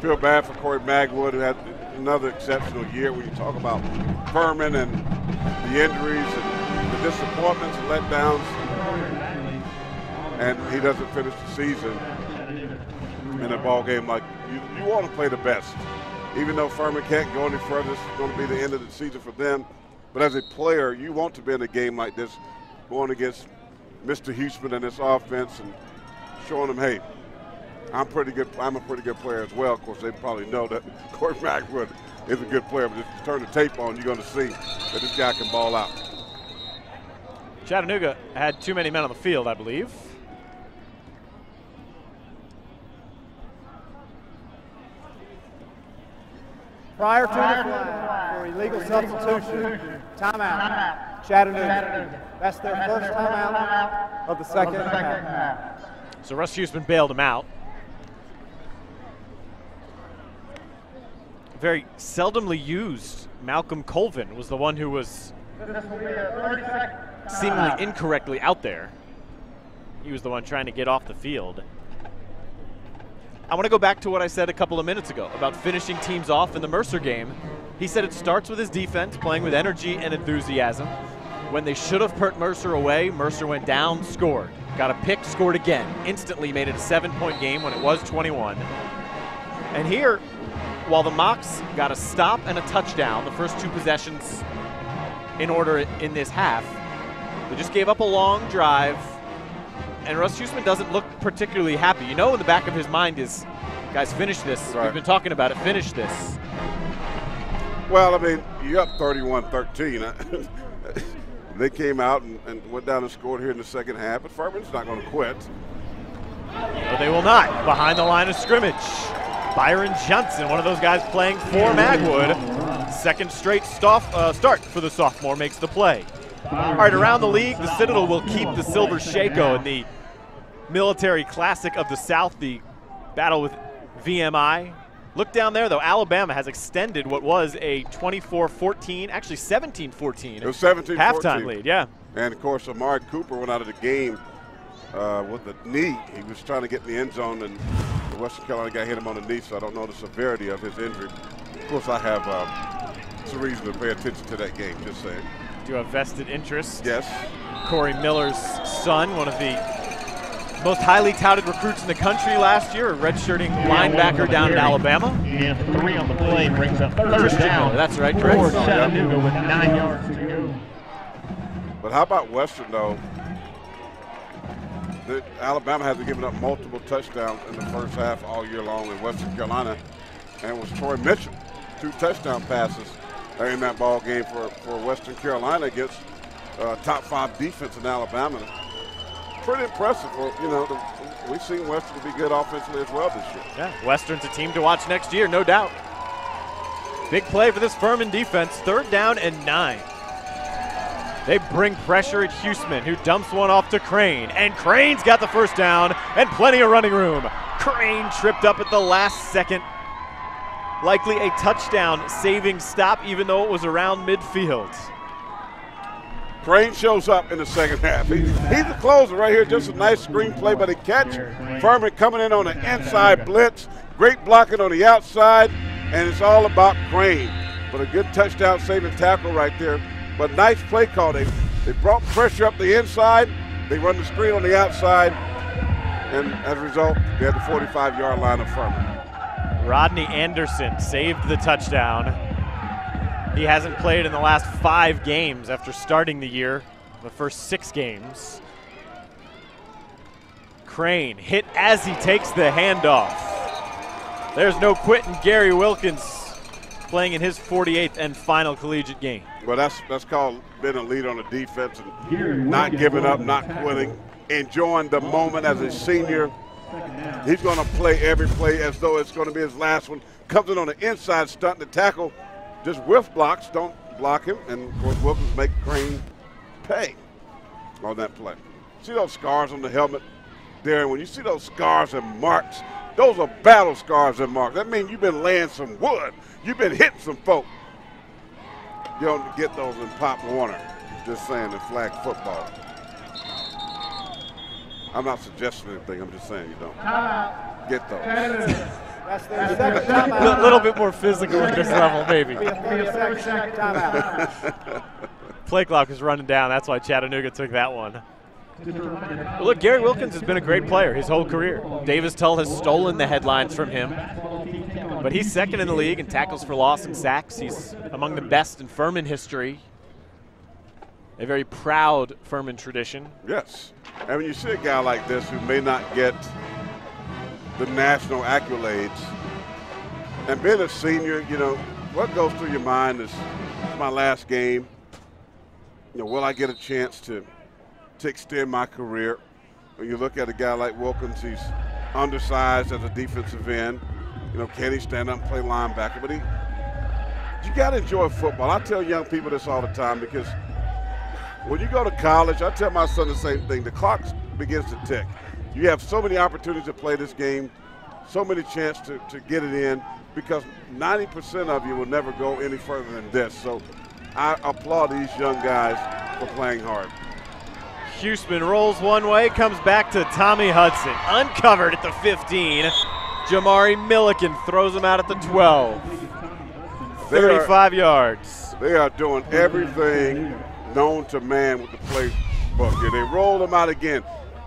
Feel bad for Corey Magwood, who had another exceptional year. When you talk about Furman and the injuries and the disappointments and letdowns, and he doesn't finish the season in a ball game like you, you want to play the best. Even though Furman can't go any further, this is going to be the end of the season for them. But as a player, you want to be in a game like this, going against Mister Huesman and his offense, and showing them, hey, I'm pretty good. I'm a pretty good player as well. Of course, they probably know that Corey Magwood is a good player, but if you turn the tape on, you're going to see that this guy can ball out. Chattanooga had too many men on the field, I believe. Prior to the flag for illegal substitution, timeout, Chattanooga. That's their first timeout of the second half. So Russ Huesman bailed him out. Very seldomly used, Malcolm Colvin was the one who was seemingly incorrectly out there. He was the one trying to get off the field. I want to go back to what I said a couple of minutes ago about finishing teams off in the Mercer game. He said it starts with his defense, playing with energy and enthusiasm. When they should have put Mercer away, Mercer went down, scored. Got a pick, scored again. Instantly made it a seven-point game when it was twenty-one. And here, while the Mocs got a stop and a touchdown, the first two possessions in order in this half, they just gave up a long drive, and Russ Huesman doesn't look particularly happy. You know, in the back of his mind is, guys, finish this. Right. We've been talking about it. Finish this. Well, I mean, you're up thirty-one thirteen. They came out and, and went down and scored here in the second half, but Furman's not going to quit. No, they will not. Behind the line of scrimmage, Byron Johnson, one of those guys playing for Magwood. Second straight stuff, uh, start for the sophomore, makes the play. All right, around the league, the Citadel will keep the Silver Shako in the Military Classic of the South, the battle with V M I. Look down there, though. Alabama has extended what was a twenty-four fourteen, actually seventeen fourteen. It was seventeen fourteen. Halftime lead, yeah. And, of course, Amari Cooper went out of the game uh, with a knee. He was trying to get in the end zone, and the Western Carolina guy hit him on the knee, so I don't know the severity of his injury. Of course, I have uh, a reason to pay attention to that game, just saying. Do you have vested interest? Yes. Corey Miller's son, one of the most highly touted recruits in the country last year, a redshirting linebacker down in Alabama. Yeah, three on the play brings up third down. That's right, correct. For Chattanooga with nine yards to go. But how about Western, though? The, Alabama hasn't given up multiple touchdowns in the first half all year long in Western Carolina, and it was Troy Mitchell, two touchdown passes in that ball game for, for Western Carolina against uh, top five defense in Alabama. Pretty impressive. For, you know, the, we've seen Western be good offensively as well this year. Yeah, Western's a team to watch next year, no doubt. Big play for this Furman defense. Third down and nine. They bring pressure at Huesman, who dumps one off to Crane, and Crane's got the first down and plenty of running room. Crane tripped up at the last second. Likely a touchdown-saving stop, even though it was around midfield. Crane shows up in the second half. He's, he's the closer right here. Just a nice screenplay, but a catch. Furman coming in on an inside blitz. Great blocking on the outside, and it's all about Crane. But a good touchdown-saving tackle right there. But nice play call. They, they brought pressure up the inside. They run the screen on the outside, and as a result, they had the forty-five-yard line of Furman. Rodney Anderson saved the touchdown. He hasn't played in the last five games after starting the year, the first six games. Crane hit as he takes the handoff. There's no quitting Gary Wilkins, playing in his forty-eighth and final collegiate game. Well, that's that's called being a lead on the defense and not giving up, not quitting. enjoying the moment as a senior. He's going to play every play as though it's going to be his last one. Comes in on the inside, stunt the tackle, just whiff blocks, don't block him, and of course Wilkins make Crane pay on that play. See those scars on the helmet there? When you see those scars and marks, those are battle scars and marks. That means you've been laying some wood. You've been hitting some folk. You don't get those in Pop Warner. Just saying, in flag football. I'm not suggesting anything. I'm just saying you don't get those. That's their second timeout. A little bit more physical at this level, maybe. Play clock is running down. That's why Chattanooga took that one. Well, look, Gary Wilkins has been a great player his whole career. Davis Tull has stolen the headlines from him. But he's second in the league in tackles for loss and sacks. He's among the best in Furman history. A very proud Furman tradition. Yes. And when you see a guy like this who may not get the national accolades, and being a senior, you know, what goes through your mind is, it's my last game. You know, will I get a chance to, to extend my career? When you look at a guy like Wilkins, he's undersized as a defensive end. You know, can he stand up and play linebacker? But he, you got to enjoy football. I tell young people this all the time, because when you go to college, I tell my son the same thing. The clock begins to tick. You have so many opportunities to play this game, so many chances to, to get it in, because ninety percent of you will never go any further than this. So I applaud these young guys for playing hard. Huesman rolls one way, comes back to Tommy Hudson. Uncovered at the fifteen. Jamari Milliken throws him out at the twelve. thirty-five yards. They are doing everything known to man with the playbook here. They roll them out again.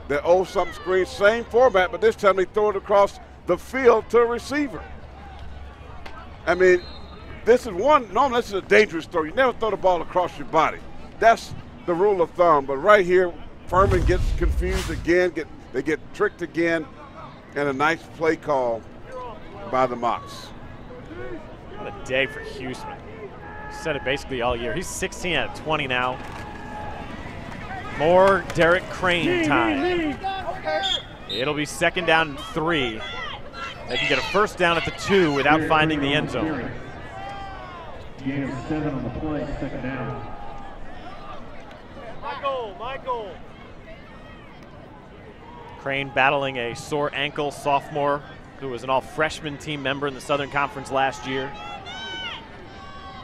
They owe something screen, same format, but this time they throw it across the field to a receiver. I mean, this is one, normally this is a dangerous throw. You never throw the ball across your body. That's the rule of thumb, but right here, Furman gets confused again, get, they get tricked again, and a nice play call by the Mocs. What a day for Huesman. Said it basically all year. He's sixteen out of twenty now. More Derek Crane time. It'll be second down and three. They can get a first down at the two without finding the end zone. Gain of seven on the play, second down. Michael, Michael. Crane battling a sore ankle, sophomore, who was an all-freshman team member in the Southern Conference last year.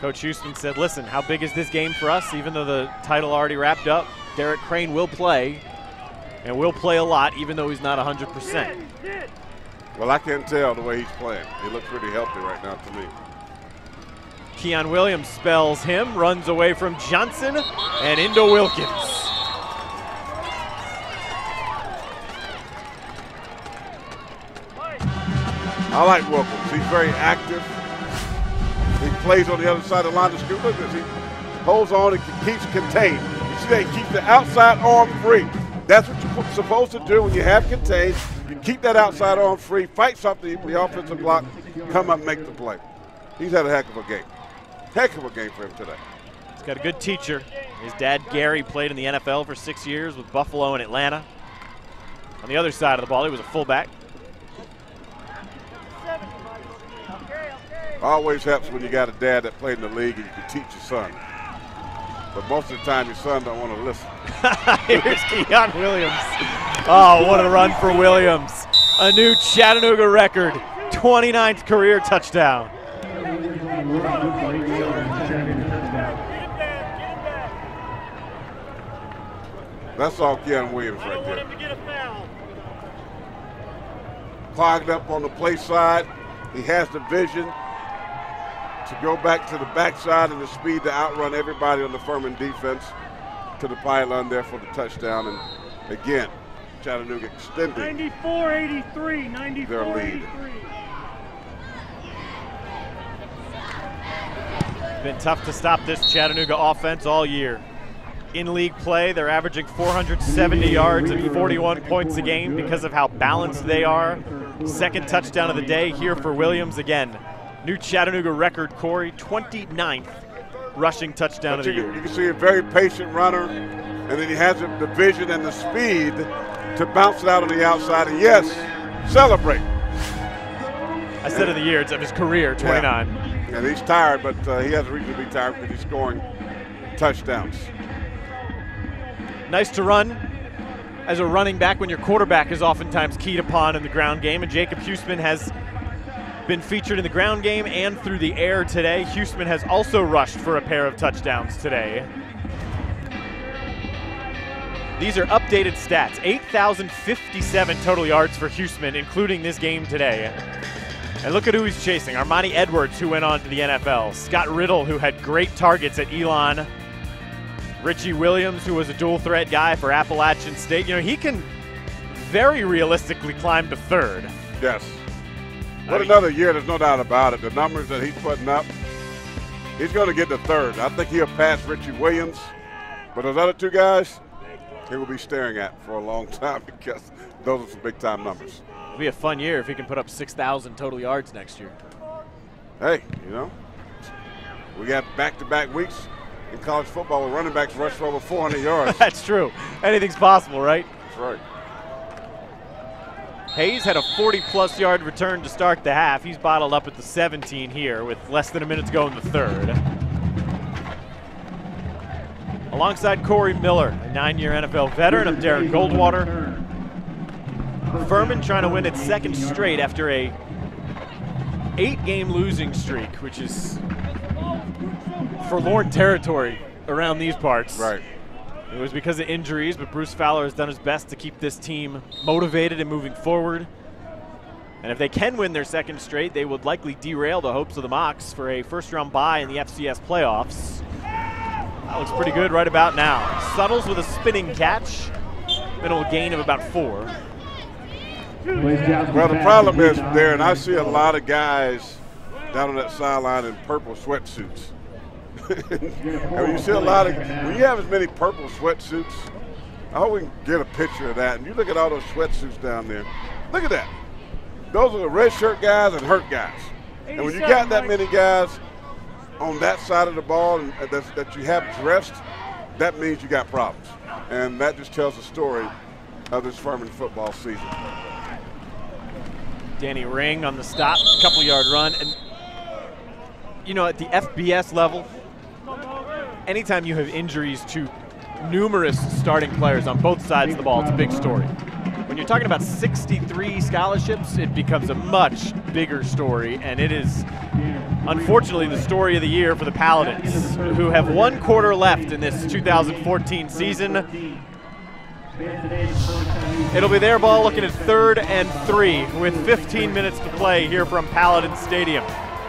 Coach Huesman said, listen, how big is this game for us? Even though the title already wrapped up, Derek Crane will play, and will play a lot, even though he's not one hundred percent. Well, I can tell the way he's playing. He looks pretty healthy right now to me. Keon Williams spells him, runs away from Johnson, and into Wilkins. I like Wilkins. He's very active. He plays on the other side of the line of scrimmage. Look at this. He holds on and keeps contained. You see, they keep the outside arm free. That's what you're supposed to do when you have contained. You keep that outside arm free, fight something, the offensive block, come up and make the play. He's had a heck of a game. Heck of a game for him today. He's got a good teacher. His dad, Gary, played in the N F L for six years with Buffalo and Atlanta. On the other side of the ball, he was a fullback. Always helps when you got a dad that played in the league and you can teach your son. But most of the time, your son don't want to listen. Here's Keon Williams. Oh, what a run for Williams. A new Chattanooga record. twenty-ninth career touchdown. That's all Keon Williams right there. Clogged up on the play side. He has the vision to go back to the backside and the speed to outrun everybody on the Furman defense to the pylon there for the touchdown. And again, Chattanooga extending ninety-four eighty-three, their lead. It's been tough to stop this Chattanooga offense all year. In league play, they're averaging four hundred seventy yards and forty-one points a game because of how balanced they are. Second touchdown of the day here for Williams again. New Chattanooga record, Corey, twenty-ninth rushing touchdown of the year. You can see a very patient runner, and then he has the vision and the speed to bounce it out on the outside, and yes, celebrate. I said of the year, it's of his career, twenty-nine. Yeah. And he's tired, but uh, he has a reason to be tired because he's scoring touchdowns. Nice to run as a running back when your quarterback is oftentimes keyed upon in the ground game, and Jacob Huesman has been featured in the ground game and through the air today. Huesman has also rushed for a pair of touchdowns today. These are updated stats. eight thousand fifty-seven total yards for Huesman, including this game today. And look at who he's chasing. Armani Edwards, who went on to the N F L. Scott Riddle, who had great targets at Elon. Richie Williams, who was a dual threat guy for Appalachian State. You know, he can very realistically climb to third. Yes. What I mean, another year, there's no doubt about it. The numbers that he's putting up, he's going to get to third. I think he'll pass Richie Williams, but those other two guys, he will be staring at for a long time because those are some big-time numbers. It'll be a fun year if he can put up six thousand total yards next year. Hey, you know, we got back-to-back weeks in college football where running backs rush for over four hundred yards. That's true. Anything's possible, right? That's right. Hayes had a forty-plus yard return to start the half. He's bottled up at the seventeen here with less than a minute to go in the third. Alongside Corey Miller, a nine-year N F L veteran of Darren Goldwater. Furman trying to win its second straight after a eight-game losing streak, which is forlorn territory around these parts. Right. It was because of injuries, but Bruce Fowler has done his best to keep this team motivated and moving forward. And if they can win their second straight, they would likely derail the hopes of the Mocs for a first-round bye in the F C S playoffs. That looks pretty good right about now. Suttles with a spinning catch. Middle gain of about four. Well, the problem is, Darren, I see a lot of guys down on that sideline in purple sweatsuits. And you see a lot of, when you have as many purple sweatsuits, I hope we can get a picture of that. And you look at all those sweatsuits down there. Look at that. Those are the red shirt guys and hurt guys. And when you got that many guys on that side of the ball and that, that you have dressed, that means you got problems. And that just tells the story of this Furman football season. Danny Ring on the stop, couple yard run. And, you know, at the F B S level, anytime you have injuries to numerous starting players on both sides of the ball, it's a big story. When you're talking about sixty-three scholarships, it becomes a much bigger story, and it is unfortunately the story of the year for the Paladins, who have one quarter left in this two thousand fourteen season. It'll be their ball looking at third and three with fifteen minutes to play here from Paladin Stadium.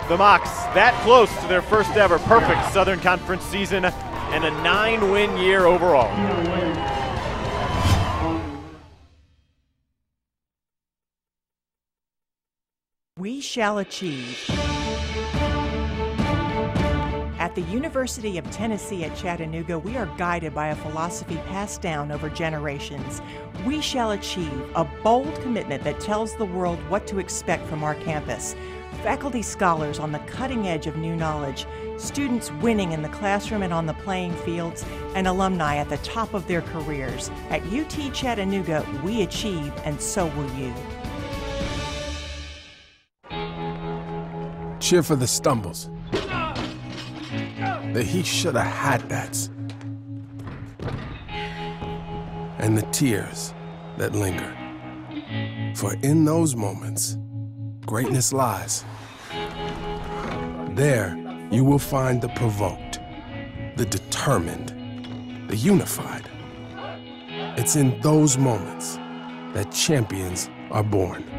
The Mocs that close to their first ever perfect Southern Conference season and a nine-win year overall. We shall achieve. At the University of Tennessee at Chattanooga, we are guided by a philosophy passed down over generations. We shall achieve, a bold commitment that tells the world what to expect from our campus. Faculty scholars on the cutting edge of new knowledge, students winning in the classroom and on the playing fields, and alumni at the top of their careers. At U T Chattanooga, we achieve, and so will you. Cheer for the stumbles. The he shoulda had that's. And the tears that linger. For in those moments, greatness lies. There, you will find the provoked, the determined, the unified. It's in those moments that champions are born.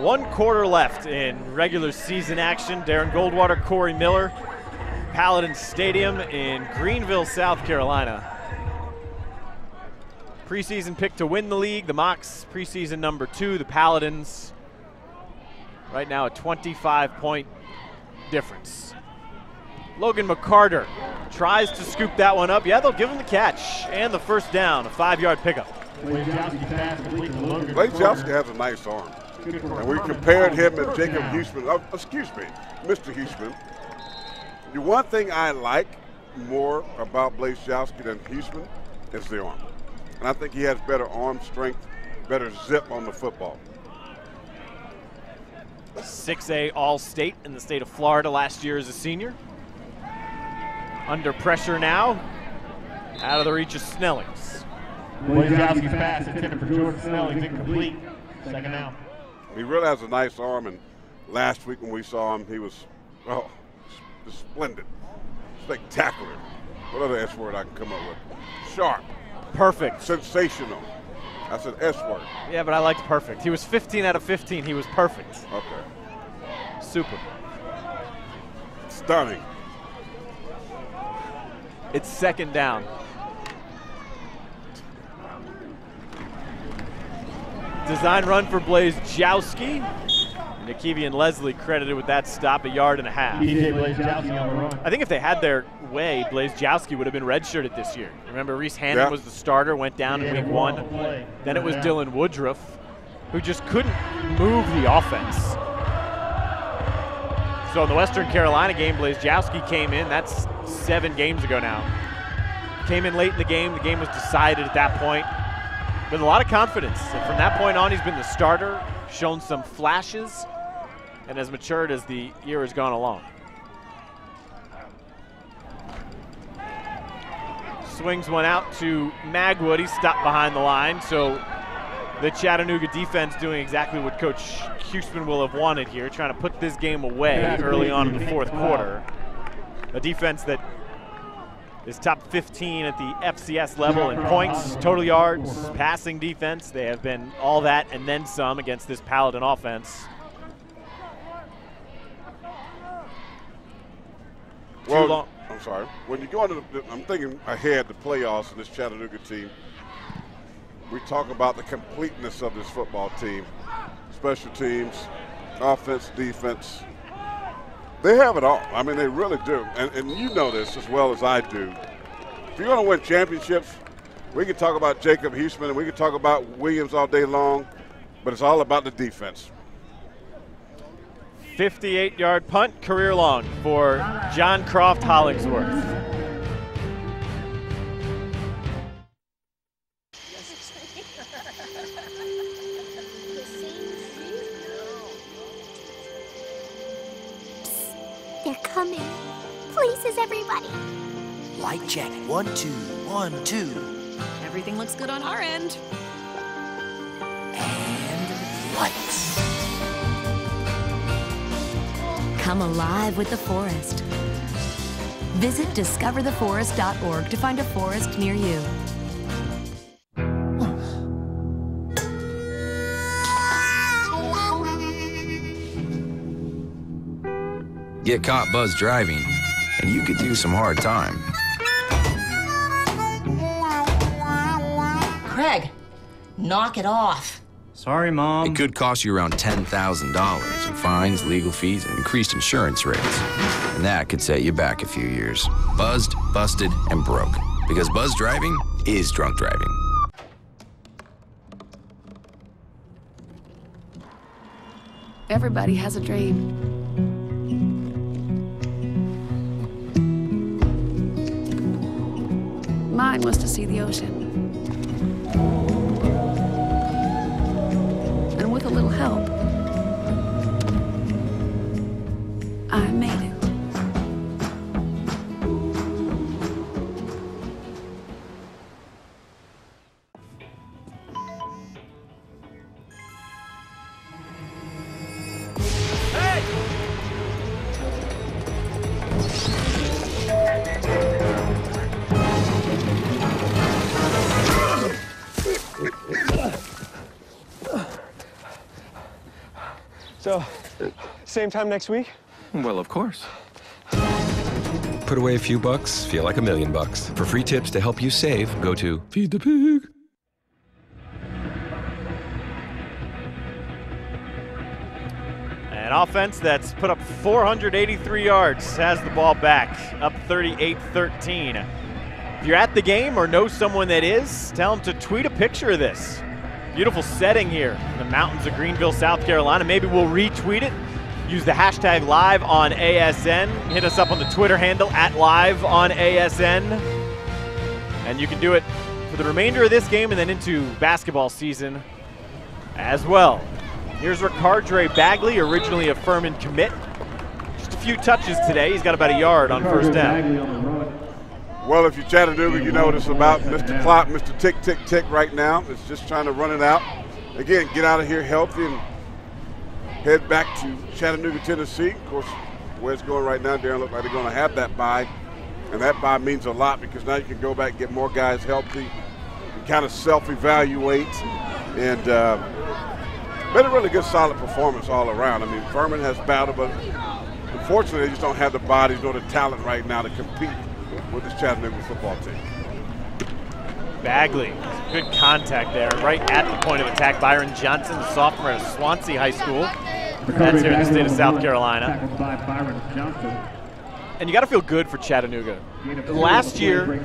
One quarter left in regular season action. Darren Goldwater, Corey Miller, Paladin Stadium in Greenville, South Carolina. Preseason pick to win the league, the Mocs. Preseason number two, the Paladins. Right now a twenty-five point difference. Logan McCarter tries to scoop that one up. Yeah, they'll give him the catch and the first down, a five-yard pickup. Blazejowski has a nice arm. And we compared him and Jacob Huesman. Oh, excuse me, Mister Huesman. The one thing I like more about Blazejowski than Huesman is the arm. And I think he has better arm strength, better zip on the football. six A All-State in the state of Florida last year as a senior. Under pressure now, out of the reach of Snellings. Blazejowski's pass intended for Jordan Snellings, incomplete. Second down. He really has a nice arm, and last week when we saw him, he was, oh, splendid. Spectacular. What other S word I can come up with? Sharp. Perfect. Sensational. That's an S word. Yeah, but I liked perfect. He was fifteen out of fifteen. He was perfect. Okay. Super. Stunning. It's second down. Design run for Blazejowski. Nakevian Leslie credited with that stop, a yard and a half. I think if they had their way, Blazejowski would have been redshirted this year. Remember, Reese Hannon yeah. was the starter, went down in week one. Then it was yeah. Dylan Woodruff, who just couldn't move the offense. So in the Western Carolina game, Blazejowski came in. That's seven games ago now. Came in late in the game. The game was decided at that point. With a lot of confidence, and from that point on, he's been the starter, shown some flashes, and has matured as the year has gone along. Swings one out to Magwood. He's stopped behind the line, so the Chattanooga defense doing exactly what Coach Huesman will have wanted here, trying to put this game away early on in the fourth quarter. A defense that is top fifteen at the F C S level in points, total yards, passing defense. They have been all that and then some against this Paladin offense. Well, I'm sorry. When you go into the, I'm thinking ahead the playoffs in this Chattanooga team. We talk about the completeness of this football team, special teams, offense, defense. They have it all. I mean, they really do. And, and you know this as well as I do. If you're going to win championships, we can talk about Jacob Huesman and we can talk about Williams all day long, but it's all about the defense. fifty-eight yard punt, career long for John Croft Hollingsworth. Coming. Places, everybody. Light check. One, two, one, two. Everything looks good on our end. And lights. Come alive with the forest. Visit discover the forest dot org to find a forest near you. Get caught buzz driving, and you could do some hard time. Craig, knock it off. Sorry, Mom. It could cost you around ten thousand dollars in fines, legal fees, and increased insurance rates. And that could set you back a few years. Buzzed, busted, and broke. Because buzz driving is drunk driving. Everybody has a dream. Mine was to see the ocean. And with a little help, I made it. Hey! So, same time next week? Well, of course. Put away a few bucks, feel like a million bucks. For free tips to help you save, go to Feed the Pig. An offense that's put up four hundred eighty-three yards has the ball back, up thirty-eight thirteen. If you're at the game or know someone that is, tell them to tweet a picture of this. Beautiful setting here in the mountains of Greenville, South Carolina. Maybe we'll retweet it. Use the hashtag live on A S N. Hit us up on the Twitter handle, at live on A S N. And you can do it for the remainder of this game and then into basketball season as well. Here's Ricardre Bagley, originally a Furman commit. Just a few touches today. He's got about a yard on first down. Well, if you're Chattanooga, you know what it's about. Mister Clock, Mister Tick, Tick, Tick right now. It's just trying to run it out. Again, get out of here healthy and head back to Chattanooga, Tennessee. Of course, where it's going right now, Darren, looks like they're going to have that bye. And that bye means a lot because now you can go back and get more guys healthy and kind of self-evaluate and uh, been a really good, solid performance all around. I mean, Furman has battled, but unfortunately, they just don't have the bodies nor the talent right now to compete with this Chattanooga football team. Bagley, good contact there, right at the point of attack. Byron Johnson, the sophomore at Swansea High School. That's here in the state of South Carolina. And you got to feel good for Chattanooga. Last year,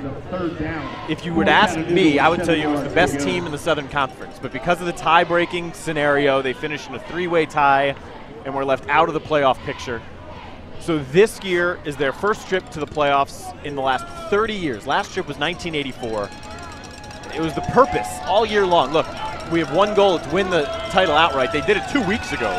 if you would ask me, I would tell you it was the best team in the Southern Conference. But because of the tie-breaking scenario, they finished in a three-way tie and were left out of the playoff picture. So this year is their first trip to the playoffs in the last thirty years. Last trip was nineteen eighty-four. It was the purpose all year long. Look, we have one goal, to win the title outright. They did it two weeks ago.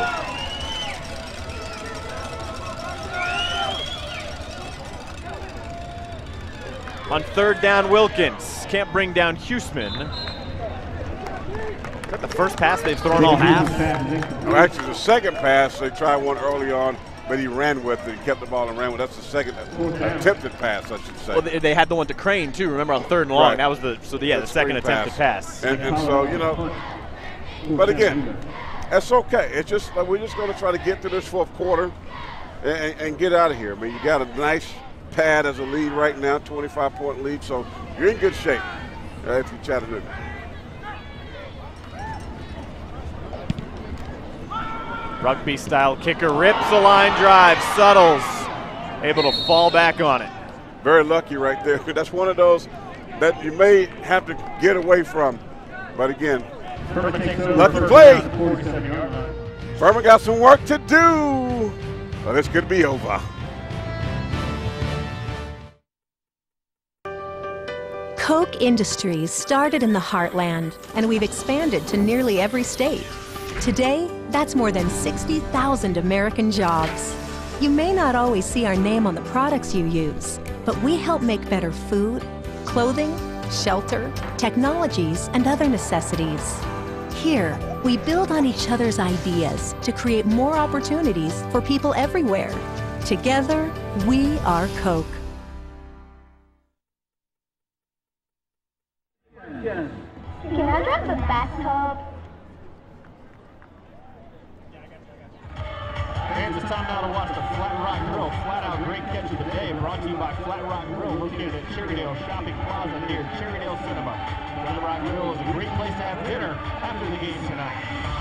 On third down, Wilkins can't bring down Huesman. Is that the first pass they've thrown all half? Well, actually, the second pass, they tried one early on, but he ran with it, he kept the ball and ran with it. That's the second attempted pass, I should say. Well, they had the one to Crane, too, remember, on third and long. Right. That was the, so the, yeah, the second attempted pass. And, and so, you know, but again, that's okay. It's just, like, we're just going to try to get through this fourth quarter and, and get out of here. I mean, you got a nice pad as a lead right now, twenty-five point lead, so you're in good shape uh, if you Chattanooga. Rugby-style kicker rips a line drive. Suttles able to fall back on it. Very lucky right there. That's one of those that you may have to get away from. But again, lucky play. Furman got some work to do. Well, this could be over. Koch Industries started in the heartland, and we've expanded to nearly every state. Today, that's more than sixty thousand American jobs. You may not always see our name on the products you use, but we help make better food, clothing, shelter, technologies, and other necessities. Here, we build on each other's ideas to create more opportunities for people everywhere. Together, we are Koch. Can I drive the bathtub? And it's time now to watch the Flat Rock Grill. Flat out great catch of the day. Brought to you by Flat Rock Grill, located at Cherrydale Shopping Plaza near Cherrydale Cinema. Flat Rock Grill is a great place to have dinner after the game tonight.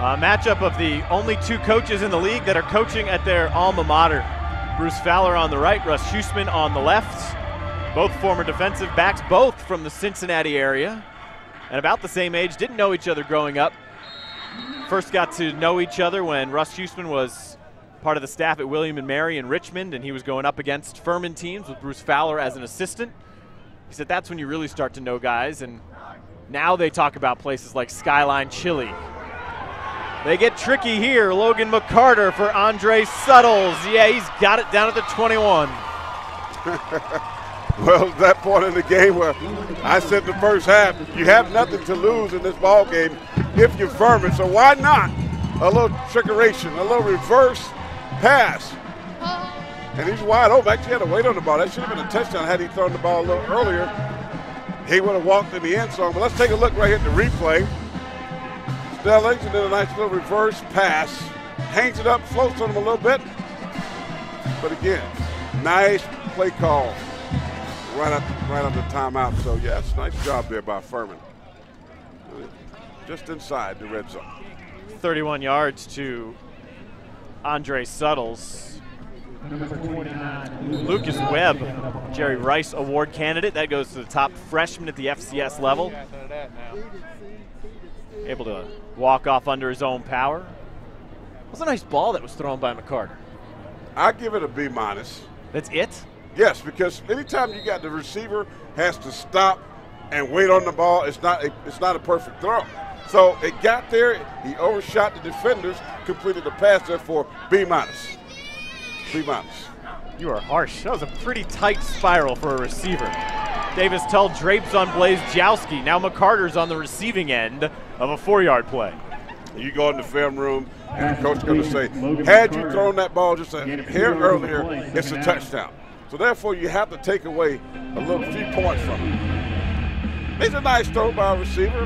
A matchup of the only two coaches in the league that are coaching at their alma mater. Bruce Fowler on the right, Russ Huesman on the left. Both former defensive backs, both from the Cincinnati area. And about the same age, didn't know each other growing up. First got to know each other when Russ Huesman was part of the staff at William and Mary in Richmond, and he was going up against Furman teams with Bruce Fowler as an assistant. He said that's when you really start to know guys, and now they talk about places like Skyline Chili. They get tricky here. Logan McCarter for Andre Suttles. Yeah, he's got it down at the twenty-one. Well, that point in the game where I said the first half, you have nothing to lose in this ball game if you're Furman, so why not a little trickeration, a little reverse pass. And he's wide open. Actually had to wait on the ball. That should have been a touchdown had he thrown the ball a little earlier. He would have walked in the end zone. But let's take a look right here at the replay. Snellings did a nice little reverse pass. Hangs it up, floats on him a little bit. But again, nice play call right up, right up the timeout. So, yes, nice job there by Furman. Just inside the red zone. thirty-one yards to Andre Suttles. Lucas Webb, Jerry Rice Award candidate. That goes to the top freshman at the F C S level. Able to walk off under his own power. That was a nice ball that was thrown by McCarter. I give it a B minus. That's it? Yes, because anytime you got the receiver has to stop and wait on the ball, it's not a, it's not a perfect throw. So it got there, he overshot the defenders, completed the pass, therefore B minus. Three months. You are harsh. That was a pretty tight spiral for a receiver. Davis Tull drapes on Blazejowski. Now McCarter's on the receiving end of a four-yard play. You go in the film room, and the coach's going to say, had you thrown that ball just a hair earlier, it's a touchdown. So therefore, you have to take away a little few points from it. It's a nice throw by a receiver.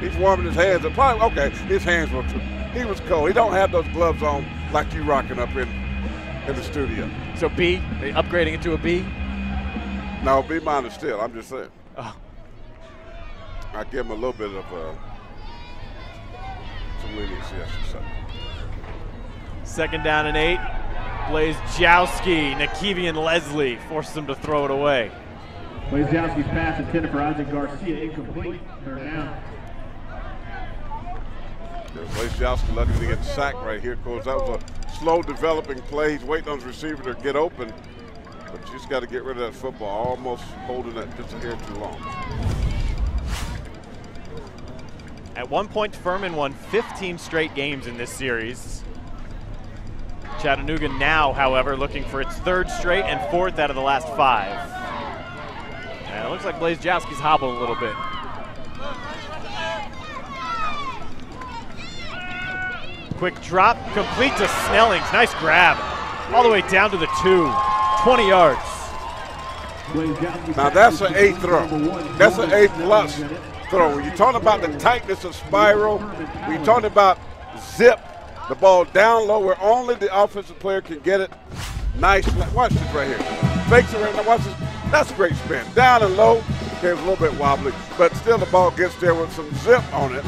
He's warming his hands up. Probably, okay, his hands were too. He was cold. He don't have those gloves on like you rocking up in in the studio. So B, they upgrading it to a B? No, B minus still. I'm just saying. Oh. I give him a little bit of uh, some leniency. Second down and eight. Blazejowski, Nakevian Leslie forces him to throw it away. Blazejowski's pass intended for Isaac Garcia incomplete. Third down. Blazejowski lucky to get sacked right here, because that was a slow developing play. He's waiting on his receiver to get open, but you just got to get rid of that football. Almost holding that just a hair too long. At one point, Furman won fifteen straight games in this series. Chattanooga now, however, looking for its third straight and fourth out of the last five. And it looks like Blazejowski's hobbled a little bit. Quick drop, complete to Snellings. Nice grab. All the way down to the two. twenty yards. Now that's an A throw. That's an A plus throw. When you're talking about the tightness of spiral, when you're talking about zip, the ball down low where only the offensive player can get it. Nice. Watch this right here. Fakes it right now. Watch this. That's a great spin. Down and low. Okay, it was a little bit wobbly, but still the ball gets there with some zip on it.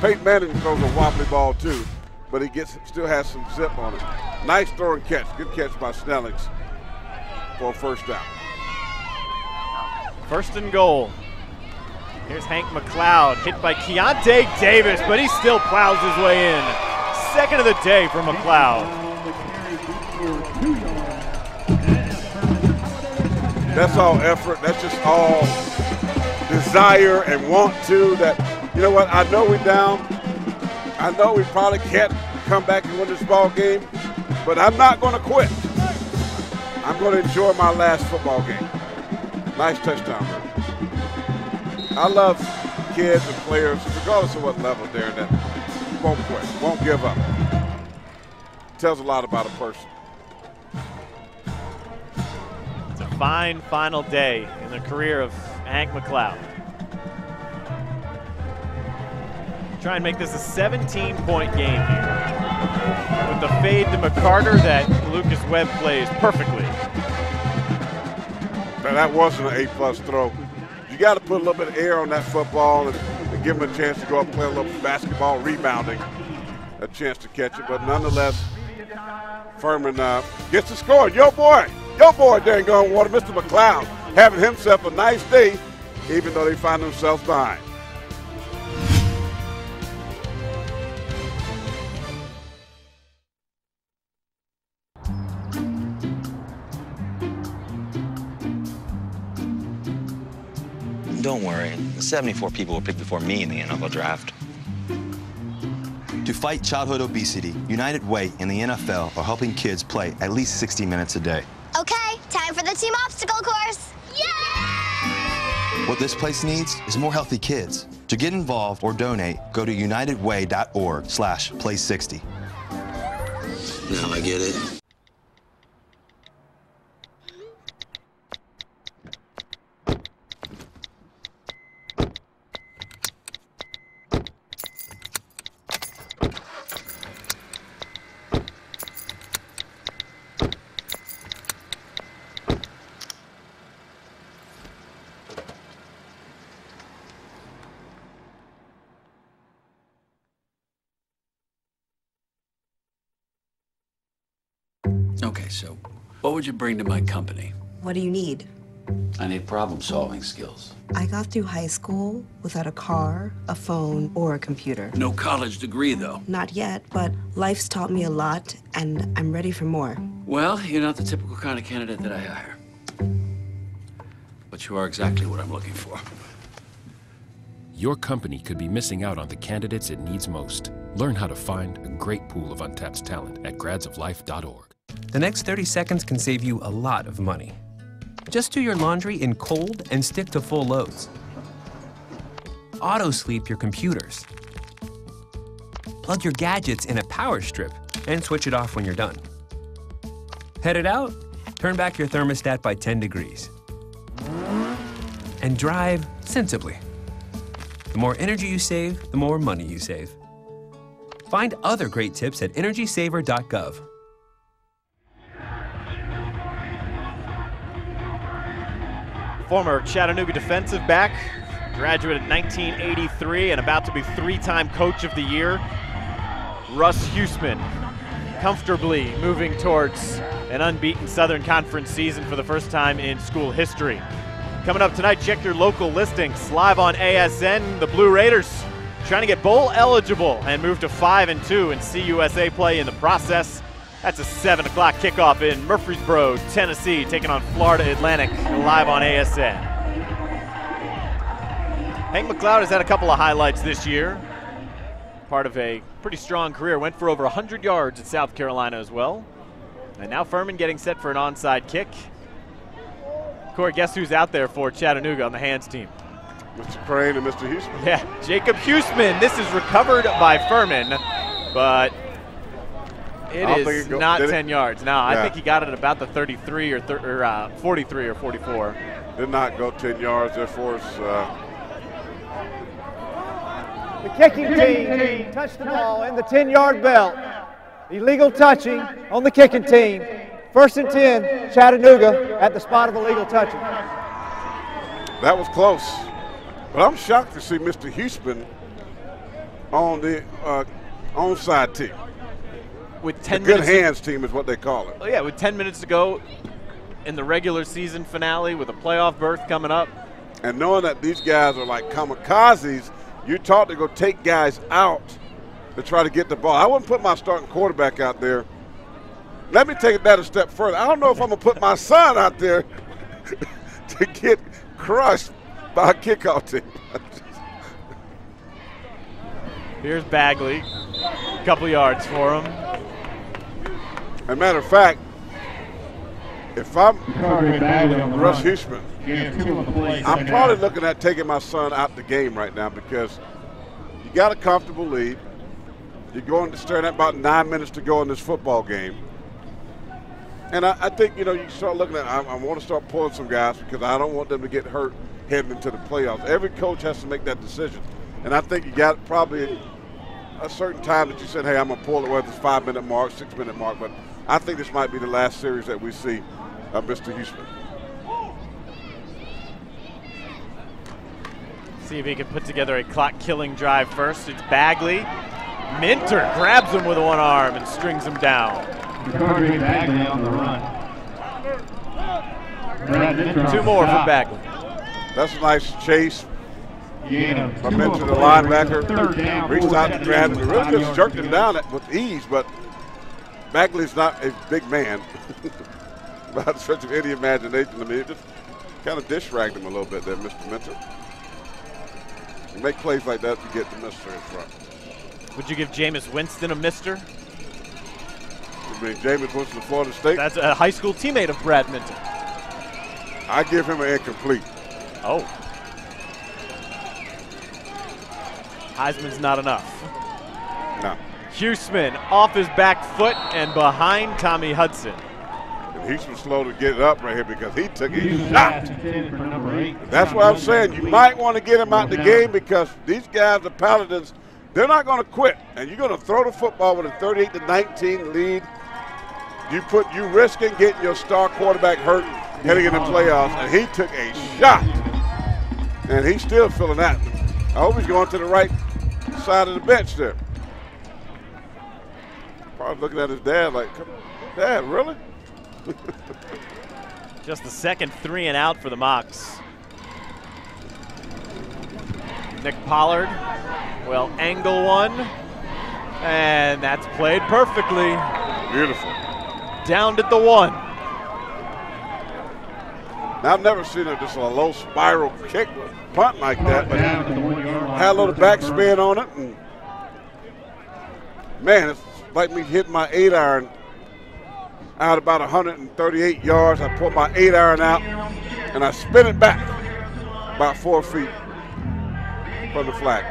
Peyton Manning throws a wobbly ball too, but he gets still has some zip on it. Nice throw and catch. Good catch by Snellings for a first down. First and goal. Here's Hank McLeod, hit by Keontae Davis, but he still plows his way in. Second of the day for McLeod. That's all effort. That's just all desire and want to. That, you know what, I know we're down. I know we probably can't come back and win this ball game, but I'm not going to quit. I'm going to enjoy my last football game. Nice touchdown, man. I love kids and players, regardless of what level they're in, that won't quit, won't give up. Tells a lot about a person. It's a fine final day in the career of Hank McLeod. Try and make this a seventeen point game here, with the fade to McCarter that Lucas Webb plays perfectly. Now that wasn't an A plus throw. You got to put a little bit of air on that football and, and give him a chance to go up and play a little basketball, rebounding, a chance to catch it. But nonetheless, Furman uh, gets the score. Yo, boy. Yo, boy, dang on water. Mister McLeod having himself a nice day, even though they find themselves behind. Don't worry, seventy-four people were picked before me in the N F L draft. To fight childhood obesity, United Way and the N F L are helping kids play at least sixty minutes a day. Okay, time for the team obstacle course. Yay! What this place needs is more healthy kids. To get involved or donate, go to unitedway.org slash play 60. Now I get it. So, what would you bring to my company? What do you need? I need problem-solving skills. I got through high school without a car, a phone, or a computer. No college degree, though. Not yet, but life's taught me a lot, and I'm ready for more. Well, you're not the typical kind of candidate that I hire. But you are exactly what I'm looking for. Your company could be missing out on the candidates it needs most. Learn how to find a great pool of untapped talent at grads of life dot org. The next thirty seconds can save you a lot of money. Just do your laundry in cold and stick to full loads. Auto-sleep your computers. Plug your gadgets in a power strip and switch it off when you're done. Headed out? Turn back your thermostat by ten degrees. And drive sensibly. The more energy you save, the more money you save. Find other great tips at energy saver dot gov. Former Chattanooga defensive back, graduate in nineteen eighty-three and about to be three-time coach of the year, Russ Huesman, comfortably moving towards an unbeaten Southern Conference season for the first time in school history. Coming up tonight, check your local listings. Live on A S N, the Blue Raiders trying to get bowl eligible and move to five and two and C U S A play in the process. That's a seven o'clock kickoff in Murfreesboro, Tennessee, taking on Florida Atlantic, live on A S N. Hank McLeod has had a couple of highlights this year. Part of a pretty strong career. Went for over one hundred yards at South Carolina as well. And now Furman getting set for an onside kick. Corey, guess who's out there for Chattanooga on the hands team? Mister Crane and Mister Huesman. Yeah, Jacob Huesman. This is recovered by Furman, but... It is not ten yards. No, yeah. I think he got it at about the thirty-three or, th or uh, forty-three or forty-four. Did not go ten yards. Therefore, it's, uh... the kicking team, team touched the ball in the ten-yard belt. Illegal touching on the kicking team. First and ten, Chattanooga at the spot of illegal touching. That was close. But I'm shocked to see Mister Huesman on the uh, onside team. With ten the good hands to, team is what they call it. Oh yeah, with ten minutes to go in the regular season finale with a playoff berth coming up. And knowing that these guys are like kamikazes, you're taught to go take guys out to try to get the ball. I wouldn't put my starting quarterback out there. Let me take that a step further. I don't know if I'm going to put my son out there to get crushed by a kickoff team. Here's Bagley, a couple yards for him. As a matter of fact, if I'm Russ Huesman, I'm probably looking at taking my son out the game right now because you got a comfortable lead. You're going to start at about nine minutes to go in this football game. And I, I think, you know, you start looking at, I, I want to start pulling some guys because I don't want them to get hurt heading into the playoffs. Every coach has to make that decision. And I think you got probably a certain time that you said, hey, I'm going to pull it, whether it's five-minute mark, six-minute mark, but I think this might be the last series that we see of Mister Huesman. see if he can put together a clock-killing drive first. It's Bagley. Minter grabs him with one arm and strings him down. Ricardre Bagley on the run. Two more from Bagley. That's a nice chase. Yeah, I mentioned the linebacker reached out and grabbed him. He really just jerked him down with ease, but Bagley's not a big man. About the stretch of any imagination. I mean, it just kind of dish-ragged him a little bit there, Mister Minter. You make plays like that to get the mister in front. Would you give Jameis Winston a mister? I mean, Jameis Winston of Florida State. That's a high school teammate of Brad Minter. I give him an incomplete. Oh. Heisman's not enough. No. Huesman off his back foot and behind Tommy Hudson. And Huesman slow to get it up right here because he took a shot. That's what I'm saying. You might want to get him out the game because these guys, the Paladins, they're not going to quit. And you're going to throw the football with a thirty-eight to nineteen lead. You put you risking getting your star quarterback hurt heading into the playoffs, and he took a shot. And he's still feeling that. I hope he's going to the right side of the bench there. Probably looking at his dad like, Dad, really? Just the second three and out for the Mocs. Nick Pollard will angle one, and that's played perfectly. Beautiful. Downed at the one. Now, I've never seen a, just a low spiral kick punt like that, but had a little backspin on it. And man, it's like me hitting my eight iron out about one hundred thirty-eight yards. I put my eight iron out, and I spin it back about four feet from the flag.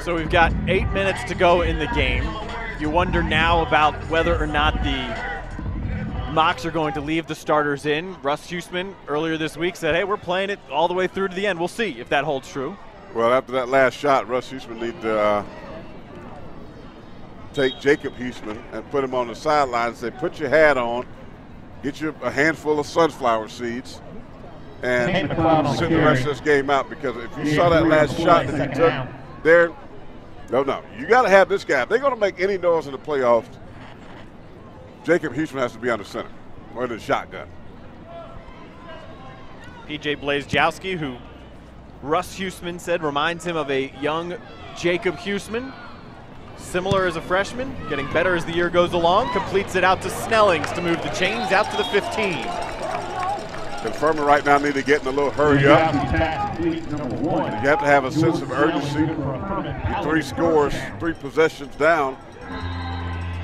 So we've got eight minutes to go in the game. You wonder now about whether or not the Mocs are going to leave the starters in. Russ Huesman earlier this week said, hey, we're playing it all the way through to the end. We'll see if that holds true. Well, after that last shot, Russ Huesman needs to uh, take Jacob Huesman and put him on the sideline and say, put your hat on, get you a handful of sunflower seeds, and sit the rest of this game out. Because if you yeah, saw that last shot that he took there, no, no. You got to have this guy. If they're going to make any noise in the playoffs, Jacob Huesman has to be on the center or in the shotgun. P J. Blazejowski, who Russ Huesman said reminds him of a young Jacob Huesman. Similar as a freshman, getting better as the year goes along. Completes it out to Snellings to move the chains out to the fifteen. Confirming right now, need to get in a little hurry up. You have to have a sense of urgency. You're three scores, three possessions down.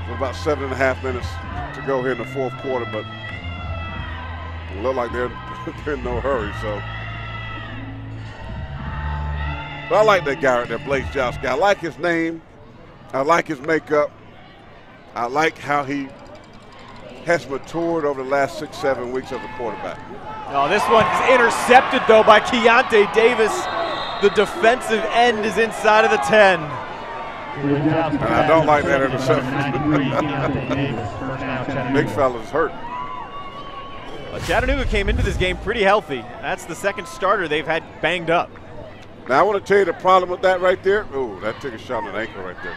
With about seven and a half minutes to go here in the fourth quarter, but it looked like they're, they're in no hurry. So, but I like that guy right there, Blazejowski. I like his name. I like his makeup. I like how he has matured over the last six, seven weeks as a quarterback. No, this one is intercepted, though, by Keontae Davis. The defensive end is inside of the ten. And I don't like that interception. Big fella's hurt. Well, Chattanooga came into this game pretty healthy. That's the second starter they've had banged up. Now, I want to tell you the problem with that right there. Ooh, that took a shot on an ankle right there.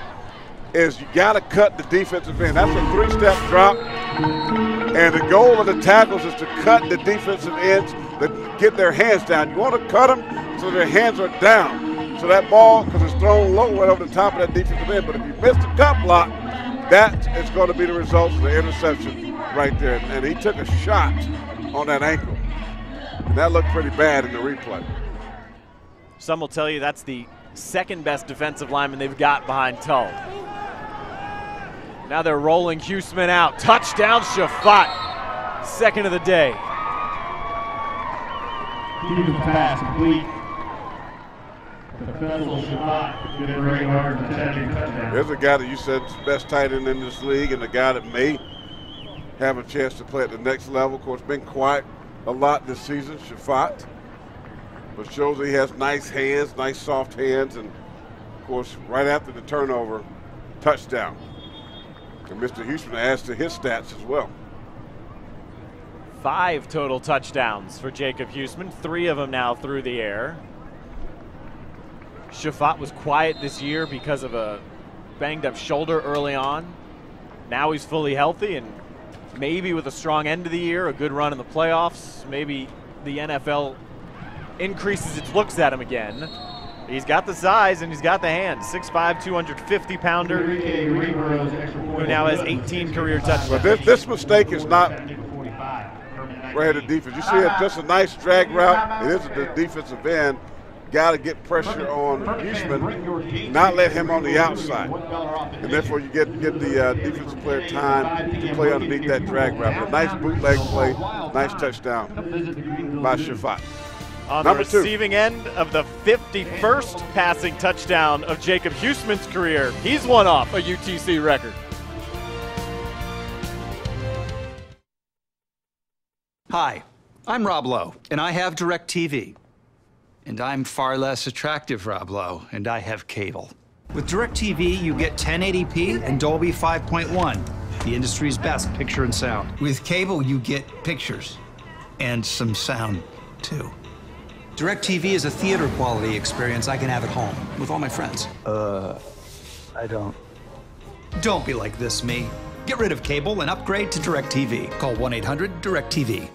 Is you got to cut the defensive end. That's a three-step drop. And the goal of the tackles is to cut the defensive ends that get their hands down. You want to cut them so their hands are down. So that ball, because it's thrown low right over the top of that defensive end. But if you miss the cut block, that is going to be the result of the interception right there. And he took a shot on that ankle. And that looked pretty bad in the replay. Some will tell you that's the second best defensive lineman they've got behind Tull. Now they're rolling Huesman out. Touchdown, Shafaat. Second of the day. Beautiful pass complete. Faysal Shafaat did very hard to catch a touchdown. There's a guy that you said is the best tight end in this league and a guy that may have a chance to play at the next level. Of course, been quiet a lot this season, Shafaat. But shows that he has nice hands, nice soft hands. And, of course, right after the turnover, touchdown. And Mister Huesman adds to his stats as well. Five total touchdowns for Jacob Huesman, three of them now through the air. Shafaat was quiet this year because of a banged up shoulder early on. Now he's fully healthy, and maybe with a strong end of the year, a good run in the playoffs, maybe the N F L increases its looks at him again. He's got the size and he's got the hands. six five, two fifty pounder who now has eighteen career touchdowns. But this, this mistake is not right at the defense. You see it, just a nice drag route. It is the defensive end. Got to get pressure on Huesman, not let him on the outside. And therefore you get, get the uh, defensive player time to play underneath that drag route. But a nice bootleg play, nice touchdown by Shafaat. On Number the receiving two. end of the fifty-first passing touchdown of Jacob Huesman's career, he's one off a U T C record. Hi, I'm Rob Lowe, and I have DirecTV. And I'm far less attractive, Rob Lowe, and I have cable. With DirecTV, you get ten eighty p and Dolby five point one, the industry's best picture and sound. With cable, you get pictures and some sound, too. DirecTV is a theater-quality experience I can have at home with all my friends. Uh, I don't. Don't be like this, me. Get rid of cable and upgrade to DirecTV. Call one eight hundred DirecTV.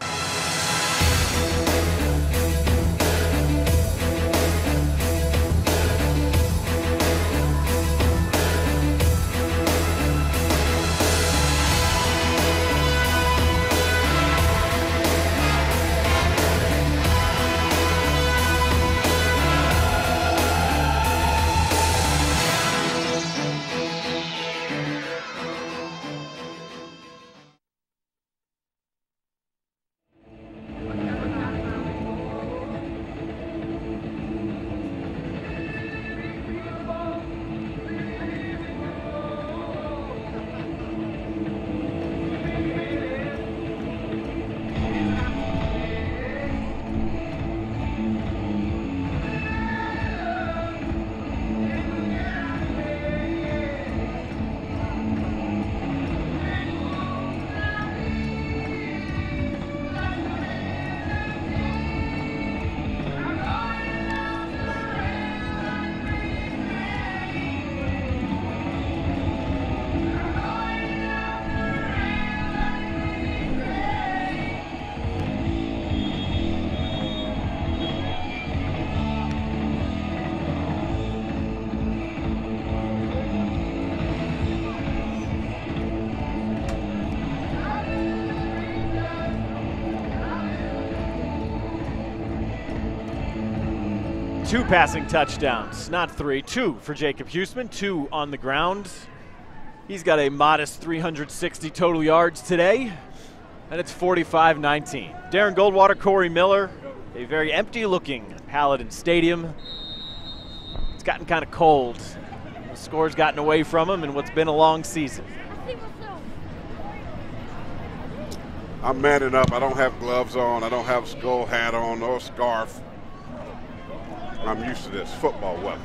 Two passing touchdowns, not three, two for Jacob Huesman, two on the ground. He's got a modest three hundred sixty total yards today, and it's forty-five nineteen. Darren Goldwater, Corey Miller, a very empty-looking Paladin Stadium. It's gotten kind of cold. The score's gotten away from him in what's been a long season. I'm manning up. I don't have gloves on. I don't have a skull hat on or a scarf. I'm used to this football weather.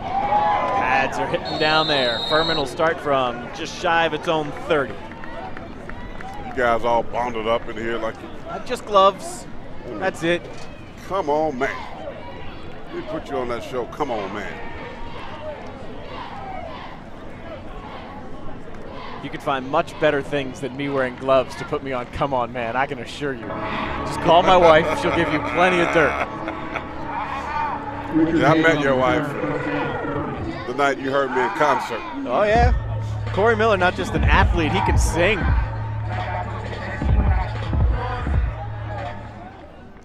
Pads are hitting down there. Furman will start from just shy of its own thirty. You guys all bonded up in here like you. Not just gloves. Mm. That's it. Come on, man. We put you on that show. Come on, man. You could find much better things than me wearing gloves to put me on Come On, Man, I can assure you. Just call my wife. She'll give you plenty of dirt. Yeah, I met your wife the night you heard me in concert. Oh, yeah. Corey Miller, not just an athlete, he can sing.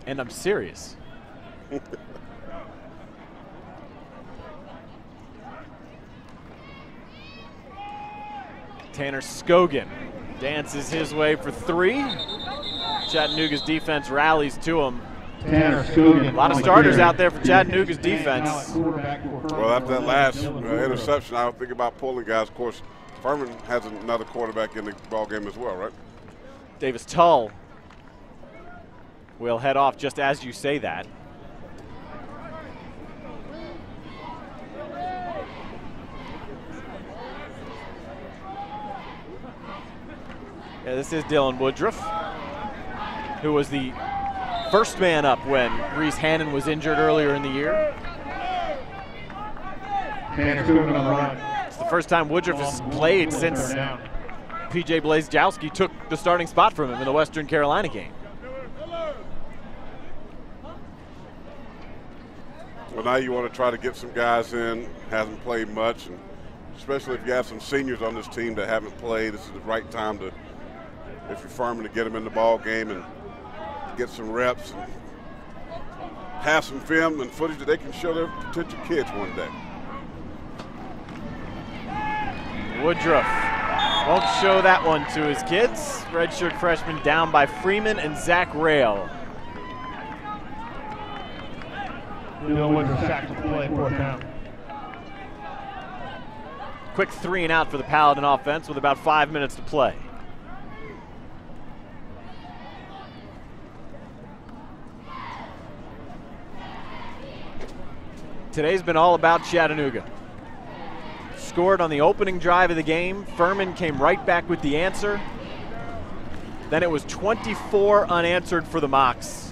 And I'm serious. Tanner Skogan dances his way for three. Chattanooga's defense rallies to him. Tanner Skogan. A lot of starters out there for Chattanooga's defense. Well, after that last uh, interception, I was thinking about pulling guys. Of course, Furman has another quarterback in the ballgame as well, right? Davis Tull will head off just as you say that. Yeah, this is Dylan Woodruff. who was the first man up when Reese Hannon was injured earlier in the year. Hannon's moving on the right. It's the first time Woodruff has played since P J. Blazejowski took the starting spot from him in the Western Carolina game. Well, now you want to try to get some guys in, hasn't played much, and especially if you have some seniors on this team that haven't played, this is the right time to, if you're Furman, to get them in the ball game and get some reps and have some film and footage that they can show their potential kids one day. Woodruff won't show that one to his kids. Redshirt freshman down by Freeman and Zach Rail. Dylan Woodruff back to play fourth down. Quick three and out for the Paladin offense with about five minutes to play. Today's been all about Chattanooga. Scored on the opening drive of the game. Furman came right back with the answer. Then it was twenty-four unanswered for the Mocs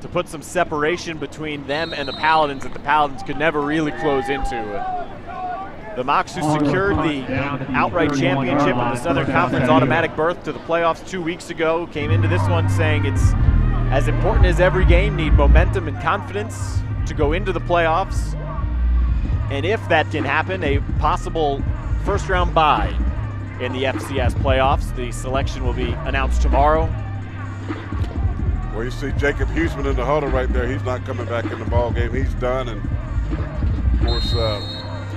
to put some separation between them and the Paladins that the Paladins could never really close into. The Mocs, who secured the outright championship in the Southern Conference automatic berth to the playoffs two weeks ago, came into this one saying it's as important as every game, need momentum and confidence to go into the playoffs. And if that can happen, a possible first round bye in the F C S playoffs. The selection will be announced tomorrow. Well, you see Jacob Huesman in the huddle right there. He's not coming back in the ballgame. He's done, and of course, uh,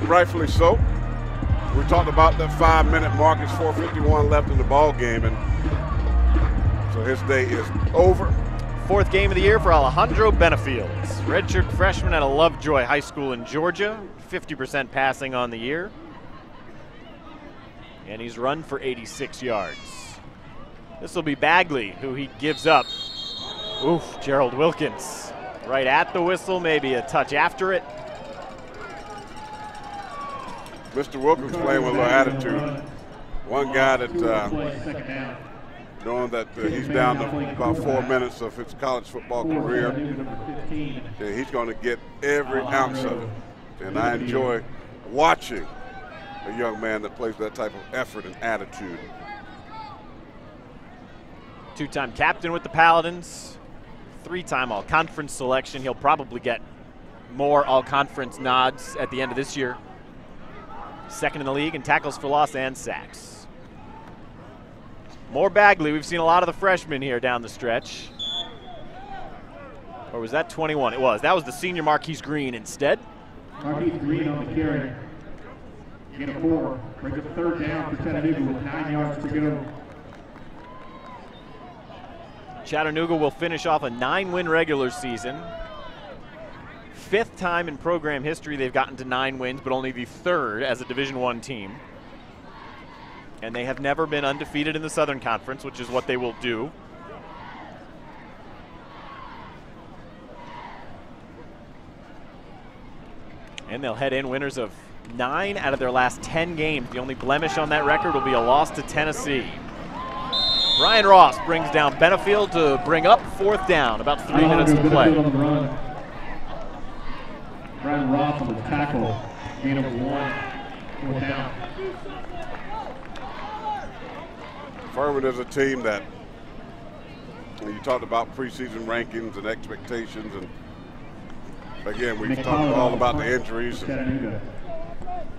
rightfully so. We talked about that five-minute mark. It's four fifty-one left in the ball game, and so his day is over. Fourth game of the year for Alejandro Benefields, redshirt freshman at a Lovejoy High School in Georgia, fifty percent passing on the year, and he's run for eighty-six yards. This will be Bagley, who he gives up. Oof, Gerald Wilkins, right at the whistle, maybe a touch after it. Mister Wilkins playing with a little attitude. One guy that, uh, knowing that uh, he's down to about four minutes of his college football career, and he's going to get every ounce of it. And I enjoy watching a young man that plays with that type of effort and attitude. Two-time captain with the Paladins, three-time all-conference selection. He'll probably get more all-conference nods at the end of this year. Second in the league in tackles for loss and sacks. More Bagley. We've seen a lot of the freshmen here down the stretch. Or was that twenty-one? It was. That was the senior Marquise Green instead. Marquise Green on the carry. In a four. Brings up third down for Chattanooga with nine yards to go. Chattanooga will finish off a nine-win regular season. Fifth time in program history they've gotten to nine wins, but only the third as a Division I team. And they have never been undefeated in the Southern Conference, which is what they will do. And they'll head in winners of nine out of their last ten games. The only blemish on that record will be a loss to Tennessee. Brian Ross brings down Benefield to bring up fourth down, about three minutes to play. Brian Roth with tackle, gain of one, four down. Furman is a team that, you talked about preseason rankings and expectations, and again, we've Nick talked all about the injuries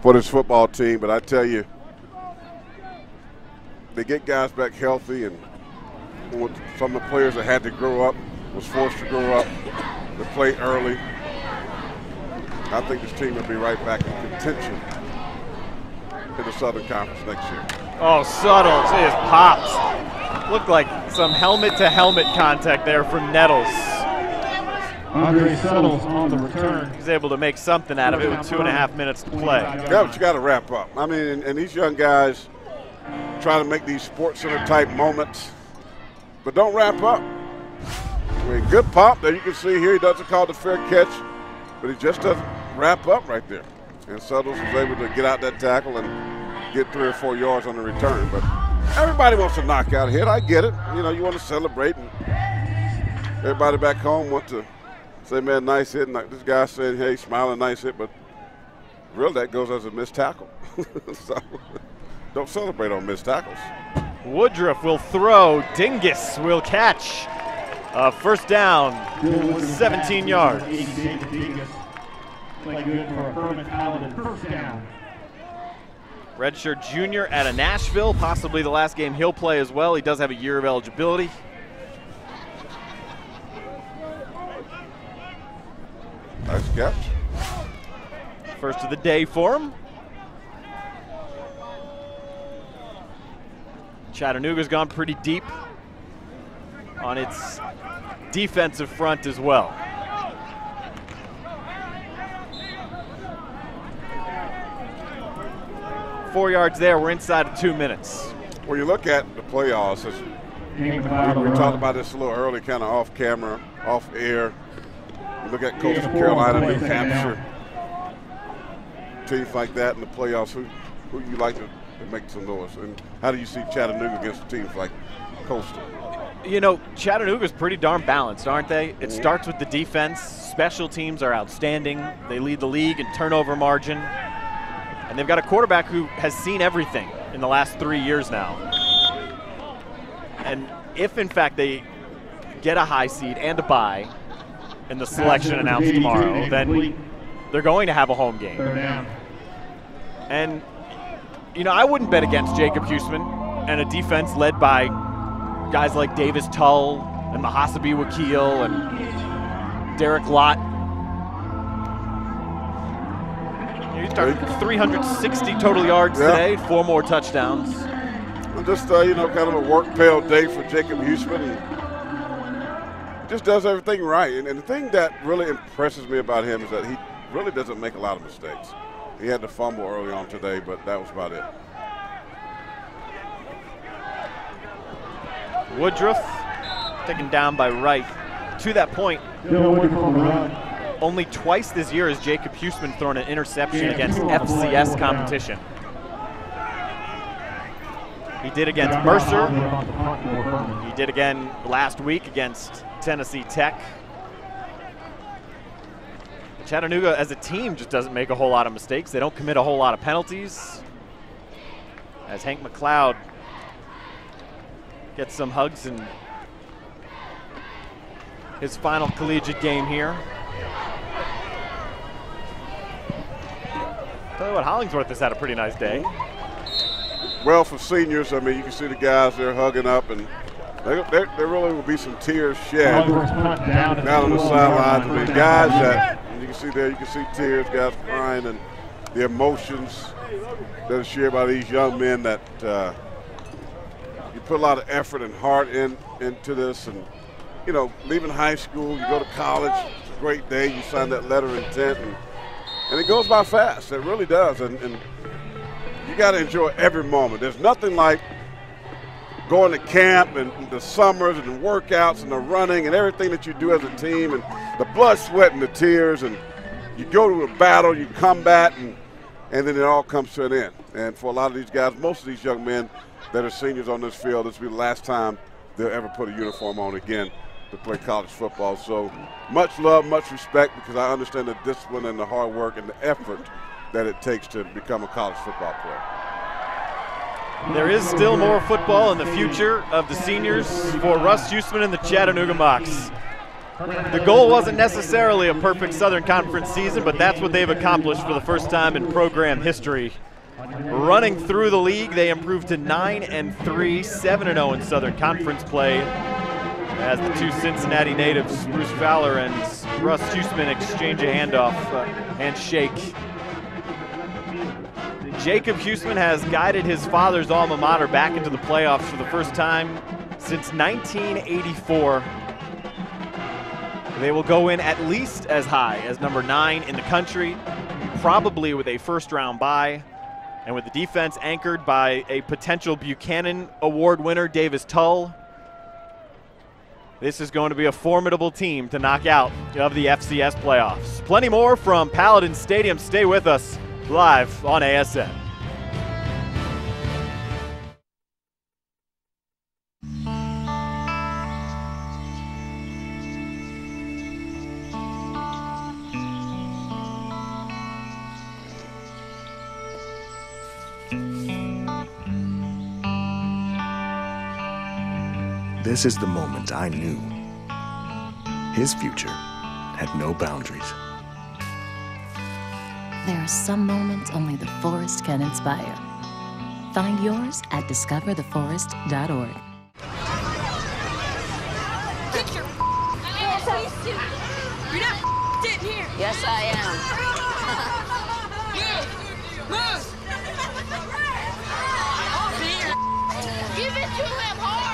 for this football team, but I tell you, they get guys back healthy, and some of the players that had to grow up, was forced to grow up, to play early. I think this team will be right back in contention in the Southern Conference next year. Oh, Suttles is pops. Looked like some helmet-to-helmet contact there from Nettles. Andre Suttles on the return. He's able to make something out of it with two and a half minutes to play. Yeah, but you got to wrap up. I mean, and, and these young guys try to make these SportsCenter type moments, but don't wrap up. I mean, good pop there. You can see here he doesn't call the fair catch, but he just doesn't wrap up right there. And Suttles was able to get out that tackle and get three or four yards on the return. But everybody wants a knockout hit. I get it. You know, you want to celebrate. And everybody back home wants to say, man, nice hit. And this guy said, hey, smiling, nice hit. But really, that goes as a missed tackle. So don't celebrate on missed tackles. Woodruff will throw. Dingus will catch. Uh, first down, seventeen yards. Redshirt junior out of Nashville, possibly the last game he'll play as well. He does have a year of eligibility. Nice catch. First of the day for him. Chattanooga's gone pretty deep on its defensive front as well. Four yards there, we're inside of two minutes. When you look at the playoffs, it's, we, we talked about this a little early, kind of off camera, off air. You look at Coastal Carolina, New Hampshire, teams like that in the playoffs, who, who you like to make some noise? And how do you see Chattanooga against teams like Coastal? You know, Chattanooga's pretty darn balanced, aren't they? It starts with the defense. Special teams are outstanding. They lead the league in turnover margin. And they've got a quarterback who has seen everything in the last three years now. And if, in fact, they get a high seed and a bye in the selection announced tomorrow, then they're going to have a home game. And, you know, I wouldn't bet against Jacob Huesman and a defense led by guys like Davis Tull and Mahasabi Wakil and Derek Lott. He's starting three hundred sixty total yards yeah. today, four more touchdowns. Just, uh, you know, kind of a work-pale day for Jacob Huesman. He just does everything right. And, and the thing that really impresses me about him is that he really doesn't make a lot of mistakes. He had to fumble early on today, but that was about it. Woodruff taken down by Wright. To that point, only twice this year has Jacob Huesman thrown an interception against F C S competition. He did against Mercer. He did again last week against Tennessee Tech. Chattanooga as a team just doesn't make a whole lot of mistakes. They don't commit a whole lot of penalties. As Hank McLeod gets some hugs in his final collegiate game here. Tell you what, Hollingsworth has had a pretty nice day. Well, for seniors, I mean, you can see the guys, they're hugging up, and there, there, there really will be some tears shed down, down on the sidelines. I mean, guys that, you can see there, you can see tears, guys crying, and the emotions that are shared by these young men that uh, you put a lot of effort and heart in into this. And, you know, leaving high school, you go to college, it's a great day, you sign that letter of intent, and, and it goes by fast. It really does. And, and you got to enjoy every moment. There's nothing like going to camp and the summers and the workouts and the running and everything that you do as a team and the blood, sweat, and the tears. And you go to a battle, you combat, and, and then it all comes to an end. And for a lot of these guys, most of these young men, that are seniors on this field, this will be the last time they'll ever put a uniform on again to play college football. So much love, much respect, because I understand the discipline and the hard work and the effort that it takes to become a college football player. There is still more football in the future of the seniors for Russ Huesman and the Chattanooga Mocs. The goal wasn't necessarily a perfect Southern Conference season, but that's what they've accomplished for the first time in program history. Running through the league, they improved to nine and three, seven and oh in Southern Conference play, as the two Cincinnati natives, Bruce Fowler and Russ Huesman, exchange a handoff uh, and shake. Jacob Huesman has guided his father's alma mater back into the playoffs for the first time since nineteen eighty-four. They will go in at least as high as number nine in the country, probably with a first-round bye. And with the defense anchored by a potential Buchanan Award winner, Davis Tull, this is going to be a formidable team to knock out of the F C S playoffs. Plenty more from Paladin Stadium. Stay with us live on A S N. This is the moment I knew his future had no boundaries. There are some moments only the forest can inspire. Find yours at discover the forest dot org. Get your ass off. You're not in here. Yes, I am. Yeah. Move. Off here. Give it to him hard.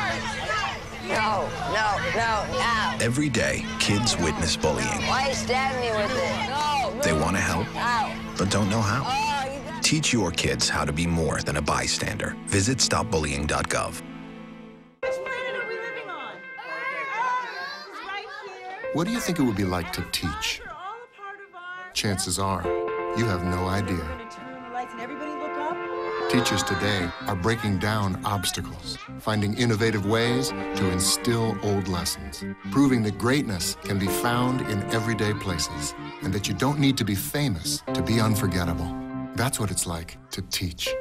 No, no, no, no. Every day, kids witness bullying. Why are you stabbing me with it? No. They want to help, Ow. but don't know how. Oh, you got... Teach your kids how to be more than a bystander. Visit stop bullying dot gov. What do you think it would be like to teach? Chances are, you have no idea. Teachers today are breaking down obstacles, finding innovative ways to instill old lessons, proving that greatness can be found in everyday places, and that you don't need to be famous to be unforgettable. That's what it's like to teach.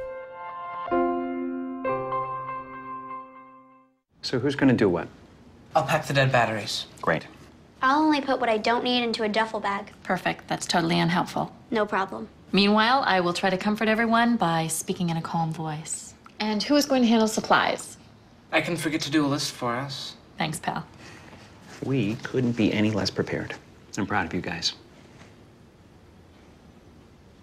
So who's gonna do what? I'll pack the dead batteries. Great. I'll only put what I don't need into a duffel bag. Perfect. That's totally unhelpful. No problem. Meanwhile, I will try to comfort everyone by speaking in a calm voice. And who is going to handle supplies? I can forget to do a list for us. Thanks, pal. We couldn't be any less prepared. I'm proud of you guys.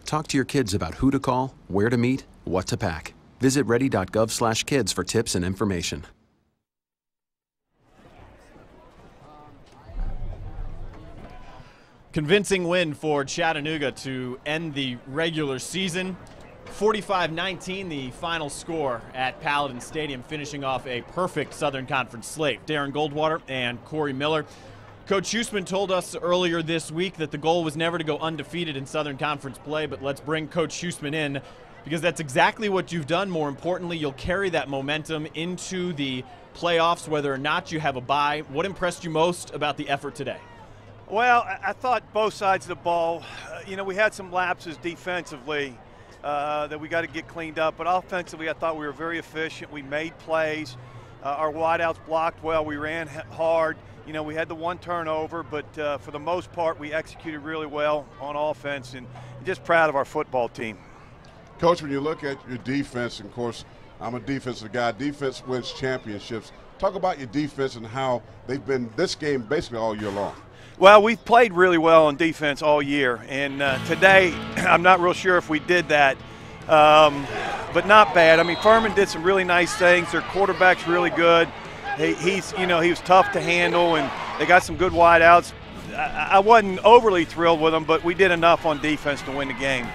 Talk to your kids about who to call, where to meet, what to pack. Visit ready dot gov slash kids for tips and information. Convincing win for Chattanooga to end the regular season. forty-five nineteen, the final score at Paladin Stadium, finishing off a perfect Southern Conference slate. Darren Goldwater and Corey Miller. Coach Huesman told us earlier this week that the goal was never to go undefeated in Southern Conference play, but let's bring Coach Huesman in because that's exactly what you've done. More importantly, you'll carry that momentum into the playoffs, whether or not you have a bye. What impressed you most about the effort today? Well, I thought both sides of the ball, uh, you know, we had some lapses defensively uh, that we got to get cleaned up. But offensively, I thought we were very efficient. We made plays. Uh, our wideouts blocked well. We ran hard. You know, we had the one turnover. But uh, for the most part, we executed really well on offense. And I'm just proud of our football team. Coach, when you look at your defense, and of course, I'm a defensive guy. Defense wins championships. Talk about your defense and how they've been this game basically all year long. Well, we've played really well on defense all year, and uh, today I'm not real sure if we did that, um, but not bad. I mean, Furman did some really nice things. Their quarterback's really good. He, he's, you know, he was tough to handle, and they got some good wideouts. I, I wasn't overly thrilled with them, but we did enough on defense to win the game.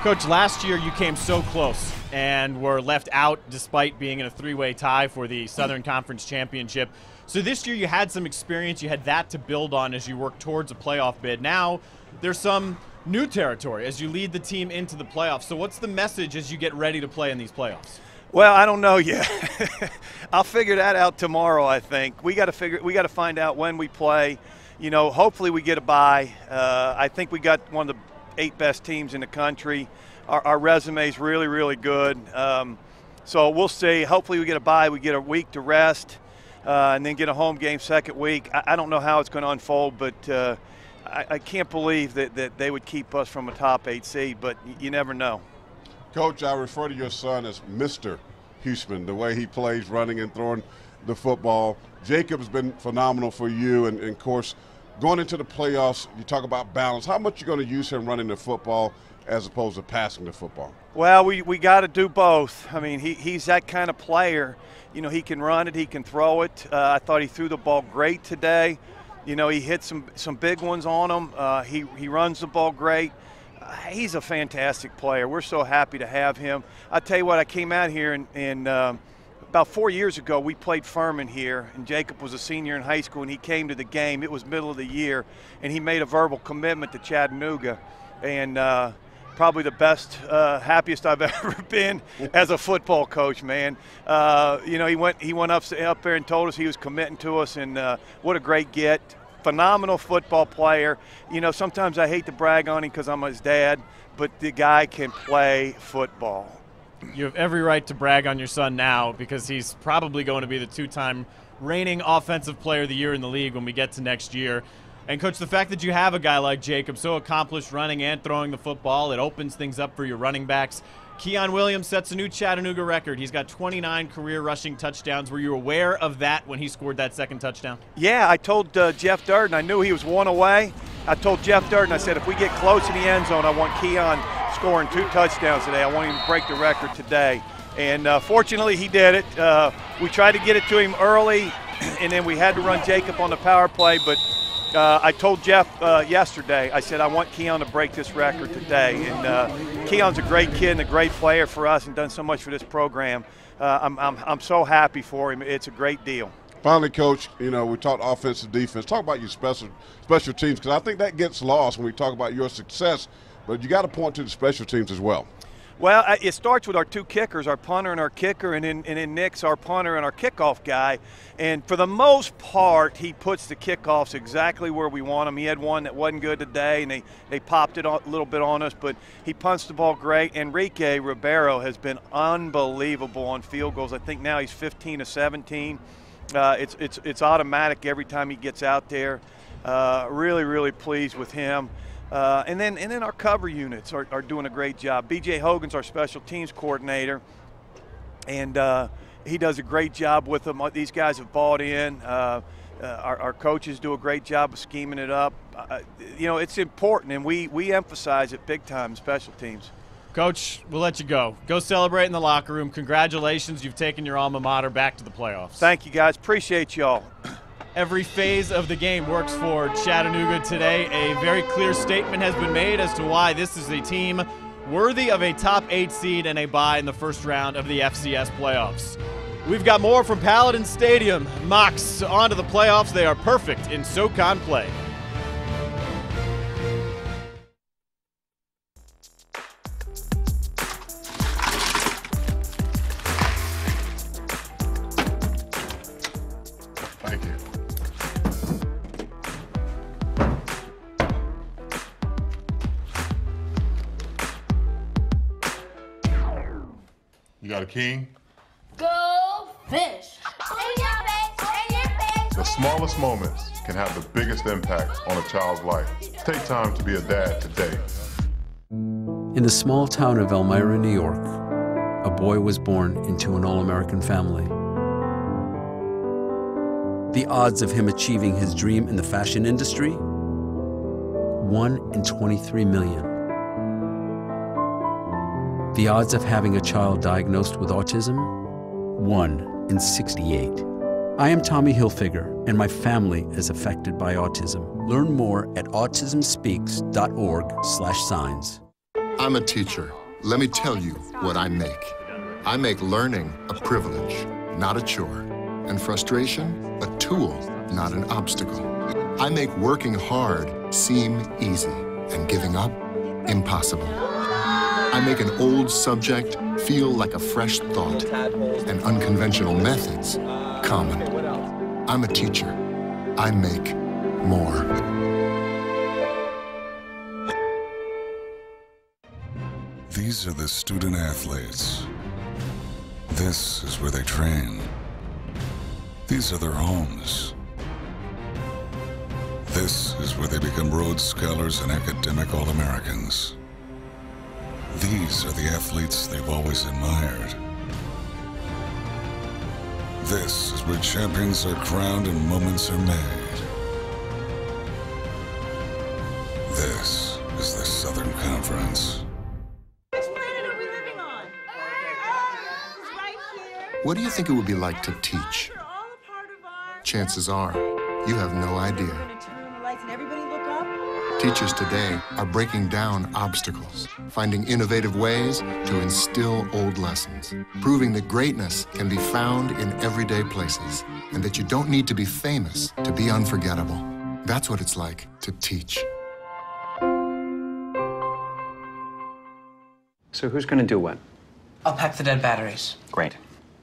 Coach, last year you came so close and were left out despite being in a three-way tie for the Southern Conference Championship. So this year you had some experience, you had that to build on as you work towards a playoff bid. Now there's some new territory as you lead the team into the playoffs. So what's the message as you get ready to play in these playoffs? Well, I don't know yet. I'll figure that out tomorrow, I think. We got to figure, we got to find out when we play. You know, hopefully we get a bye. Uh, I think we got one of the eight best teams in the country. Our, our resume is really, really good. Um, so we'll see. Hopefully we get a bye. We get a week to rest. Uh, and then get a home game second week. I, I don't know how it's going to unfold, but uh, I, I can't believe that, that they would keep us from a top eight seed, but y you never know. Coach, I refer to your son as Mister Huesman, the way he plays, running and throwing the football. Jacob's been phenomenal for you, and, and of course, going into the playoffs, you talk about balance. How much are you going to use him running the football as opposed to passing the football? Well, we, we got to do both. I mean, he, he's that kind of player. You know, he can run it, he can throw it. Uh, I thought he threw the ball great today. You know, he hit some some big ones on him. Uh, he, he runs the ball great. Uh, he's a fantastic player. We're so happy to have him. I tell you what, I came out here and, and um, about four years ago we played Furman here, and Jacob was a senior in high school and he came to the game. It was middle of the year, and he made a verbal commitment to Chattanooga. And uh, probably the best, uh, happiest I've ever been as a football coach, man. Uh, you know, he went he went up, up there and told us he was committing to us, and uh, what a great get. Phenomenal football player. You know, sometimes I hate to brag on him because I'm his dad, but the guy can play football. You have every right to brag on your son now because he's probably going to be the two-time reigning Offensive Player of the Year in the league when we get to next year. And, Coach, the fact that you have a guy like Jacob, so accomplished running and throwing the football, it opens things up for your running backs. Keon Williams sets a new Chattanooga record. He's got twenty-nine career rushing touchdowns. Were you aware of that when he scored that second touchdown? Yeah, I told uh, Jeff Durden. I knew he was one away. I told Jeff Durden, I said, if we get close in the end zone, I want Keon scoring two touchdowns today. I want him to break the record today. And uh, fortunately, he did it. Uh, we tried to get it to him early, and then we had to run Jacob on the power play, but Uh, I told Jeff uh, yesterday, I said, I want Keon to break this record today. And uh, Keon's a great kid and a great player for us and done so much for this program. Uh, I'm, I'm, I'm so happy for him. It's a great deal. Finally, Coach, you know, we talked offensive defense. Talk about your special, special teams, because I think that gets lost when we talk about your success. But you got to point to the special teams as well. Well, it starts with our two kickers, our punter and our kicker, and then, and then Nick's our punter and our kickoff guy. And for the most part, he puts the kickoffs exactly where we want them. He had one that wasn't good today, and they, they popped it a little bit on us, but he punched the ball great. Enrique Ribeiro has been unbelievable on field goals. I think now he's fifteen to seventeen. Uh, it's, it's, it's automatic every time he gets out there. Uh, really, really pleased with him. Uh, and then and then our cover units are, are doing a great job. B J Hogan's our special teams coordinator, and uh, he does a great job with them. These guys have bought in. Uh, uh, our, our coaches do a great job of scheming it up. Uh, you know, it's important, and we, we emphasize it big time, special teams. Coach, we'll let you go. Go celebrate in the locker room. Congratulations. You've taken your alma mater back to the playoffs. Thank you, guys. Appreciate y'all. Every phase of the game works for Chattanooga today. A very clear statement has been made as to why this is a team worthy of a top eight seed and a bye in the first round of the F C S playoffs. We've got more from Paladin Stadium. Mocs onto the playoffs. They are perfect in SoCon play. King. Go fish. The smallest moments can have the biggest impact on a child's life. Take time to be a dad today. In the small town of Elmira, New York, a boy was born into an all-American family. The odds of him achieving his dream in the fashion industry? one in twenty-three million. The odds of having a child diagnosed with autism? one in sixty-eight. I am Tommy Hilfiger, and my family is affected by autism. Learn more at autism speaks dot org slash signs. I'm a teacher. Let me tell you what I make. I make learning a privilege, not a chore, and frustration a tool, not an obstacle. I make working hard seem easy and giving up impossible. I make an old subject feel like a fresh thought and unconventional methods common. I'm a teacher. I make more. These are the student athletes. This is where they train. These are their homes. This is where they become Rhodes Scholars and academic All-Americans. These are the athletes they've always admired. This is where champions are crowned and moments are made. This is the Southern Conference. Which planet are we living on? Earth. Right here. What do you think it would be like to teach? Chances are, you have no idea. Teachers today are breaking down obstacles, finding innovative ways to instill old lessons, proving that greatness can be found in everyday places, and that you don't need to be famous to be unforgettable. That's what it's like to teach. So who's gonna do what? I'll pack the dead batteries. Great.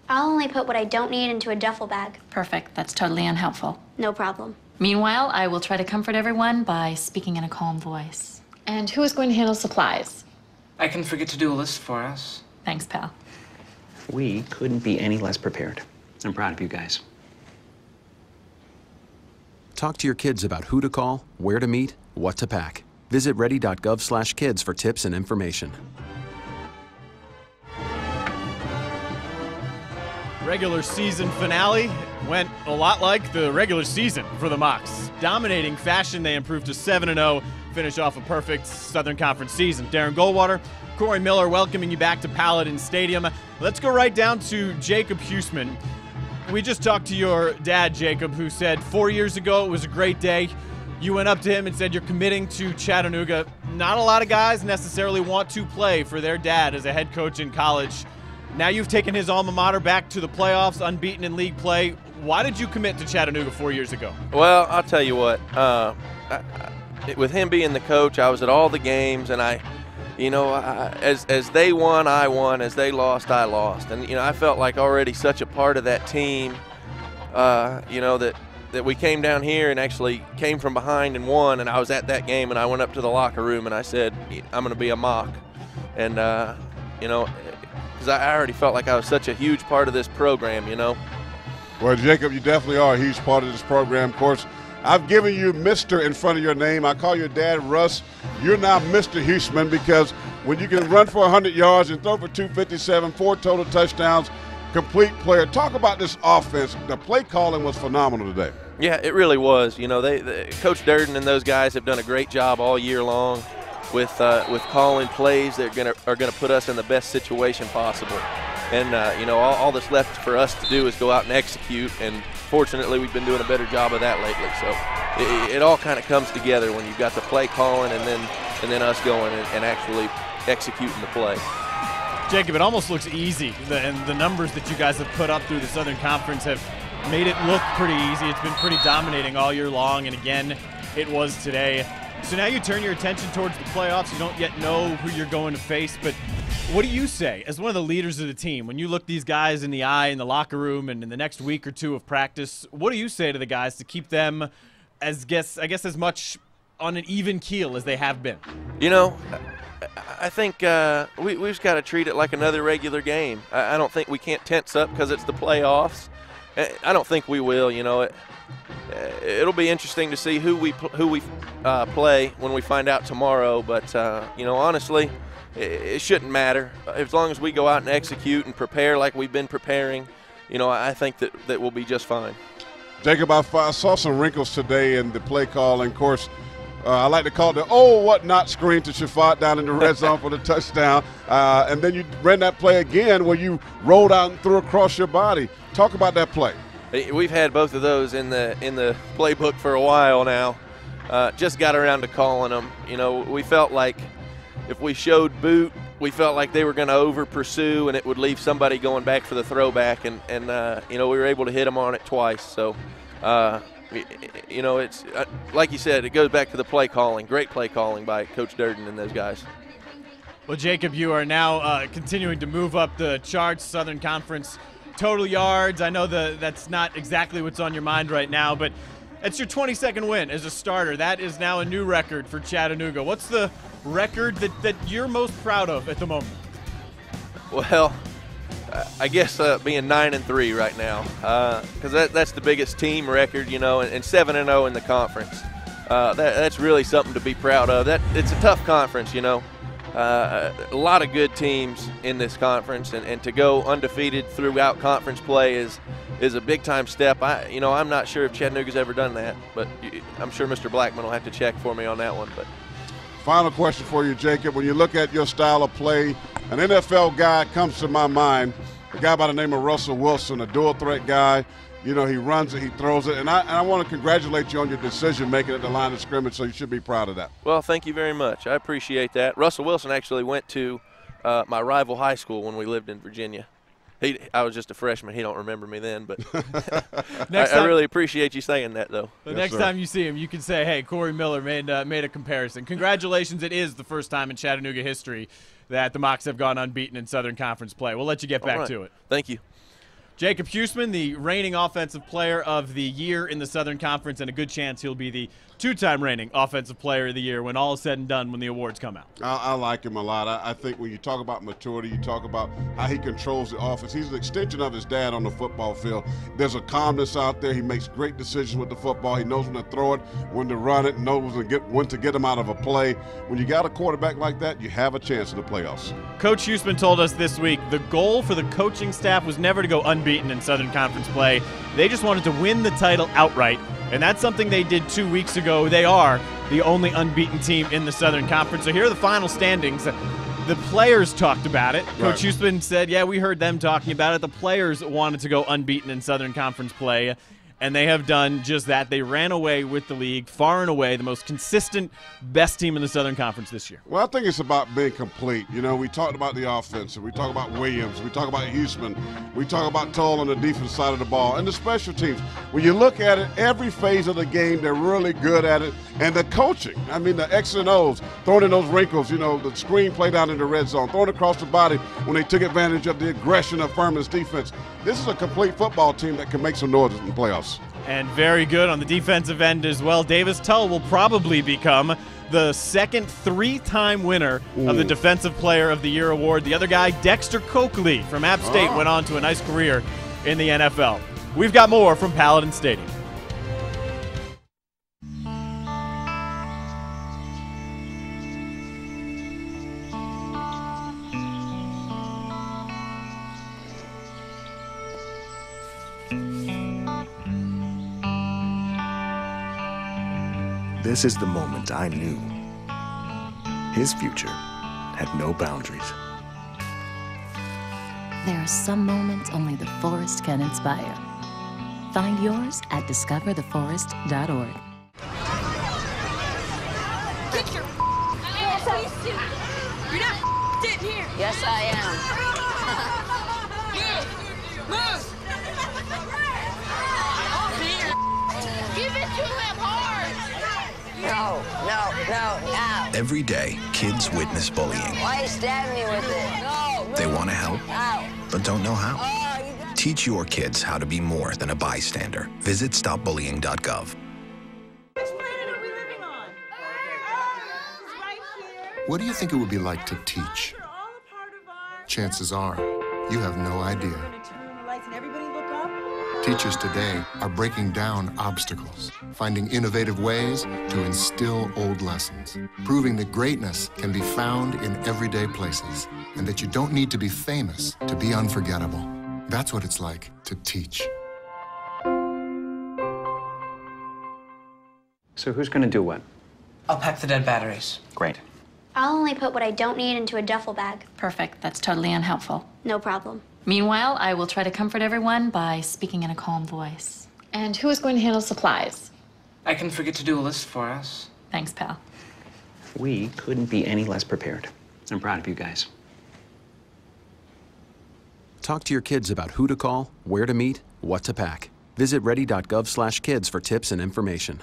I'll only put what I don't need into a duffel bag. Perfect, that's totally unhelpful. No problem. Meanwhile, I will try to comfort everyone by speaking in a calm voice. And who is going to handle supplies? I can forget to do a list for us. Thanks, pal. We couldn't be any less prepared. I'm proud of you guys. Talk to your kids about who to call, where to meet, what to pack. Visit ready dot gov slash kids for tips and information. Regular season finale went a lot like the regular season for the Mocs. Dominating fashion, they improved to seven and oh, finish off a perfect Southern Conference season. Darren Goldwater, Corey Miller welcoming you back to Paladin Stadium. Let's go right down to Jacob Huesman. We just talked to your dad, Jacob, who said four years ago it was a great day. You went up to him and said you're committing to Chattanooga. Not a lot of guys necessarily want to play for their dad as a head coach in college. Now you've taken his alma mater back to the playoffs, unbeaten in league play. Why did you commit to Chattanooga four years ago? Well, I'll tell you what. Uh, I, I, with him being the coach, I was at all the games, and I, you know, I, as as they won, I won. As they lost, I lost. And you know, I felt like already such a part of that team. Uh, you know that that we came down here and actually came from behind and won. And I was at that game, and I went up to the locker room and I said, "I'm going to be a Moc," and uh, you know. Because I already felt like I was such a huge part of this program, you know. Well, Jacob, you definitely are a huge part of this program. Of course, I've given you Mister in front of your name. I call your dad Russ. You're now Mister Huesman, because when you can run for one hundred yards and throw for two fifty-seven, four total touchdowns, complete player. Talk about this offense. The play calling was phenomenal today. Yeah, it really was. You know, they, they Coach Durden and those guys have done a great job all year long with uh, with calling plays that are gonna are gonna put us in the best situation possible, and uh, you know all, all that's left for us to do is go out and execute. And fortunately, we've been doing a better job of that lately. So it, it all kind of comes together when you've got the play calling and then and then us going and, and actually executing the play. Jacob, it almost looks easy, the, and the numbers that you guys have put up through the Southern Conference have made it look pretty easy. It's been pretty dominating all year long, and again, it was today. So now you turn your attention towards the playoffs. You don't yet know who you're going to face, but what do you say as one of the leaders of the team when you look these guys in the eye in the locker room and in the next week or two of practice? What do you say to the guys to keep them as guess I guess as much on an even keel as they have been? You know, I think uh, we, we've got to treat it like another regular game. I, I don't think we can't tense up because it's the playoffs. I don't think we will. You know, it, it'll be interesting to see who we who we uh, play when we find out tomorrow. But uh, you know, honestly, it, it shouldn't matter as long as we go out and execute and prepare like we've been preparing. You know, I think that that we'll be just fine. Jacob, I, I saw some wrinkles today in the play call, and of course, uh, I like to call the oh what not screen to Shafaat down in the red zone for the touchdown, uh, and then you ran that play again where you rolled out and threw across your body. Talk about that play. We've had both of those in the in the playbook for a while now. Uh, just got around to calling them. You know, we felt like if we showed boot, we felt like they were going to over pursue, and it would leave somebody going back for the throwback. And and uh, you know, we were able to hit them on it twice. So, uh, you know, it's uh, like you said, it goes back to the play calling. Great play calling by Coach Durden and those guys. Well, Jacob, you are now uh, continuing to move up the charts, Southern Conference. Total yards. I know the, that's not exactly what's on your mind right now, but it's your twenty-second win as a starter. That is now a new record for Chattanooga. What's the record that, that you're most proud of at the moment? Well, I guess uh, being nine and three right now, because uh, that, that's the biggest team record, you know, and seven and zero in the conference. Uh, that, that's really something to be proud of. That it's a tough conference, you know. Uh, a lot of good teams in this conference, and, and to go undefeated throughout conference play is is a big-time step. I, you know, I'm not sure if Chattanooga's ever done that, but I'm sure Mister Blackman will have to check for me on that one. But final question for you, Jacob. When you look at your style of play, an N F L guy comes to my mind, a guy by the name of Russell Wilson, a dual-threat guy. You know, he runs it, he throws it, and I, and I want to congratulate you on your decision-making at the line of scrimmage, so you should be proud of that. Well, thank you very much. I appreciate that. Russell Wilson actually went to uh, my rival high school when we lived in Virginia. He, I was just a freshman. He don't remember me then, but next I, time, I really appreciate you saying that, though. The yes, next sir. time you see him, you can say, hey, Corey Miller made, uh, made a comparison. Congratulations. It is the first time in Chattanooga history that the Mocs have gone unbeaten in Southern Conference play. We'll let you get back right to it. Thank you. Jacob Huesman, the reigning offensive player of the year in the Southern Conference, and a good chance he'll be the two-time reigning offensive player of the year when all is said and done, when the awards come out. I, I like him a lot. I, I think when you talk about maturity, you talk about how he controls the offense. He's an extension of his dad on the football field. There's a calmness out there. He makes great decisions with the football. He knows when to throw it, when to run it, knows when to get, when to get him out of a play. When you got a quarterback like that, you have a chance in the playoffs. Coach Huesman told us this week the goal for the coaching staff was never to go unbeaten beaten in Southern Conference play. They just wanted to win the title outright, and that's something they did two weeks ago. They are the only unbeaten team in the Southern Conference. So here are the final standings. The players talked about it. Right. Coach Huesman said, yeah, we heard them talking about it. The players wanted to go unbeaten in Southern Conference play, and they have done just that. They ran away with the league, far and away the most consistent, best team in the Southern Conference this year. Well, I think it's about being complete. You know, we talked about the offense, and we talk about Williams, we talk about Huesman, we talk about Tull on the defense side of the ball, and the special teams. When you look at it, every phase of the game, they're really good at it. And the coaching, I mean, the X and O's, throwing in those wrinkles, you know, the screen play down in the red zone, throwing across the body when they took advantage of the aggression of Furman's defense. This is a complete football team that can make some noise in the playoffs. And very good on the defensive end as well. Davis Tull will probably become the second three-time winner Ooh. of the Defensive Player of the Year award. The other guy, Dexter Coakley from App State, ah. went on to a nice career in the N F L. We've got more from Paladin Stadium. This is the moment I knew his future had no boundaries. There are some moments only the forest can inspire. Find yours at discover the forest dot org. Get your ass off. You're not in here. Yes, I am. Yeah. Move. Give it to him hard. No, no, no, no. Every day, kids witness bullying. Why you stab me with it? No, no. They want to help, Ow. but don't know how. Oh, you got... Teach your kids how to be more than a bystander. Visit stop bullying dot gov. Which planet are we living on? Earth. Right here. What do you think it would be like to teach? Chances are, you have no idea. Teachers today are breaking down obstacles, finding innovative ways to instill old lessons, proving that greatness can be found in everyday places, and that you don't need to be famous to be unforgettable. That's what it's like to teach. So who's gonna do what? I'll pack the dead batteries. Great. I'll only put what I don't need into a duffel bag. Perfect, that's totally unhelpful. No problem. Meanwhile, I will try to comfort everyone by speaking in a calm voice. And who is going to handle supplies? I can forget to do a list for us. Thanks, pal. We couldn't be any less prepared. I'm proud of you guys. Talk to your kids about who to call, where to meet, what to pack. Visit ready dot gov slash kids for tips and information.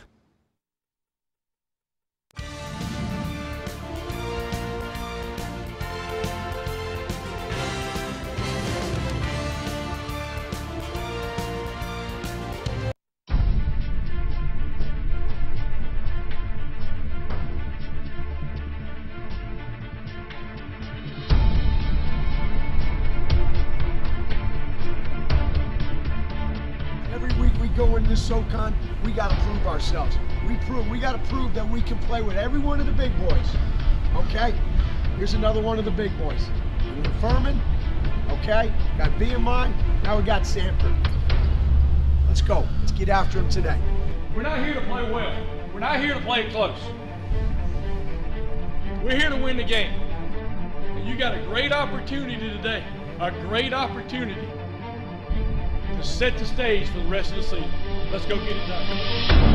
SoCon, we gotta prove ourselves. We prove, we gotta prove that we can play with every one of the big boys. Okay? Here's another one of the big boys. We got Furman, okay? Got B M I, now we got Sanford. Let's go. Let's get after him today. We're not here to play well. We're not here to play close. We're here to win the game. And you got a great opportunity today. A great opportunity to set the stage for the rest of the season. Let's go get it done. Beautiful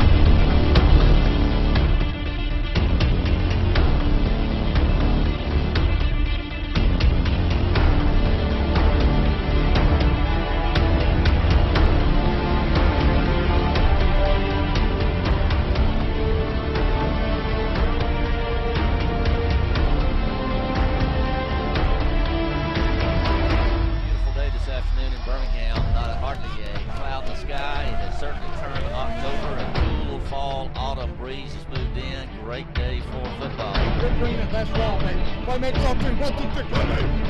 day this afternoon in Birmingham. Not a great day for football. Good green and that's wrong, baby. Playmakers on three. One, two, three.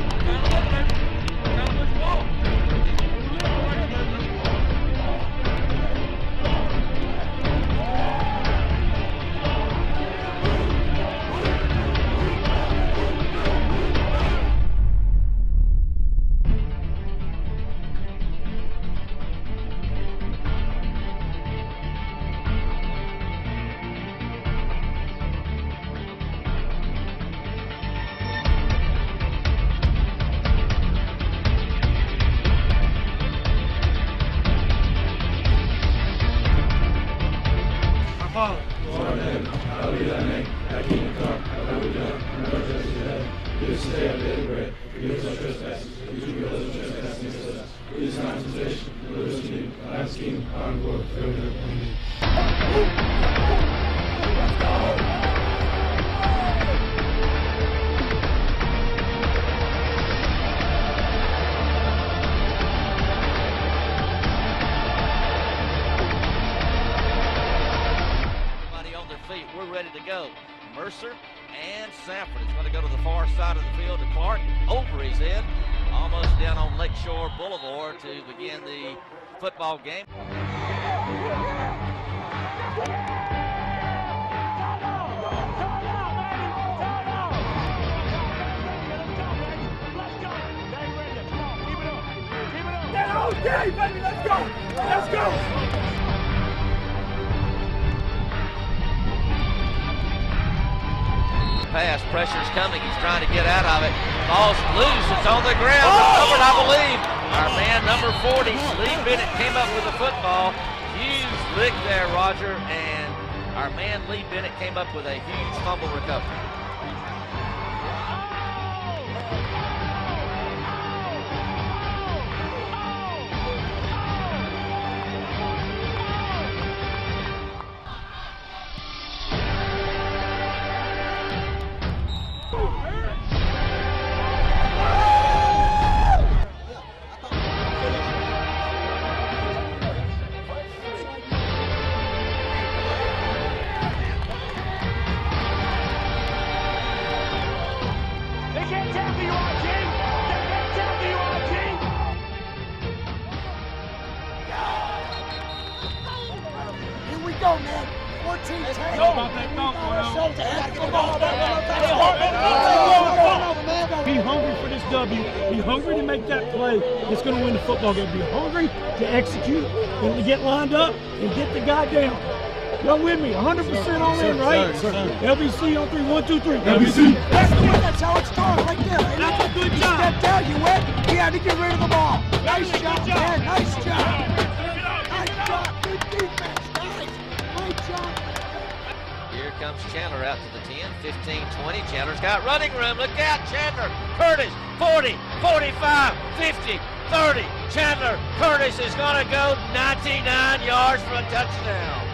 Mercer and Sanford is going to go to the far side of the field to Clark. Over his head, almost down on Lakeshore Boulevard to begin the football game. Let's go! Let's go! Pass, pressure's coming, he's trying to get out of it. Ball's loose, it's on the ground, recovered, I believe. Our man, number forty, Lee Bennett, came up with the football. Huge lick there, Roger, and our man, Lee Bennett, came up with a huge fumble recovery. Come with me, one hundred percent all in, right? Sir, sir, sir. L B C on three, one, two, three. L B C. That's the way, that's how it starts right there. And that's a good job. Stepped out, you went, he had to get rid of the ball. Nice job, man, nice job. Nice job, good defense, nice. Great job. Here comes Chandler out to the ten, fifteen, twenty. Chandler's got running room, look out, Chandler. Curtis, forty, forty-five, fifty, thirty. Chandler, Curtis is gonna go ninety-nine yards for a touchdown.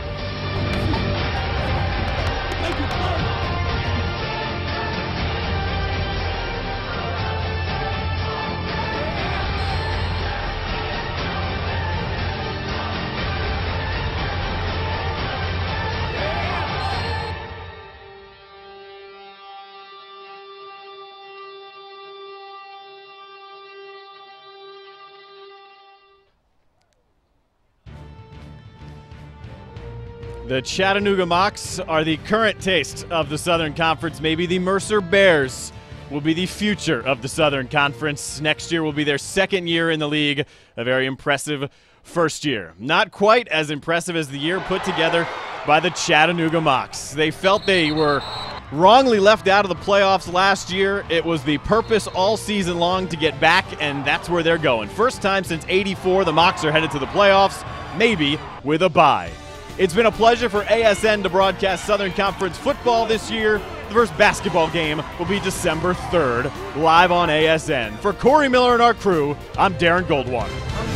The Chattanooga Mocs are the current taste of the Southern Conference. Maybe the Mercer Bears will be the future of the Southern Conference. Next year will be their second year in the league, a very impressive first year. Not quite as impressive as the year put together by the Chattanooga Mocs. They felt they were wrongly left out of the playoffs last year. It was the purpose all season long to get back, and that's where they're going. First time since eighty-four, the Mocs are headed to the playoffs, maybe with a bye. It's been a pleasure for A S N to broadcast Southern Conference football this year. The first basketball game will be December third, live on A S N. For Corey Miller and our crew, I'm Darren Goldwater.